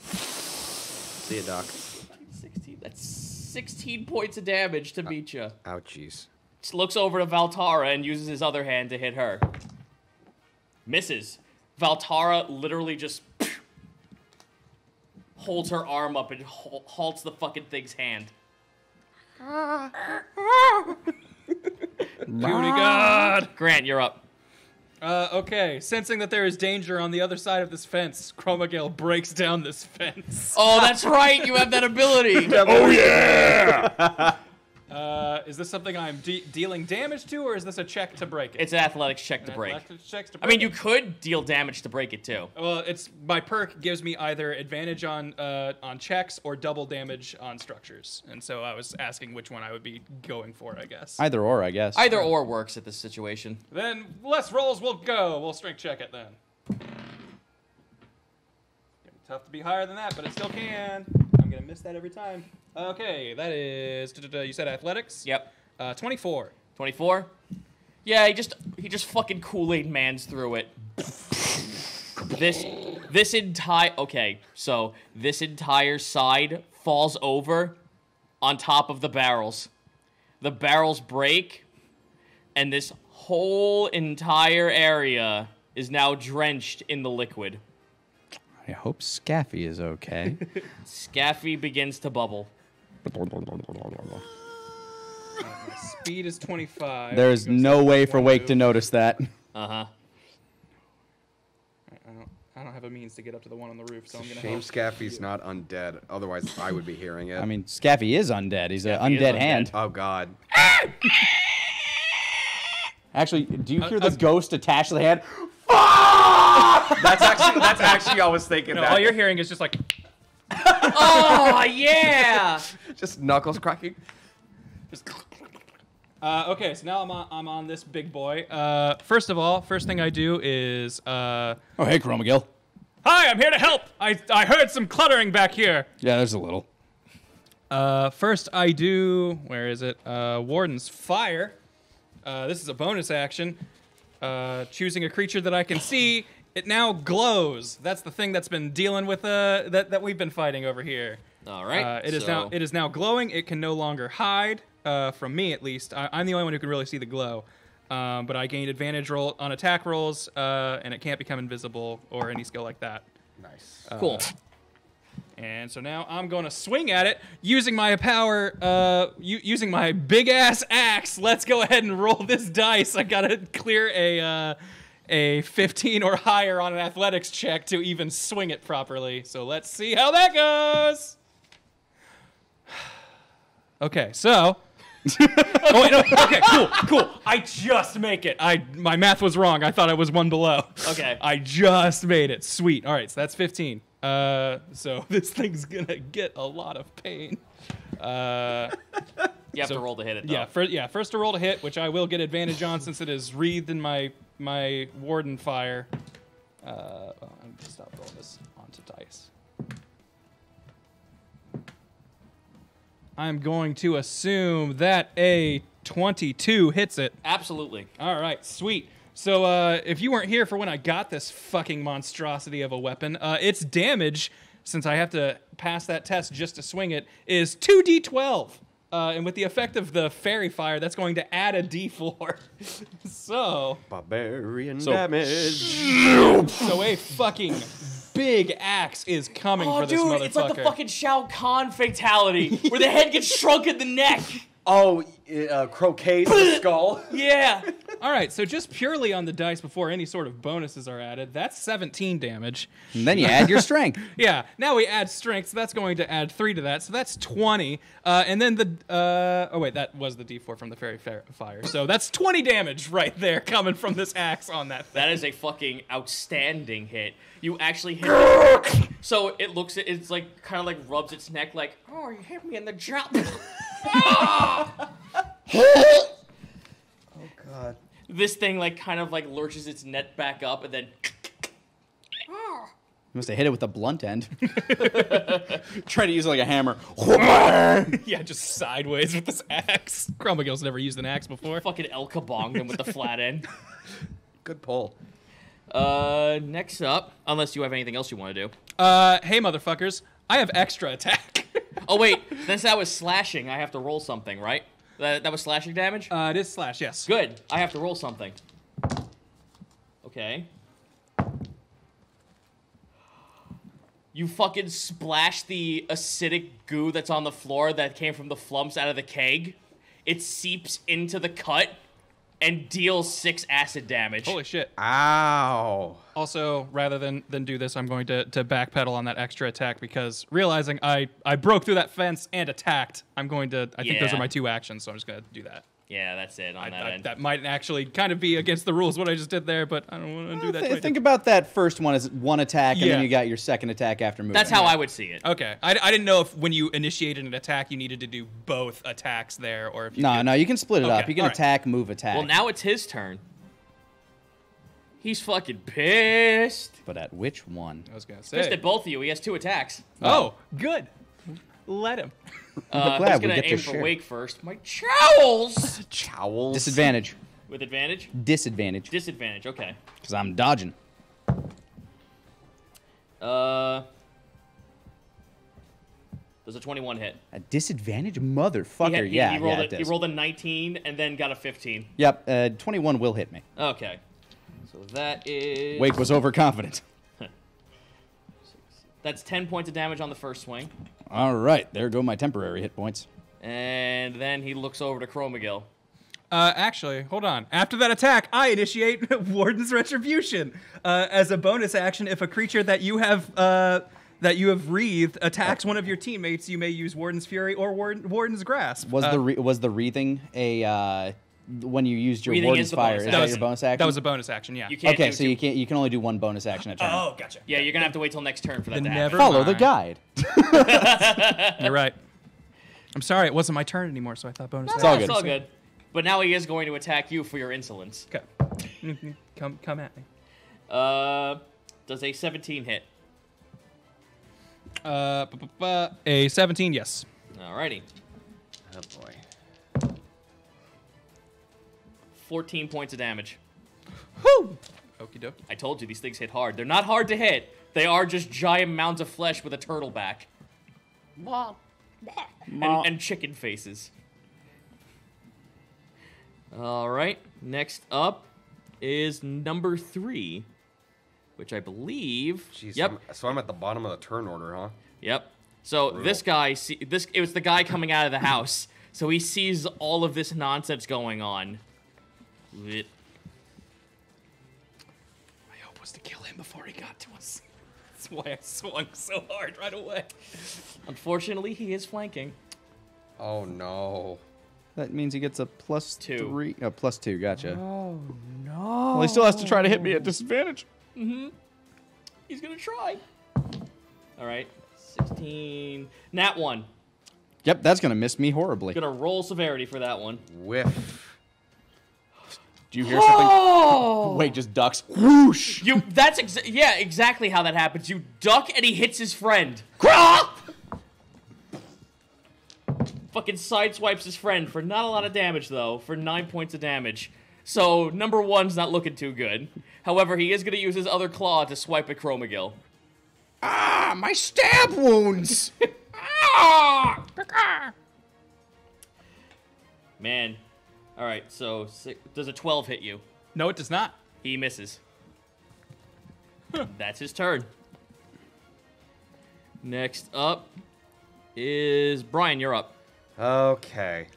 See ya, Doc. 16. That's 16 points of damage to Mecha. Ouchies. Just looks over to Valtara and uses his other hand to hit her. Misses. Valtara literally just holds her arm up and halts the fucking thing's hand. Beauty God! Grant, you're up. Okay, sensing that there is danger on the other side of this fence, Chromagill breaks down this fence. Oh, that's right, you have that ability. Oh, yeah! Is this something I'm dealing damage to, or is this a check to break it? It's an athletics check to break. I mean, you could deal damage to break it too. Well, it's my perk gives me either advantage on checks or double damage on structures, and so I was asking which one I would be going for, I guess. Either or, I guess. Either or works at this situation. Then less rolls will go. We'll strength check it then. Tough to be higher than that, but it still can. I'm gonna miss that every time. Okay, that is, you said athletics? Yep. 24. 24? Yeah, he just fucking Kool-Aid mans through it. This entire, okay, so this entire side falls over on top of the barrels. The barrels break, and this whole entire area is now drenched in the liquid. I hope Scaffy is okay. Scaffy begins to bubble. Speed is 25. There is no way for Wake to notice that. Uh-huh. I don't have a means to get up to the one on the roof, so I'm gonna help. Scaffy's not undead, otherwise I would be hearing it. I mean, Scaffy is undead. He's an undead hand. Oh god. Actually, do you hear the ghost attached to the hand? That's actually I was thinking that. All you're hearing is just like oh yeah! Just knuckles cracking. Just Okay, so now I'm on this big boy. First of all, first thing I do is... Oh, hey, Chromagill. Hi, I'm here to help. I heard some cluttering back here. Yeah, there's a little. First I do... Where is it? Warden's Fire. This is a bonus action. Choosing a creature that I can see, it now glows. That's the thing that's been dealing with that we've been fighting over here. All right. It is now glowing. It can no longer hide from me, at least. I'm the only one who can really see the glow. But I gained advantage roll on attack rolls, and it can't become invisible or any skill like that. Nice. Cool. And so now I'm going to swing at it using my power, using my big-ass axe. Let's go ahead and roll this dice. I got to clear a 15 or higher on an athletics check to even swing it properly. So let's see how that goes. Okay, so... oh, wait, no, okay, cool. I just make it. My math was wrong. I thought I was one below. Okay. I just made it. Sweet. All right, so that's 15. So this thing's gonna get a lot of pain. You have to roll to hit it, though. Yeah, first to roll to hit, which I will get advantage on since it is wreathed in my Warden Fire. Oh, I'm gonna stop rolling this onto dice. I'm going to assume that a 22 hits it. Absolutely. All right, sweet. So if you weren't here for when I got this fucking monstrosity of a weapon, its damage, since I have to pass that test just to swing it, is 2d12. And with the effect of the fairy fire, that's going to add a d4. So... Barbarian damage. So a fucking... big axe is coming for this motherfucker. It's like the fucking Shao Kahn fatality, where the head gets shrunk at the neck. Oh, croquets the skull. Yeah. All right, so just purely on the dice before any sort of bonuses are added, that's 17 damage. And then you add your strength. Yeah, now we add strength, so that's going to add 3 to that, so that's 20. And then the... oh, wait, that was the d4 from the fairy fire. So that's 20 damage right there coming from this axe on that thing. That is a fucking outstanding hit. You actually hit it. So it looks... It's like kind of like rubs its neck like, oh, you hit me in the jaw. Oh, God. This thing, like, kind of, like, lurches its neck back up and then... You must have hit it with a blunt end. Try to use it like a hammer. Yeah, just sideways with this axe. Cromagill's never used an axe before. Fucking Elka bonged him with the flat end. Good pull. Next up, unless you have anything else you want to do. Hey, motherfuckers, I have extra attack. Oh, wait, since that was slashing, I have to roll something, right? That was slashing damage? It is slash, yes. Good. I have to roll something. Okay. You fucking splash the acidic goo that's on the floor that came from the flumps out of the keg. It seeps into the cut and deals 6 acid damage. Holy shit. Ow. Also, rather than do this, I'm going to backpedal on that extra attack because realizing I broke through that fence and attacked, I'm going to, I think those are my 2 actions, so I'm just going to do that. Yeah, that's it on that end. That might actually kind of be against the rules, what I just did there, but I don't want to do that. Think about that first one as one attack, and then you got your second attack after moving. That's how I would see it. Okay. I didn't know if when you initiated an attack, you needed to do both attacks there, or if you No, you can split it up. You can attack, move, attack. Well, now it's his turn. He's fucking pissed. But at which one? I was going to say. Pissed at both of you. He has 2 attacks. Oh, good. Let him. He's going to aim for Wake first. My chowls! Chowls. Disadvantage. With advantage? Disadvantage. Disadvantage, okay. Because I'm dodging. There's a 21 hit. A disadvantage? Motherfucker, he rolled a 19 and then got a 15. Yep, 21 will hit me. Okay. So that is... Wake was overconfident. That's 10 points of damage on the first swing. All right, there go my temporary hit points. And then he looks over to Chromagill. Actually, hold on. After that attack, I initiate Warden's Retribution as a bonus action. If a creature that you have wreathed attacks one of your teammates, you may use Warden's Fury or Warden's Grasp. Was the wreathing a when you used your Warden's Fire? Is that your bonus action? That was a bonus action. Yeah. Okay, so you can only do one bonus action a turn. Oh, gotcha. Yeah, you're gonna have to wait till next turn for that to happen. Follow the guide. You're right. I'm sorry, it wasn't my turn anymore, so I thought bonus action. It's all good. But now he is going to attack you for your insolence. Okay. Come at me. Does a 17 hit? A 17, yes. Alrighty. Oh, boy. 14 points of damage. Whoo! Okie dokie. I told you, these things hit hard. They're not hard to hit. They are just giant mounds of flesh with a turtle back. And chicken faces. Alright, next up is number 3, which I believe... Jeez, yep. So I'm at the bottom of the turn order, huh? Yep. So brutal. This guy, it was the guy coming out of the house, so he sees all of this nonsense going on. My hope was to kill him before he got to us. That's why I swung so hard right away. Unfortunately, he is flanking. Oh, no. That means he gets a +2. Oh, +2, gotcha. Oh, no. Well, he still has to try to hit me at disadvantage. Mm-hmm. He's going to try. All right. 16. Nat 1. Yep, that's going to miss me horribly. Going to roll severity for that one. Whiff. Do you hear something? Wait, just ducks. Whoosh. That's exactly how that happens. You duck and he hits his friend. Fucking sideswipes his friend for not a lot of damage, though, for 9 points of damage. So, number 1's not looking too good. However, he is going to use his other claw to swipe at Chromagill. Ah, my stab wounds! Ah! Man. Alright, so, does a 12 hit you? No, it does not. He misses. That's his turn. Next up is Brian, you're up. Okay.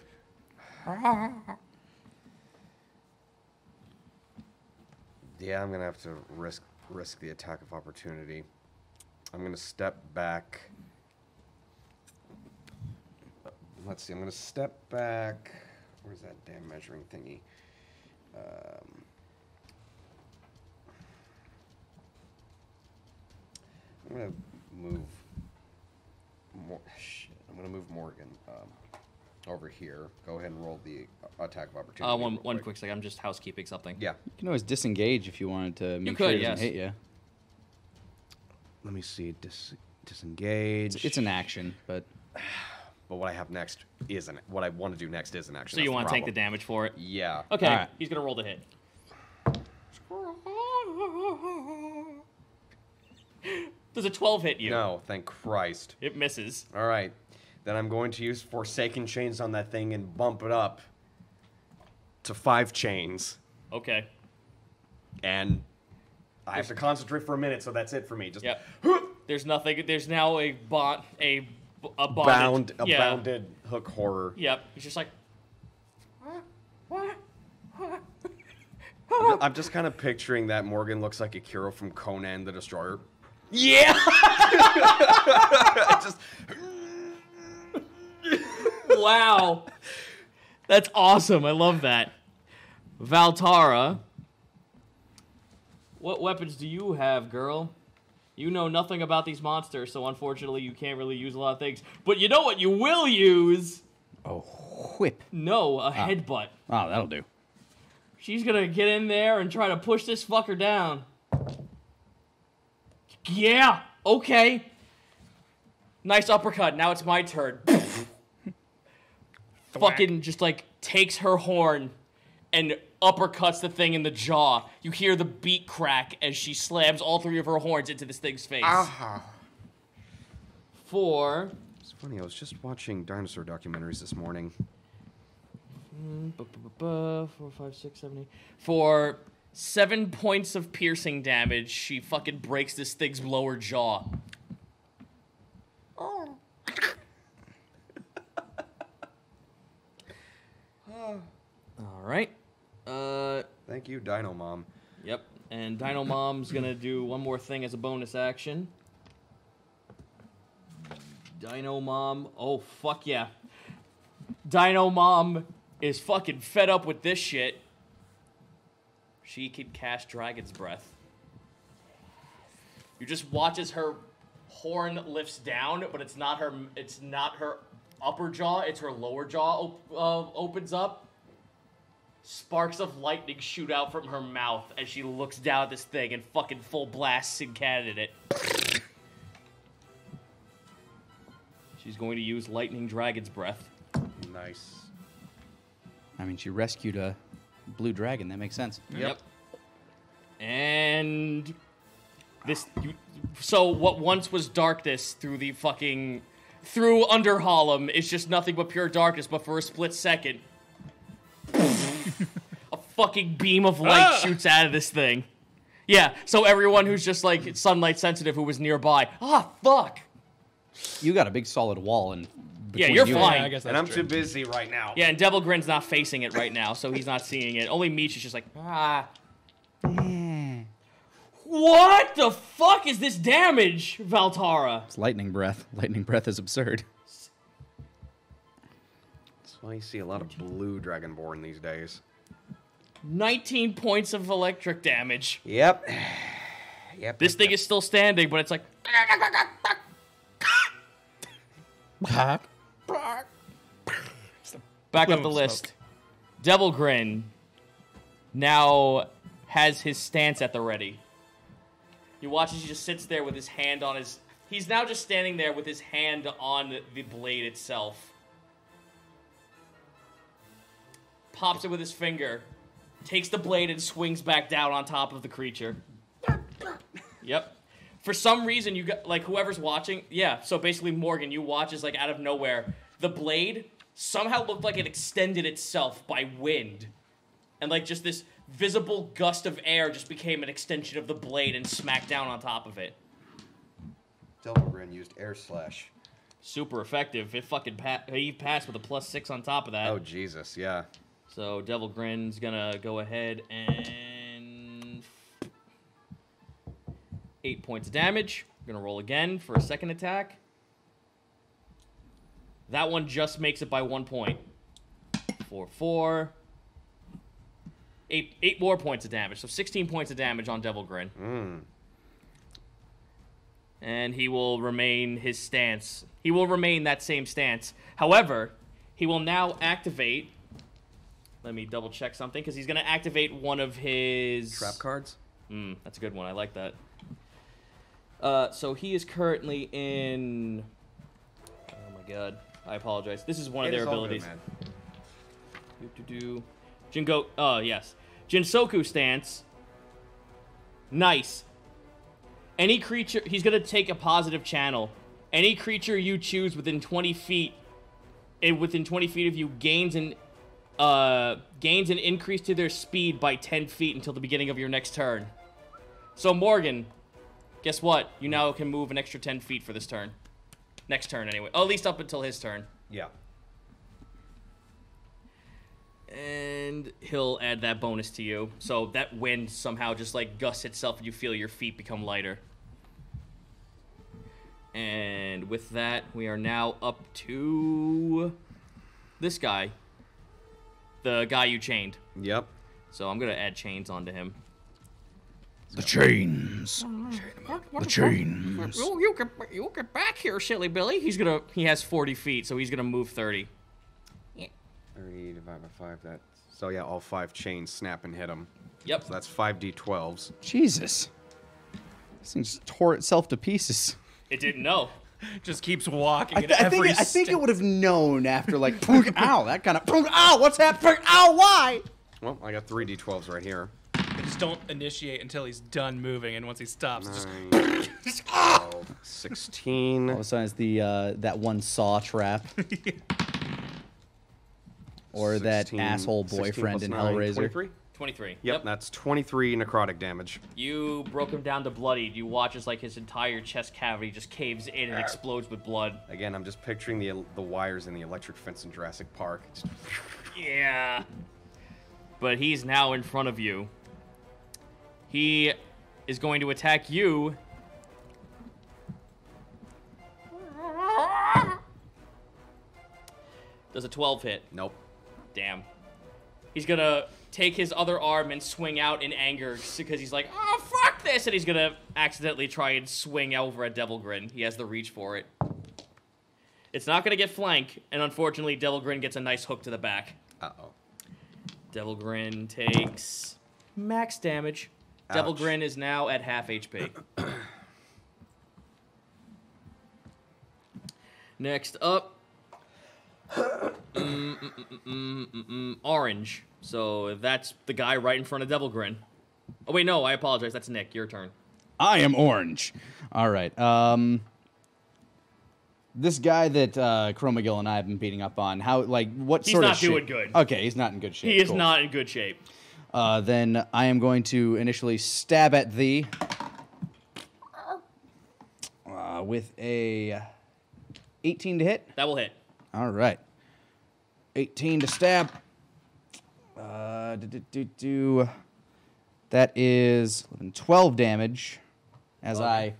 Yeah, I'm gonna have to risk the attack of opportunity. I'm gonna step back. Let's see. I'm gonna step back. Where's that damn measuring thingy? I'm gonna move more. Shit. I'm gonna move Morgan. Over here. Go ahead and roll the attack of opportunity. One quick second. I'm just housekeeping something. Yeah. You can always disengage if you wanted to make sure it doesn't hit you. Let me see. Disengage. It's an action, but... But what I have next isn't... What I want to do next is an action. So you want to take the damage for it? Yeah. Okay. All right. He's going to roll the hit. Does a 12 hit you? No, thank Christ. It misses. All right. Then I'm going to use Forsaken Chains on that thing and bump it up to 5 chains. Okay. And I have to concentrate for a minute, so that's it for me. Just there's nothing. There's now a bounded hook horror. Yep. It's just like. I'm just kind of picturing that Morgan looks like Akira from Conan the Destroyer. Yeah. Just. Wow. That's awesome. I love that. Valtara. What weapons do you have, girl? You know nothing about these monsters, so unfortunately you can't really use a lot of things. But you know what you will use? A whip. No, a headbutt. Oh, that'll do. She's gonna get in there and try to push this fucker down. Yeah, okay. Nice uppercut. Now it's my turn. Fucking just like takes her horn and uppercuts the thing in the jaw. You hear the beat crack as she slams all 3 of her horns into this thing's face. Uh-huh. It's funny, I was just watching dinosaur documentaries this morning. 4, 5, 6, 7, 8. For 7 points of piercing damage, she fucking breaks this thing's lower jaw. Oh. All right. Thank you, Dino Mom. Yep, and Dino Mom's gonna do one more thing as a bonus action. Dino Mom, oh fuck yeah. Dino Mom is fucking fed up with this shit. She can cast Dragon's Breath. You just watch as her horn lifts down, but it's not her upper jaw, it's her lower jaw opens up. Sparks of lightning shoot out from her mouth as she looks down at this thing and fucking full blasts and cannon it. She's going to use Lightning Dragon's Breath. Nice. I mean, she rescued a blue dragon. That makes sense. Yep. And this... So what once was darkness through the fucking... Through Underhollam is just nothing but pure darkness, but for a split second... a fucking beam of light shoots out of this thing. Yeah, so everyone who's just, like, sunlight sensitive who was nearby... Ah, fuck! You got a big solid wall and... Yeah, you're fine. I guess and I'm too busy right now. Yeah, and Devil Grin's not facing it right now, so he's not seeing it. Only Meech is just like, What the fuck is this damage, Valtara? It's lightning breath. Lightning breath is absurd. That's why you see a lot of blue dragonborn these days. 19 points of electric damage. Yep. This thing is still standing, but it's like... Back up the list. Devil Grin now has his stance at the ready. He watches. He just sits there with his hand on his... He's now just standing there with his hand on the blade itself. Pops it with his finger. Takes the blade and swings back down on top of the creature. Yep. For some reason, you got, like, whoever's watching, yeah, so basically Morgan, you watch is, like, out of nowhere. The blade somehow looked like it extended itself by wind. And, like, just this visible gust of air just became an extension of the blade and smacked down on top of it. Delverin used air slash. Super effective. It fucking he passed with a +6 on top of that. Oh, Jesus, yeah. So Devil Grin's gonna go ahead and... 8 points of damage. I'm gonna roll again for a second attack. That one just makes it by 1 point. 4. 8 more points of damage. So 16 points of damage on Devil Grin. And he will remain his stance. He will remain that same stance. However, he will now activate... Let me double check something, because he's gonna activate one of his... Trap cards? That's a good one. I like that. So he is currently in... Oh my god. I apologize. This is one of their abilities. Jinsoku stance. Nice. Any creature... He's going to take a positive channel. Any creature you choose within 20 feet... Within 20 feet of you gains an increase to their speed by 10 feet until the beginning of your next turn. So Morgan... Guess what? You now can move an extra 10 feet for this turn. Next turn, anyway. Oh, at least up until his turn. Yeah. And he'll add that bonus to you. So that wind somehow just, like, gusts itself and you feel your feet become lighter. And with that, we are now up to... This guy. The guy you chained. Yep. So I'm going to add chains onto him. The chains. The chains. You get back here, silly Billy. He's gonna. He has 40 feet, so he's gonna move 30. Yeah. 30 divided by 5. That. So yeah, all 5 chains snap and hit him. Yep. So that's 5d12s. Jesus. This thing just tore itself to pieces. It didn't know. Just keeps walking. I think it would have known after, like, ow, that kind of. Ow, what's happening? Ow, why? Well, I got 3d12s right here. Just don't initiate until he's done moving, and once he stops, 9, just 12, 16. All of a sudden, it's the that one saw trap, yeah. Or 16, that asshole boyfriend in Hellraiser. 23. 23. Yep, that's 23 necrotic damage. You broke him down to bloodied. You watch as, like, his entire chest cavity just caves in and explodes with blood. Again, I'm just picturing the wires in the electric fence in Jurassic Park. Just... Yeah, but he's now in front of you. He is going to attack you. Does a 12 hit? Nope. Damn. He's going to take his other arm and swing out in anger because he's like, oh, fuck this! And he's going to accidentally try and swing over at Devil Grin. He has the reach for it. It's not going to get flank, and unfortunately, Devil Grin gets a nice hook to the back. Uh-oh. Devil Grin takes max damage. Ouch. Devil Grin is now at half HP. Next up, Orange. So that's the guy right in front of Devil Grin. Oh, wait, no, I apologize. That's Nick. Your turn. I am Orange. All right. This guy that Chromagill and I have been beating up on, how, like, what sort of shape? He's not doing good. Okay, he's not in good shape. He is cool. Not in good shape. Then I am going to initially stab at thee with a 18 to hit. That will hit. All right. 18 to stab. That is 12 damage as I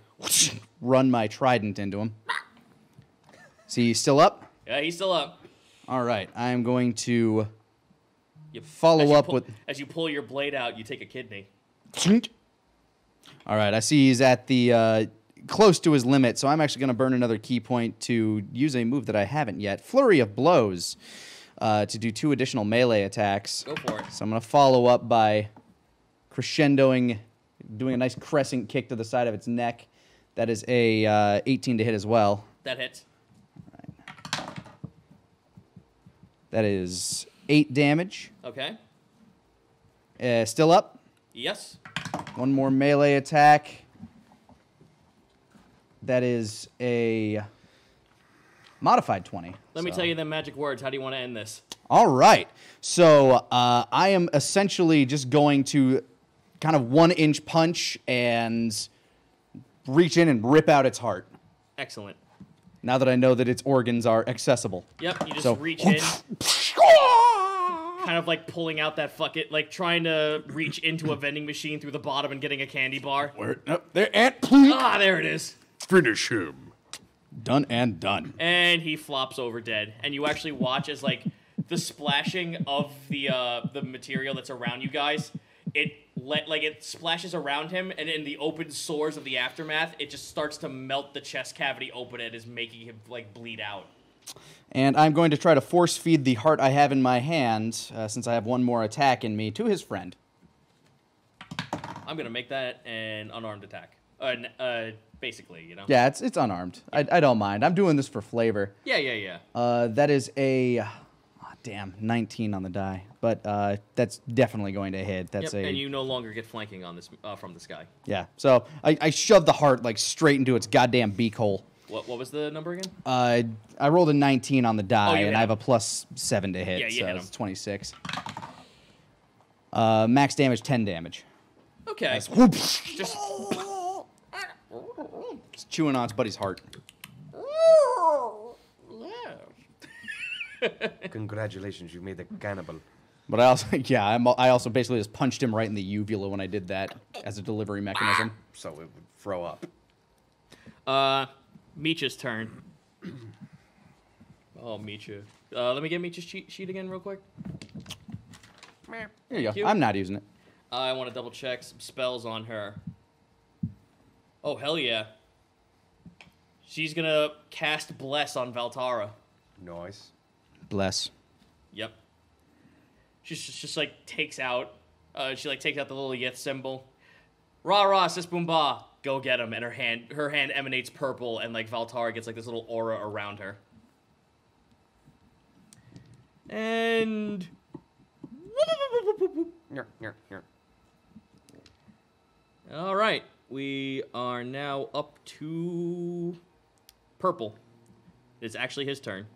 run my trident into him. See, he's still up? Yeah, he's still up. All right, I am going to follow up with... As you pull your blade out, you take a kidney. All right, I see he's at the close to his limit, so I'm actually going to burn another key point to use a move that I haven't yet. Flurry of Blows to do 2 additional melee attacks. Go for it. So I'm going to follow up by crescendoing, doing a nice crescent kick to the side of its neck. That is a 18 to hit as well. That hits. That is 8 damage. Okay. Still up? Yes. One more melee attack. That is a modified 20. Let me tell you the magic words. How do you want to end this? All right. So I am essentially just going to kind of 1-inch punch and reach in and rip out its heart. Excellent. Now that I know that its organs are accessible. Yep, you just reach in. Kind of like pulling out that bucket, like trying to reach into a vending machine through the bottom and getting a candy bar. Where? Oh, there, there it is. Finish him. Done and done. And he flops over dead. And you actually watch as like the splashing of the material that's around you guys. It splashes around him, and in the open sores of the aftermath, it just starts to melt the chest cavity open and is making him, like, bleed out. And I'm going to try to force feed the heart I have in my hand, since I have one more attack in me, to his friend. I'm going to make that an unarmed attack. Basically, you know? Yeah, it's unarmed. Yeah. I don't mind. I'm doing this for flavor. Yeah, yeah, yeah. That is a... Damn, 19 on the die, but that's definitely going to hit. That's yep, and you no longer get flanking on this from this guy. Yeah, so I shoved the heart like straight into its goddamn beak hole. What was the number again? I rolled a 19 on the die, and I have a +7 to hit, so it's 26. Max damage, 10 damage. Okay. Just chewing on its buddy's heart. Congratulations, you made a cannibal. But I also, yeah, I also basically just punched him right in the uvula when I did that as a delivery mechanism. So it would throw up. Meech's turn. Oh, Meecha. Let me get Meech's cheat sheet again real quick. Here you go. I'm not using it. I want to double check some spells on her. Oh, hell yeah. She's going to cast Bless on Valtara. Nice. Bless. Yep. She just like takes out. She like takes out the little Yith symbol. Rah rah sis boom bah. Go get him. And her hand emanates purple, and like Valtara gets like this little aura around her. And all right, we are now up to Purple. It's actually his turn.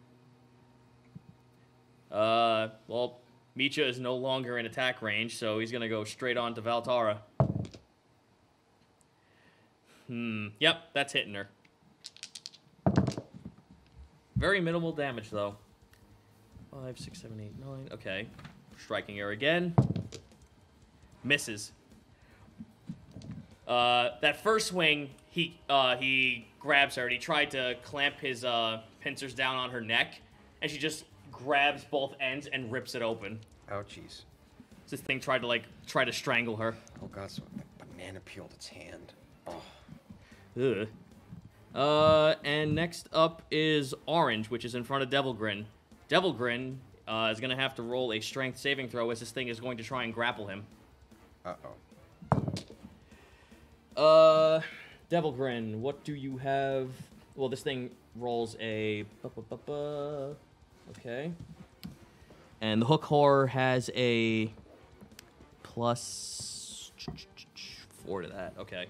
Well, Mecha is no longer in attack range, so he's gonna go straight on to Valtara. Yep, that's hitting her. Very minimal damage, though. 5, 6, 7, 8, 9. Okay. Striking her again. Misses. That first swing, he grabs her, and he tried to clamp his, pincers down on her neck, and she just... grabs both ends and rips it open. Ouchies. This thing tried to strangle her. Oh god, so the banana peeled its hand. Oh. Ugh. And next up is Orange, which is in front of Devil Grin. Devil Grin is going to have to roll a strength saving throw as this thing is going to try and grapple him. Uh-oh. Devil Grin, what do you have? Well, this thing rolls a... Okay. And the hook horror has a plus 4 to that. Okay.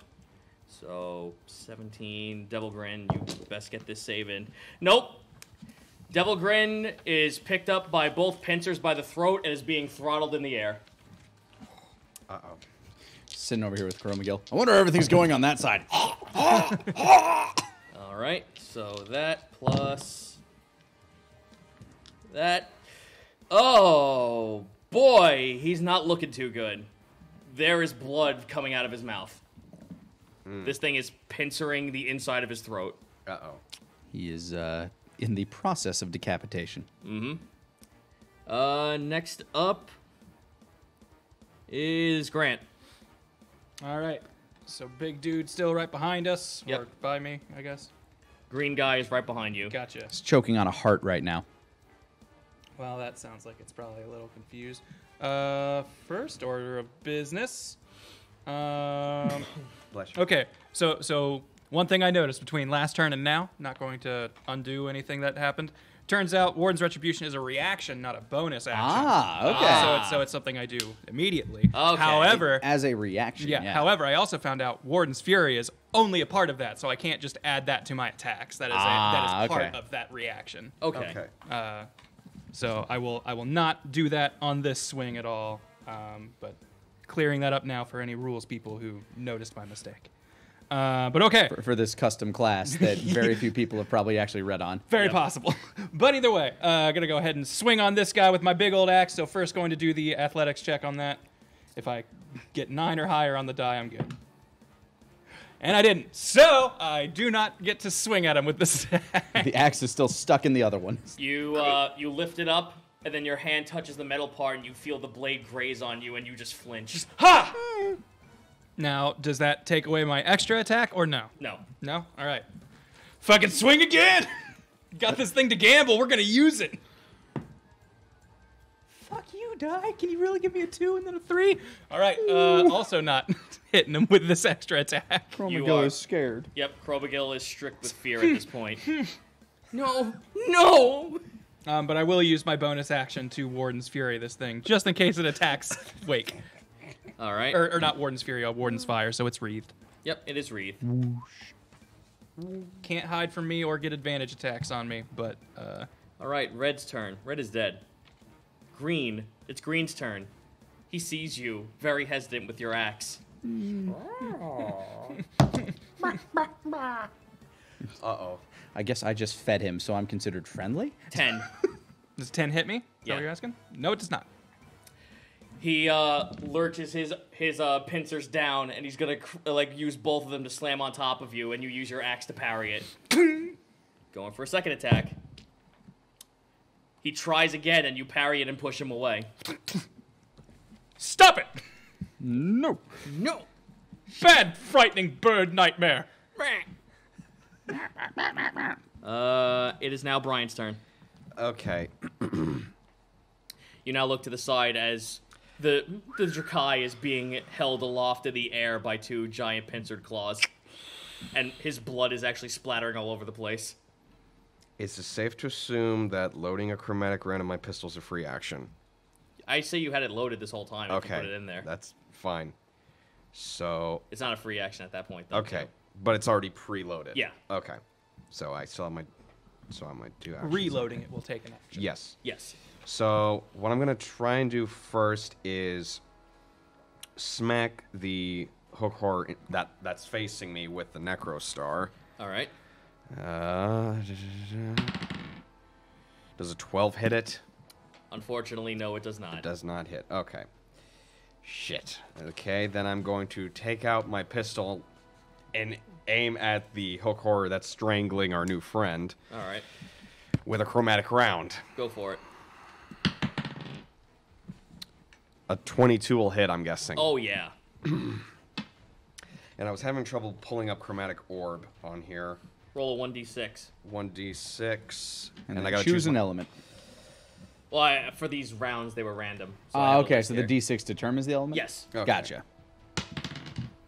So 17. Devil Grin, you best get this save in. Nope. Devil Grin is picked up by both pincers by the throat and is being throttled in the air. Uh-oh. Sitting over here with Chromagill. I wonder if everything's going on that side. All right. So that plus that. Oh, boy. He's not looking too good. There is blood coming out of his mouth. Mm. This thing is pincering the inside of his throat. Uh-oh. He is in the process of decapitation. Mm-hmm. Next up is Grant. All right. So big dude still right behind us, yep. Or by me, I guess. Green guy is right behind you. Gotcha. He's choking on a heart right now. Well, that sounds like it's probably a little confused. First order of business. Bless you. Okay, so one thing I noticed between last turn and now, not going to undo anything that happened. Turns out Warden's Retribution is a reaction, not a bonus action. Ah, okay. So it's something I do immediately. Okay. However, as a reaction. Yeah. However, I also found out Warden's Fury is only a part of that, so I can't just add that to my attacks. That is that is part of that reaction. Okay. So I will not do that on this swing at all. But clearing that up now for any rules people who noticed my mistake. But okay. For this custom class that very few people have probably actually read on. Very possible. But either way, I'm going to go ahead and swing on this guy with my big old axe. So first going to do the athletics check on that. If I get 9 or higher on the die, I'm good. And I didn't. So I do not get to swing at him with this axe. The axe is still stuck in the other one. You lift it up, and then your hand touches the metal part, and you feel the blade graze on you, and you just flinch. Ha! Now, does that take away my extra attack or no? No. No? All right. Fucking swing again! Got this thing to gamble. We're going to use it. Fuck you, die. Can you really give me a 2 and then a 3? All right. Also not hitting him with this extra attack. Chromagill is scared. Yep. Chromagill is strict with fear at this point. No. But I will use my bonus action to Warden's Fury this thing, just in case it attacks Wake. All right. Or not Warden's Fury, Warden's Fire, so it's wreathed. Yep, it is wreathed. Whoosh. Can't hide from me or get advantage attacks on me, but... All right, Red's turn. Red is dead. Green. It's Green's turn. He sees you, very hesitant with your axe. Uh-oh. I guess I just fed him, so I'm considered friendly? 10. Does 10 hit me? Is that what you're asking? No, it does not. He lurches his pincers down, and he's gonna use both of them to slam on top of you, and you use your axe to parry it. Going for a second attack. He tries again, and you parry it and push him away. Stop it! No. No. Bad frightening bird nightmare. It is now Brian's turn. Okay. You now look to the side as the Drakai is being held aloft in the air by 2 giant pincered claws. And his blood is actually splattering all over the place. Is it safe to assume that loading a chromatic round in my pistol is a free action? I say you had it loaded this whole time. Okay. If you put it in there. That's fine. So... It's not a free action at that point, though. Okay. But it's already preloaded. Yeah. Okay. So I still have my... So I'm my 2 actions. Reloading it will take an action. Yes. Yes. So what I'm going to try and do first is smack the hook horror that's facing me with the Necro Star. All right. Does a 12 hit it? Unfortunately, no, it does not. It does not hit. Okay. Shit. Okay, then I'm going to take out my pistol and aim at the hook horror that's strangling our new friend. All right. With a chromatic round. Go for it. A 22 will hit, I'm guessing. Oh, yeah. And I was having trouble pulling up Chromatic Orb on here. Roll a 1d6. And I gotta choose an element. Well, for these rounds, they were random. So okay, so the D6 determines the element? Yes. Okay. Gotcha.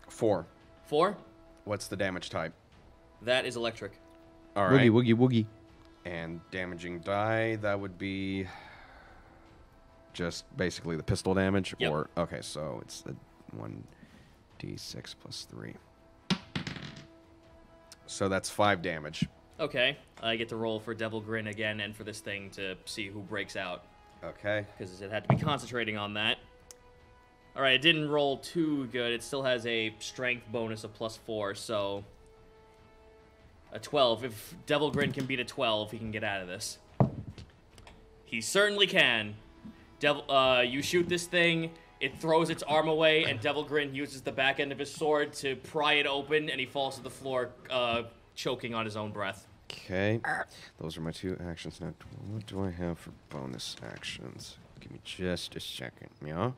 4. 4? What's the damage type? That is electric. All right. Woogie, woogie, woogie. And damaging die, that would be just basically the pistol damage? Yep. Or okay, so it's the 1d6 plus 3. So that's 5 damage. Okay, I get to roll for Devil Grin again and for this thing to see who breaks out. Okay. Because it had to be concentrating on that. All right, it didn't roll too good. It still has a strength bonus of +4, so a 12. If Devil Grin can beat a 12, he can get out of this. He certainly can. You shoot this thing, it throws its arm away, and Devil Grin uses the back end of his sword to pry it open, and he falls to the floor, choking on his own breath. Okay. Those are my 2 actions. Now, what do I have for bonus actions? Give me just a second, yeah?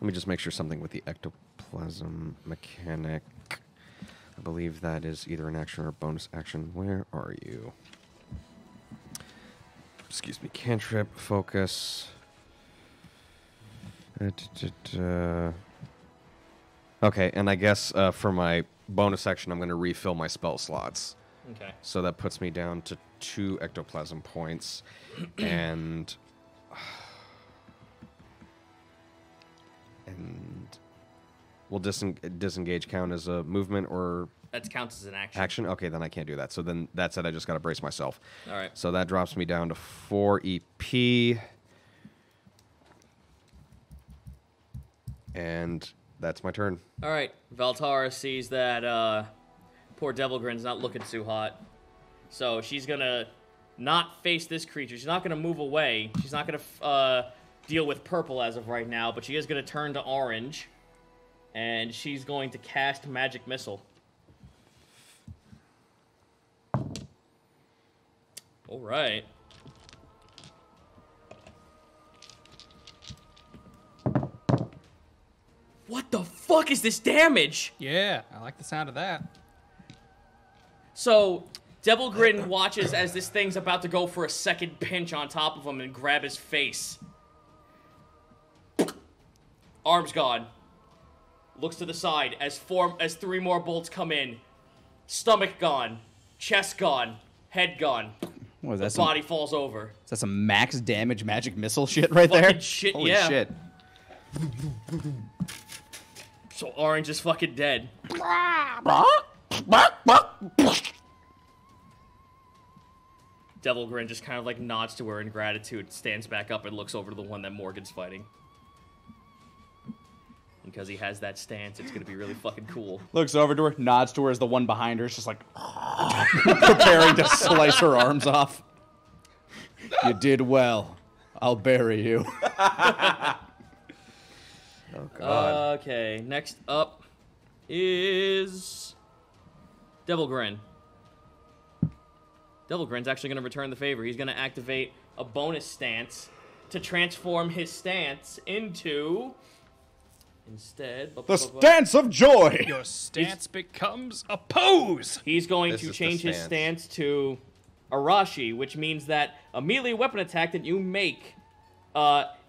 Let me just make sure something with the ectoplasm mechanic. I believe that is either an action or a bonus action. Where are you? Excuse me. Cantrip, focus. Okay, and I guess for my bonus action, I'm going to refill my spell slots. Okay. So that puts me down to 2 ectoplasm points. And will disengage count as a movement or... That counts as an action. Action? Okay, then I can't do that. So then that said, I just got to brace myself. All right. So that drops me down to 4 EP. And... that's my turn. All right. Valtara sees that poor Devil Grin's not looking too hot. So she's going to not face this creature. She's not going to move away. She's not going to deal with purple as of right now, but she is going to turn to orange. And she's going to cast Magic Missile. All right. What the fuck is this damage? Yeah, I like the sound of that. So, Devil Grin watches as this thing's about to go for a second pinch on top of him and grab his face. Arm's gone. Looks to the side as 3 more bolts come in. Stomach gone. Chest gone. Head gone. What, the body falls over. Is that some max damage Magic Missile shit right there? Fucking shit, holy yeah. Shit. So orange is fucking dead. Devil Grin just kind of like nods to her in gratitude, stands back up and looks over to the one that Morgan's fighting. And because he has that stance, it's gonna be really fucking cool. Looks over to her, nods to her as the one behind her is just like preparing to slice her arms off. You did well. I'll bury you. Oh, God. Okay, next up is Devil Grin. Devil Grin's actually going to return the favor. He's going to activate a bonus stance to transform his stance into... Instead... The stance of joy! Your stance becomes a pose! He's going to change his stance to Arashi, which means that a melee weapon attack that you make...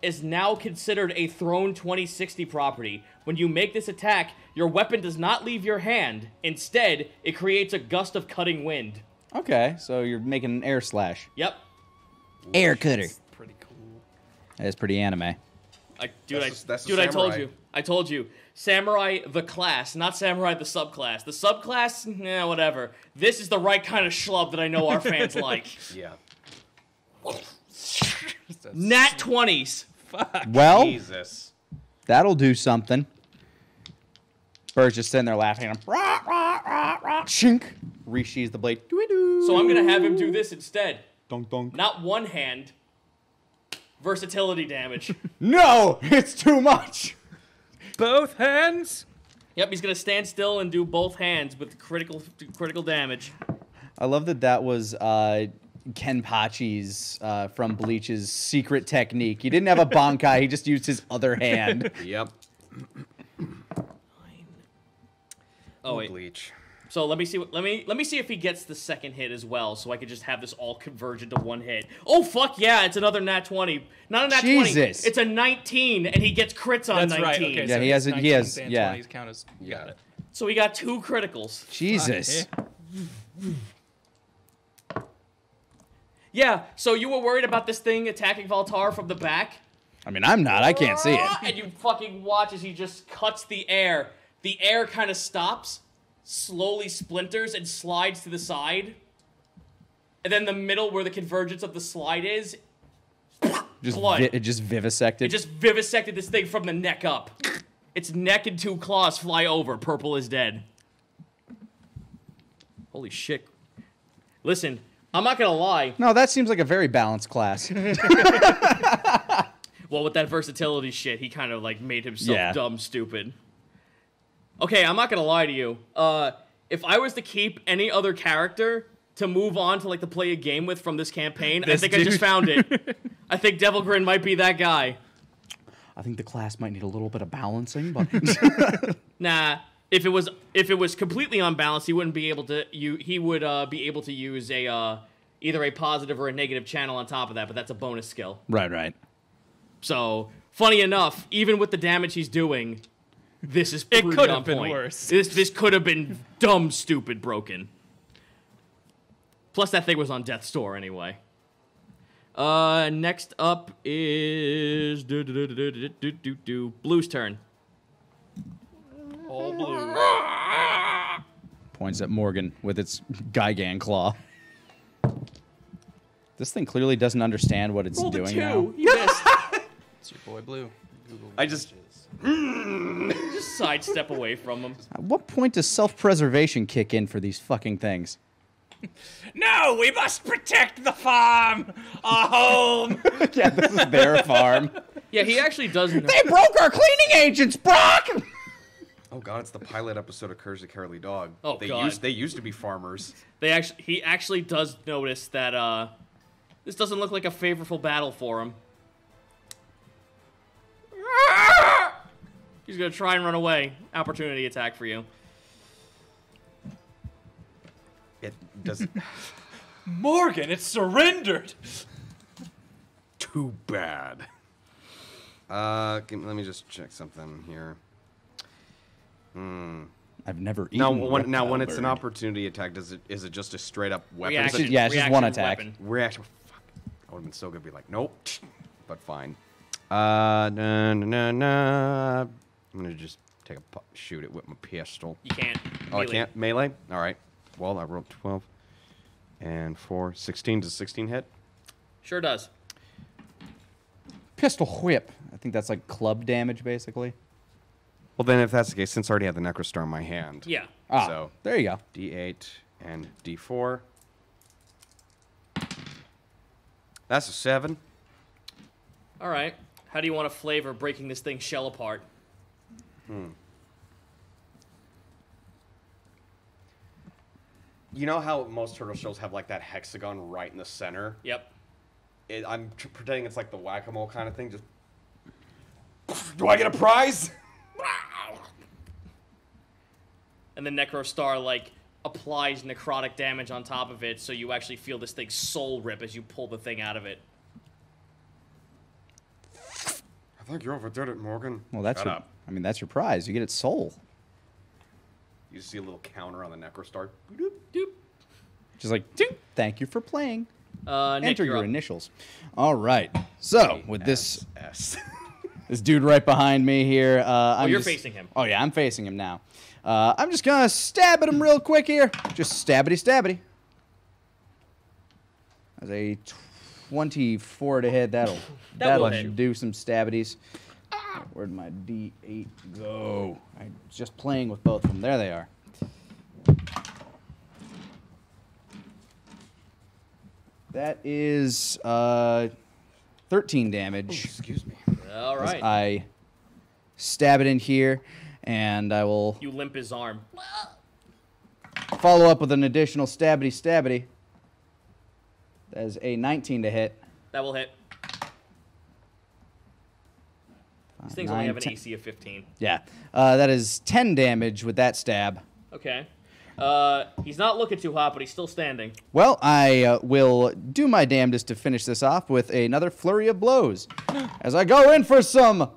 is now considered a thrown 20/60 property. When you make this attack, your weapon does not leave your hand. Instead, it creates a gust of cutting wind. Okay, so you're making an air slash. Yep. Air cutter. That's pretty cool. That is pretty anime. Dude, I told you. I told you. Samurai, the class, not samurai, the subclass. The subclass, nah, whatever. This is the right kind of schlub that I know our fans like. Yeah. Nat 20s. Fuck. Well, Jesus. That'll do something. Bird's just sitting there laughing at him. Rah, rah, rah, rah. Shink. Resheathes the blade. Doo-doo. So I'm going to have him do this instead. Dunk, dunk. Not one hand. Versatility damage. No, it's too much. Both hands? Yep, he's going to stand still and do both hands with critical damage. I love that that was... Kenpachi's from Bleach's secret technique. He didn't have a Bankai, he just used his other hand. Yep. Oh, wait. Bleach. So let me see. Let me see if he gets the second hit as well, so I could just have this all converge into one hit. Oh fuck yeah! It's another nat 20. Not a nat 20. It's a 19, and he gets crits on 19. That's right. Okay, yeah, so he has. He has. Yeah. Got it. So he got 2 criticals. Jesus. Yeah. So you were worried about this thing attacking Valtara from the back? I mean, I'm not. I can't see it. And you fucking watch as he just cuts the air. The air kind of stops, slowly splinters, and slides to the side. And then the middle where the convergence of the slide is, just blood. It just vivisected? It just vivisected this thing from the neck up. Its neck and 2 claws fly over. Purple is dead. Holy shit. Listen, I'm not going to lie. No, that seems like a very balanced class. Well, with that versatility shit, he kind of like made himself dumb stupid. Okay, I'm not gonna lie to you. If I was to keep any other character to move on to like to play a game with from this campaign, I think dude. I just found it. I think Devil Grin might be that guy. I think the class might need a little bit of balancing, but nah. If it was completely unbalanced, he wouldn't be able to. He would be able to use a either a positive or a negative channel on top of that, but that's a bonus skill. Right, right. So, funny enough, even with the damage he's doing, this is pretty on point. It could have been worse. This could have been dumb, stupid, broken. Plus, that thing was on death's door anyway. Next up is Blue's turn. All blue. Points at Morgan with its Gigan claw. This thing clearly doesn't understand what it's doing now. You missed. It's your boy Blue. Google just sidestep away from him. At what point does self-preservation kick in for these fucking things? No, we must protect the farm, our home. Yeah, this is their farm. Yeah, he actually doesn't. They broke our cleaning agents, Brock. Oh God, it's the pilot episode of Curse the Cowardly Dog. Oh God, they used to be farmers. He actually does notice that this doesn't look like a favorable battle for him. He's going to try and run away. Opportunity attack for you. It doesn't... Morgan, it's surrendered! Too bad. Let me just check something here. I've never eaten Now, when it's an opportunity attack, is it just a straight-up weapon? Reaction, yeah, it's just one attack. Weapon. Reaction. Fuck. I would have been so good to be like, nope. But fine. I'm gonna just take a shoot it with my pistol. You can't. Oh, melee. I can't? Melee? Alright. Well, I rolled 12 and 4. 16 to 16 hit? Sure does. Pistol whip. I think that's like club damage, basically. Well, then if that's the case, since I already have the Necro Star in my hand. Yeah. Ah, so, there you go. D8 and D4. That's a 7. Alright. How do you want to flavor breaking this thing's shell apart? You know how most turtle shells have like that hexagon right in the center? Yep. I'm pretending it's like the whack-a-mole kind of thing. Just do I get a prize? And the Necro Star like applies necrotic damage on top of it, so you actually feel this thing's soul rip as you pull the thing out of it. I think you overdid it, Morgan. Well, that's your, I mean, that's your prize. You get its soul. You see a little counter on the Necro Star. Doop, doop. Just like, doop. Thank you for playing. Enter your initials. All right. So with this, this dude right behind me here. Oh, you're facing him. Oh yeah, I'm facing him now. I'm just gonna stab at him real quick here. Just stabbity stabbity. As a 24 to hit. That'll do some stabbities. Where'd my D8 go? I'm just playing with both of them. There they are. That is 13 damage. Ooh, excuse me. All right. I stab it in here, and I will. You limp his arm. Follow up with an additional stabbity stabbity. That is a 19 to hit. That will hit. These things only have an AC of 15. Yeah. That is 10 damage with that stab. Okay. He's not looking too hot, but he's still standing. Well, I will do my damnedest to finish this off with another flurry of blows. As I go in for some...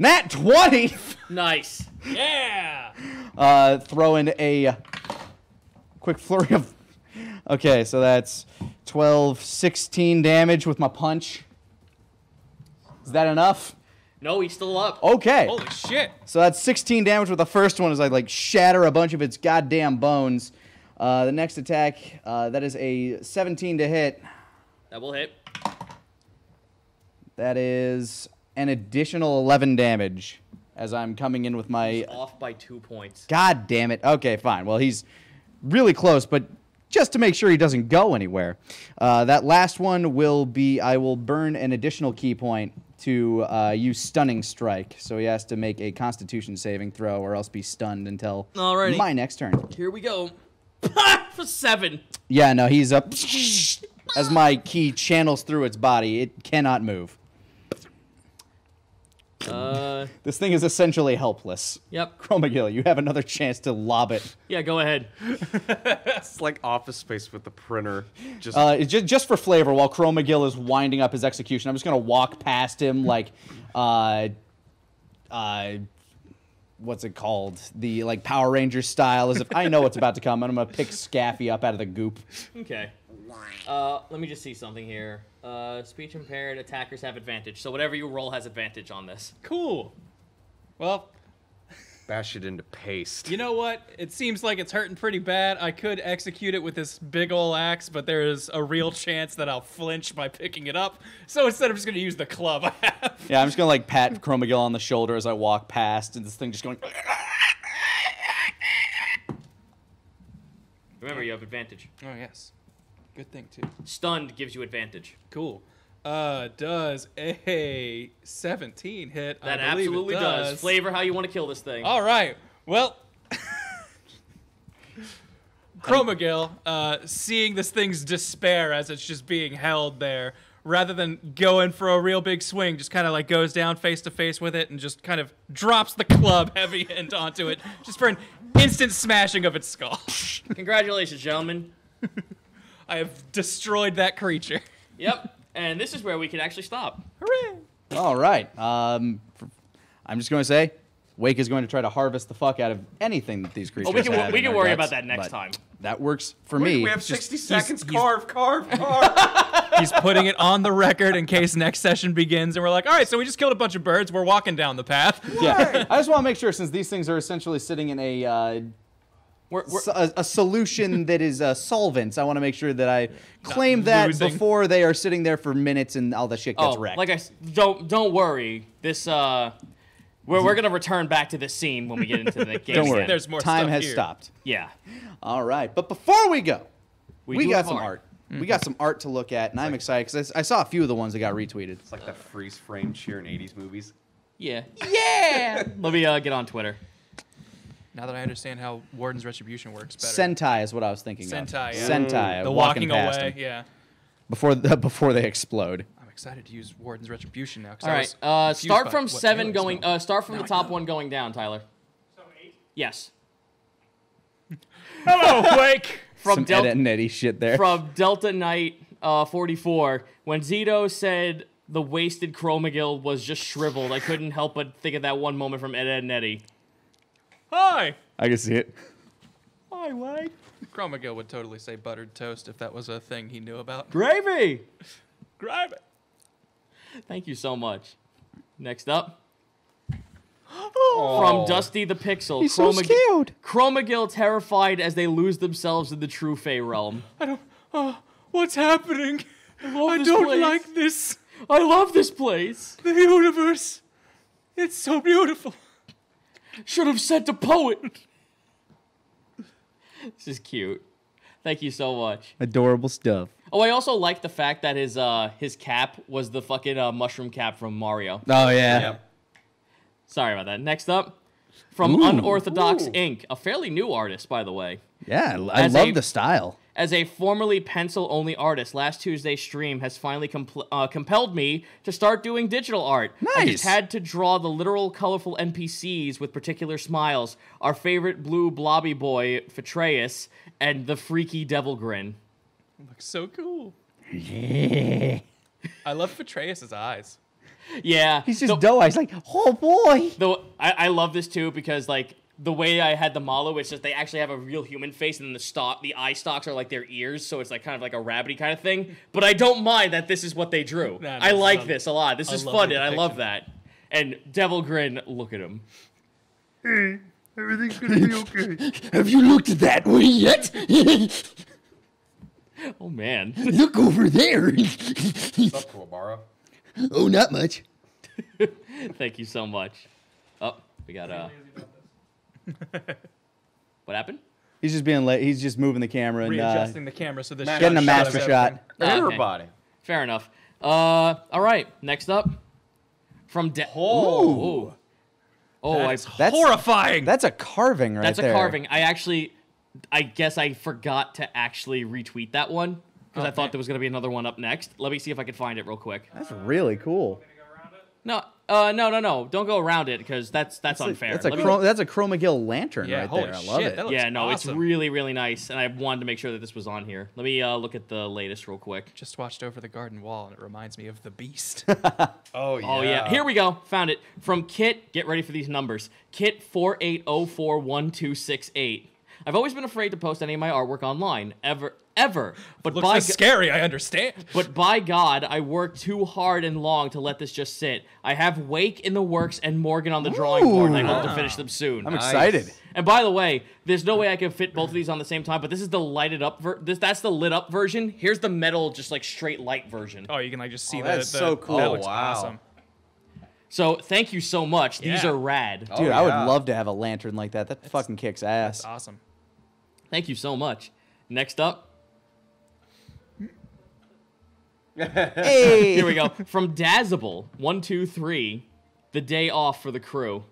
Nat 20! Nice. Yeah! Throw in a quick flurry of... Okay, so that's 12, 16 damage with my punch. Is that enough? No, he's still up. Okay. Holy shit. So that's 16 damage with the first one as I, like, shatter a bunch of its goddamn bones. The next attack, that is a 17 to hit. That will hit. That is an additional 11 damage as I'm coming in with my... He's off by 2 points. God damn it. Okay, fine. Well, he's really close, but just to make sure he doesn't go anywhere. That last one will be... I will burn an additional key point to use Stunning Strike. So he has to make a Constitution saving throw or else be stunned until my next turn. Here we go. For 7. Yeah, no, he's up. As my key channels through its body, it cannot move. This thing is essentially helpless. Yep. Chromagill, you have another chance to lob it. Yeah, go ahead. It's like Office Space with the printer. Just for flavor, while Chromagill is winding up his execution, I'm just going to walk past him like, what's it called? The, like, Power Rangers style, as if I know what's about to come, and I'm going to pick Scaffy up out of the goop. Okay. Let me just see something here. Speech impaired attackers have advantage, so whatever you roll has advantage on this. Cool. Well, bash it into paste. You know what? It seems like it's hurting pretty bad. I could execute it with this big ol' axe, but there is a real chance that I'll flinch by picking it up. So instead, I'm just gonna use the club I have. Yeah, I'm just gonna like pat Chromagill on the shoulder as I walk past, and this thing just going. Remember, you have advantage. Oh yes. Good thing, too. Stunned gives you advantage. Cool. Does a 17 hit? That absolutely does. Flavor how you want to kill this thing. All right. Well, Chromagill, seeing this thing's despair as it's just being held there, rather than going for a real big swing, just kind of like goes down face to face with it and just kind of drops the club heavy end onto it just for an instant smashing of its skull. Congratulations, gentlemen. I have destroyed that creature. Yep, and this is where we can actually stop. Hooray! All right. I'm just going to say, Wake is going to try to harvest the fuck out of anything that these creatures have. We can worry about that next time. That works for me. We have 60 seconds. Carve. He's putting it on the record in case next session begins, and we're like, all right, so we just killed a bunch of birds. We're walking down the path. Right. Yeah. I just want to make sure, since these things are essentially sitting in a... a solution that is solvents. I want to make sure that I claim that before they are sitting there for minutes and all the shit gets wrecked. Like don't worry. This we're gonna return back to this scene when we get into the game. Don't worry. There's more time has stopped. Yeah. All right. But before we go, we got some art. Mm-hmm. We got some art to look at, and I'm excited because I saw a few of the ones that got retweeted. It's like that freeze frame cheer in '80s movies. Yeah. Yeah. Let me get on Twitter. Now that I understand how Warden's Retribution works better. Sentai is what I was thinking of. Yeah. Sentai. The walking past away, yeah. Before they explode. I'm excited to use Warden's Retribution now. All right, start from 7 going... start from the top one going down, Tyler. So 8? Yes. Hello, Wake! Some Ed and Eddie shit there. From Delta Knight 44, when Zito said the wasted Chromagill was just shriveled, I couldn't help but think of that one moment from Ed and Eddie. Hi! I can see it. Hi, Wade. Chromagill would totally say buttered toast if that was a thing he knew about. Gravy! Gravy! Thank you so much. Next up. Oh. From Dusty the Pixel. He's so scared. Chromagill terrified as they lose themselves in the true Fey realm. I don't... what's happening? I don't like this. I love this place. The universe. It's so beautiful. Should have sent a poet. This is cute. Thank you so much. Adorable stuff. Oh, I also like the fact that his cap was the fucking mushroom cap from Mario. Oh, yeah. Yep. Sorry about that. Next up, from Unorthodox Inc., a fairly new artist, by the way. Yeah, I love the style. As a formerly pencil-only artist, last Tuesday's stream has finally compelled me to start doing digital art. Nice. I just had to draw the literal colorful NPCs with particular smiles, our favorite blue blobby boy, Fetreus, and the freaky Devil Grin. It looks so cool. Yeah. I love Fetreus' eyes. Yeah. He's just doe-eyed. He's like, oh, boy. Though I love this, too, because, like, the way I had the Malu, it's just they actually have a real human face, and the eye stalks are like their ears, so it's like kind of like a rabbity kind of thing. But I don't mind that this is what they drew. I like this a lot. This is fun, and I love that. And Devil Grin, look at him. Hey, everything's gonna be okay. Have you looked at that way yet? Oh man! Look over there. What's up, Kuwabara? Oh, not much. Thank you so much. Oh, we got what happened? He's just being late. He's just moving the camera and readjusting the camera so this getting a master shot. Everybody, okay. Fair enough. All right. Next up, from oh, that's horrifying. That's a carving right there. That's a carving. I guess I forgot to actually retweet that one because I thought there was gonna be another one up next. Let me see if I can find it real quick. That's really cool. No. No, don't go around it because that's unfair. That's a Chromagill lantern right there. I love it. Yeah, no, awesome. It's really, really nice, and I wanted to make sure that this was on here. Let me look at the latest real quick. Just watched Over the Garden Wall, and it reminds me of The Beast. Oh, yeah. Oh, yeah. Here we go. Found it. From Kit, get ready for these numbers. Kit 48041268. I've always been afraid to post any of my artwork online, ever. But looks by scary, I understand. But by God, I worked too hard and long to let this just sit. I have Wake in the works and Morgan on the drawing board, and I hope to finish them soon. I'm excited. And by the way, there's no way I can fit both of these on the same time, but this is the lighted up that's the lit up version. Here's the metal, just like straight light version. Oh, you can like just see that. That's so cool. That looks awesome. So thank you so much. Yeah. These are rad. Dude, I would love to have a lantern like that. That fucking kicks ass. That's awesome. Thank you so much. Next up. Hey! Here we go. From Dazzable123, the day off for the crew.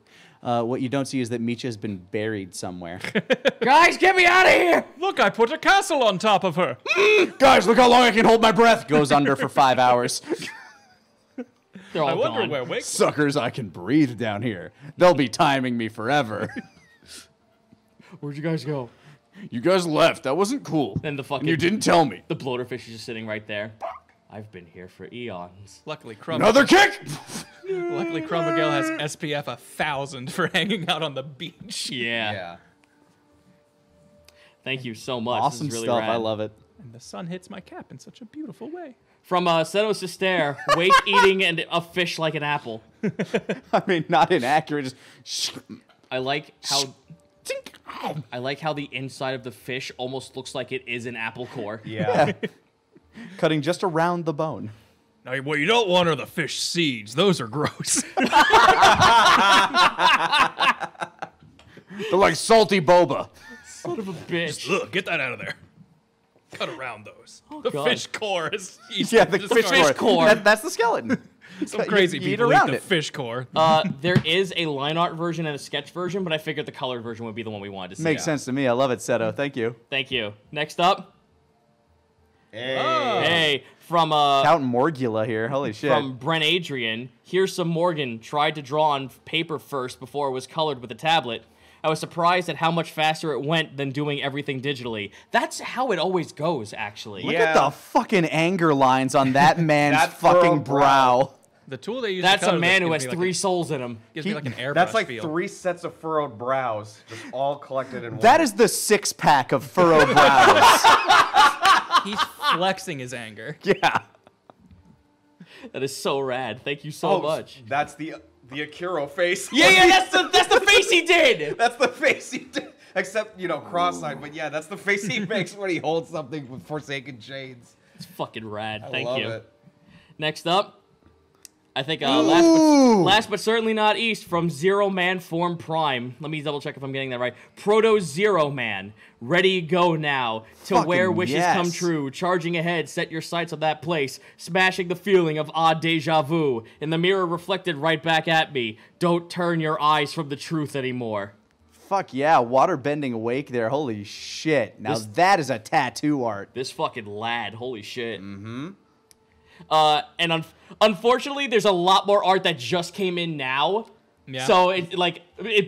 What you don't see is that Michi's been buried somewhere. Guys, get me out of here! Look, I put a castle on top of her. Guys, look how long I can hold my breath. Goes under for 5 hours. They're all gone. Where Wake suckers, I can breathe down here. They'll be timing me forever. Where'd you guys go? You guys left. That wasn't cool. And the fucking you didn't tell me. The bloaterfish is just sitting right there. I've been here for eons. Luckily, Chromagill. Another kick. Luckily, Chromagill has SPF 1,000 for hanging out on the beach. Yeah. Thank you so much. Awesome stuff. Rad. I love it. And the sun hits my cap in such a beautiful way. From Seto Sister, Wake eating and a fish like an apple. I mean, not inaccurate. Just I like how. I like how the inside of the fish almost looks like it is an apple core. Yeah. Cutting just around the bone. Now, what you don't want are the fish seeds. Those are gross. They're like salty boba. Son of a bitch. Just, look, get that out of there. Cut around those. Oh, the fish core is easy. Yeah, the fish core. That's the skeleton. Some crazy people eat the fish core. There is a line art version and a sketch version, but I figured the colored version would be the one we wanted to see. Makes sense to me. I love it, Seto. Thank you. Thank you. Next up. Hey. Oh. Hey. From Count Morgula here. Holy shit. From Brent Adrian. Here's some Morgan. Tried to draw on paper first before it was colored with a tablet. I was surprised at how much faster it went than doing everything digitally. That's how it always goes, actually. Look at the fucking anger lines on that man's fucking brow. The tool they use. That's a man who has three souls in him. Gives me like an airbrush. That's like three sets of furrowed brows, just all collected in one. That is the six pack of furrowed brows. He's flexing his anger. Yeah. That is so rad. Thank you so much. That's the Akiro face. Yeah, yeah. That's the face he did. That's the face he did. Except you know cross-eyed, but yeah, that's the face he makes when he holds something with Forsaken Chains. It's fucking rad. Thank you. I love it. Next up. I think last but certainly not least, from Zero Man Form Prime. Let me double check if I'm getting that right. Proto Zero Man, ready go now to fucking where wishes come true. Charging ahead, set your sights on that place. Smashing the feeling of deja vu in the mirror reflected right back at me. Don't turn your eyes from the truth anymore. Fuck yeah, water bending awake there. Holy shit. Now that is a tattoo art. This fucking lad. Holy shit. Mm-hmm. And unfortunately, there's a lot more art that just came in now. Yeah. So,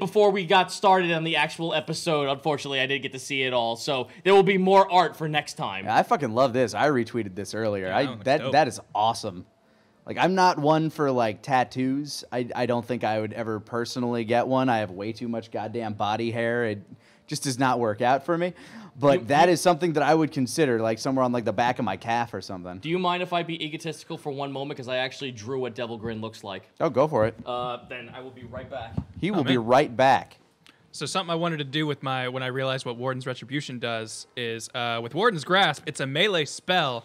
before we got started on the actual episode, unfortunately, I didn't get to see it all. So, there will be more art for next time. Yeah, I fucking love this. I retweeted this earlier. Yeah, that is awesome. Like, I'm not one for, like, tattoos. I don't think I would ever personally get one. I have way too much goddamn body hair. It just does not work out for me. But that is something that I would consider, like, somewhere on, like, the back of my calf or something. Do you mind if I be egotistical for one moment? Because I actually drew what Devil Grin looks like. Oh, go for it. Then I will be right back. He will be right back. So something I wanted to do with my, when I realized what Warden's Retribution does is, with Warden's Grasp, it's a melee spell,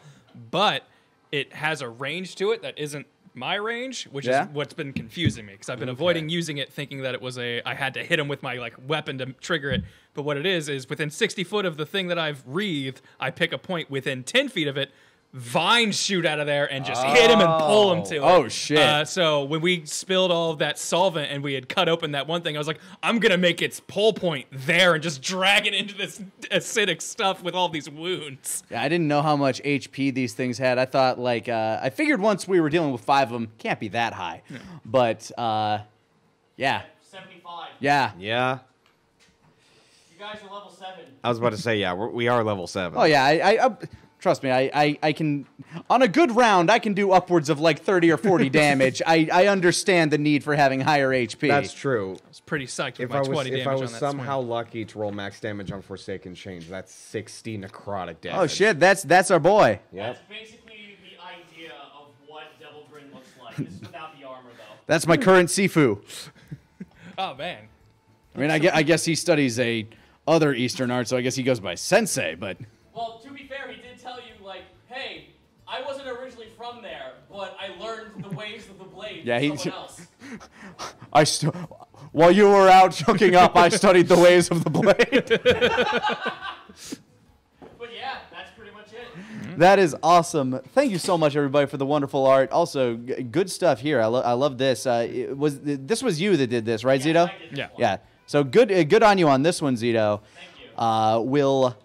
but it has a range to it that isn't my range, which is what's been confusing me, because I've been avoiding using it, thinking that it was I had to hit him with my like weapon to trigger it. But what it is within 60 foot of the thing that I've wreathed, I pick a point within 10 feet of it, vines shoot out of there and just hit him and pull him to it. Oh, shit. So when we spilled all of that solvent and we had cut open that one thing, I was like, I'm going to make its pull point there and just drag it into this acidic stuff with all these wounds. Yeah, I didn't know how much HP these things had. I thought, like, I figured once we were dealing with 5 of them, can't be that high. No. But, yeah. 75. Yeah. Yeah. You guys are level 7. I was about to say, yeah, we are level 7. Oh, yeah. Trust me, I can, on a good round, I can do upwards of like 30 or 40 damage. I understand the need for having higher HP. That's true. I was pretty psyched with my 20 damage on that. If I was somehow lucky to roll max damage on Forsaken Chains, that's 60 necrotic damage. Oh shit, that's our boy. Yep. That's basically the idea of what Devil Grin looks like. This is without the armor though. That's my current Sifu. Oh man. I mean, I guess he studies other Eastern art, so I guess he goes by Sensei, but... Well, to be fair, he did tell you, like, hey, I wasn't originally from there, but I learned the ways of the blade from someone else. While you were out hooking up, I studied the ways of the blade. But yeah, that's pretty much it. That is awesome. Thank you so much, everybody, for the wonderful art. Also, good stuff here. I love this. This was you that did this, right, Zito? Yeah. So good on you on this one, Zito. Thank you. We'll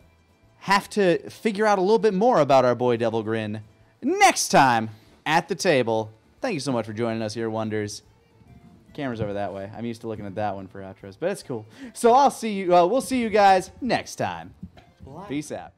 have to figure out a little bit more about our boy Devil Grin next time at the table. Thank you so much for joining us here, Wonders. Camera's over that way. I'm used to looking at that one for outros, but it's cool. So we'll see you guys next time. Peace out.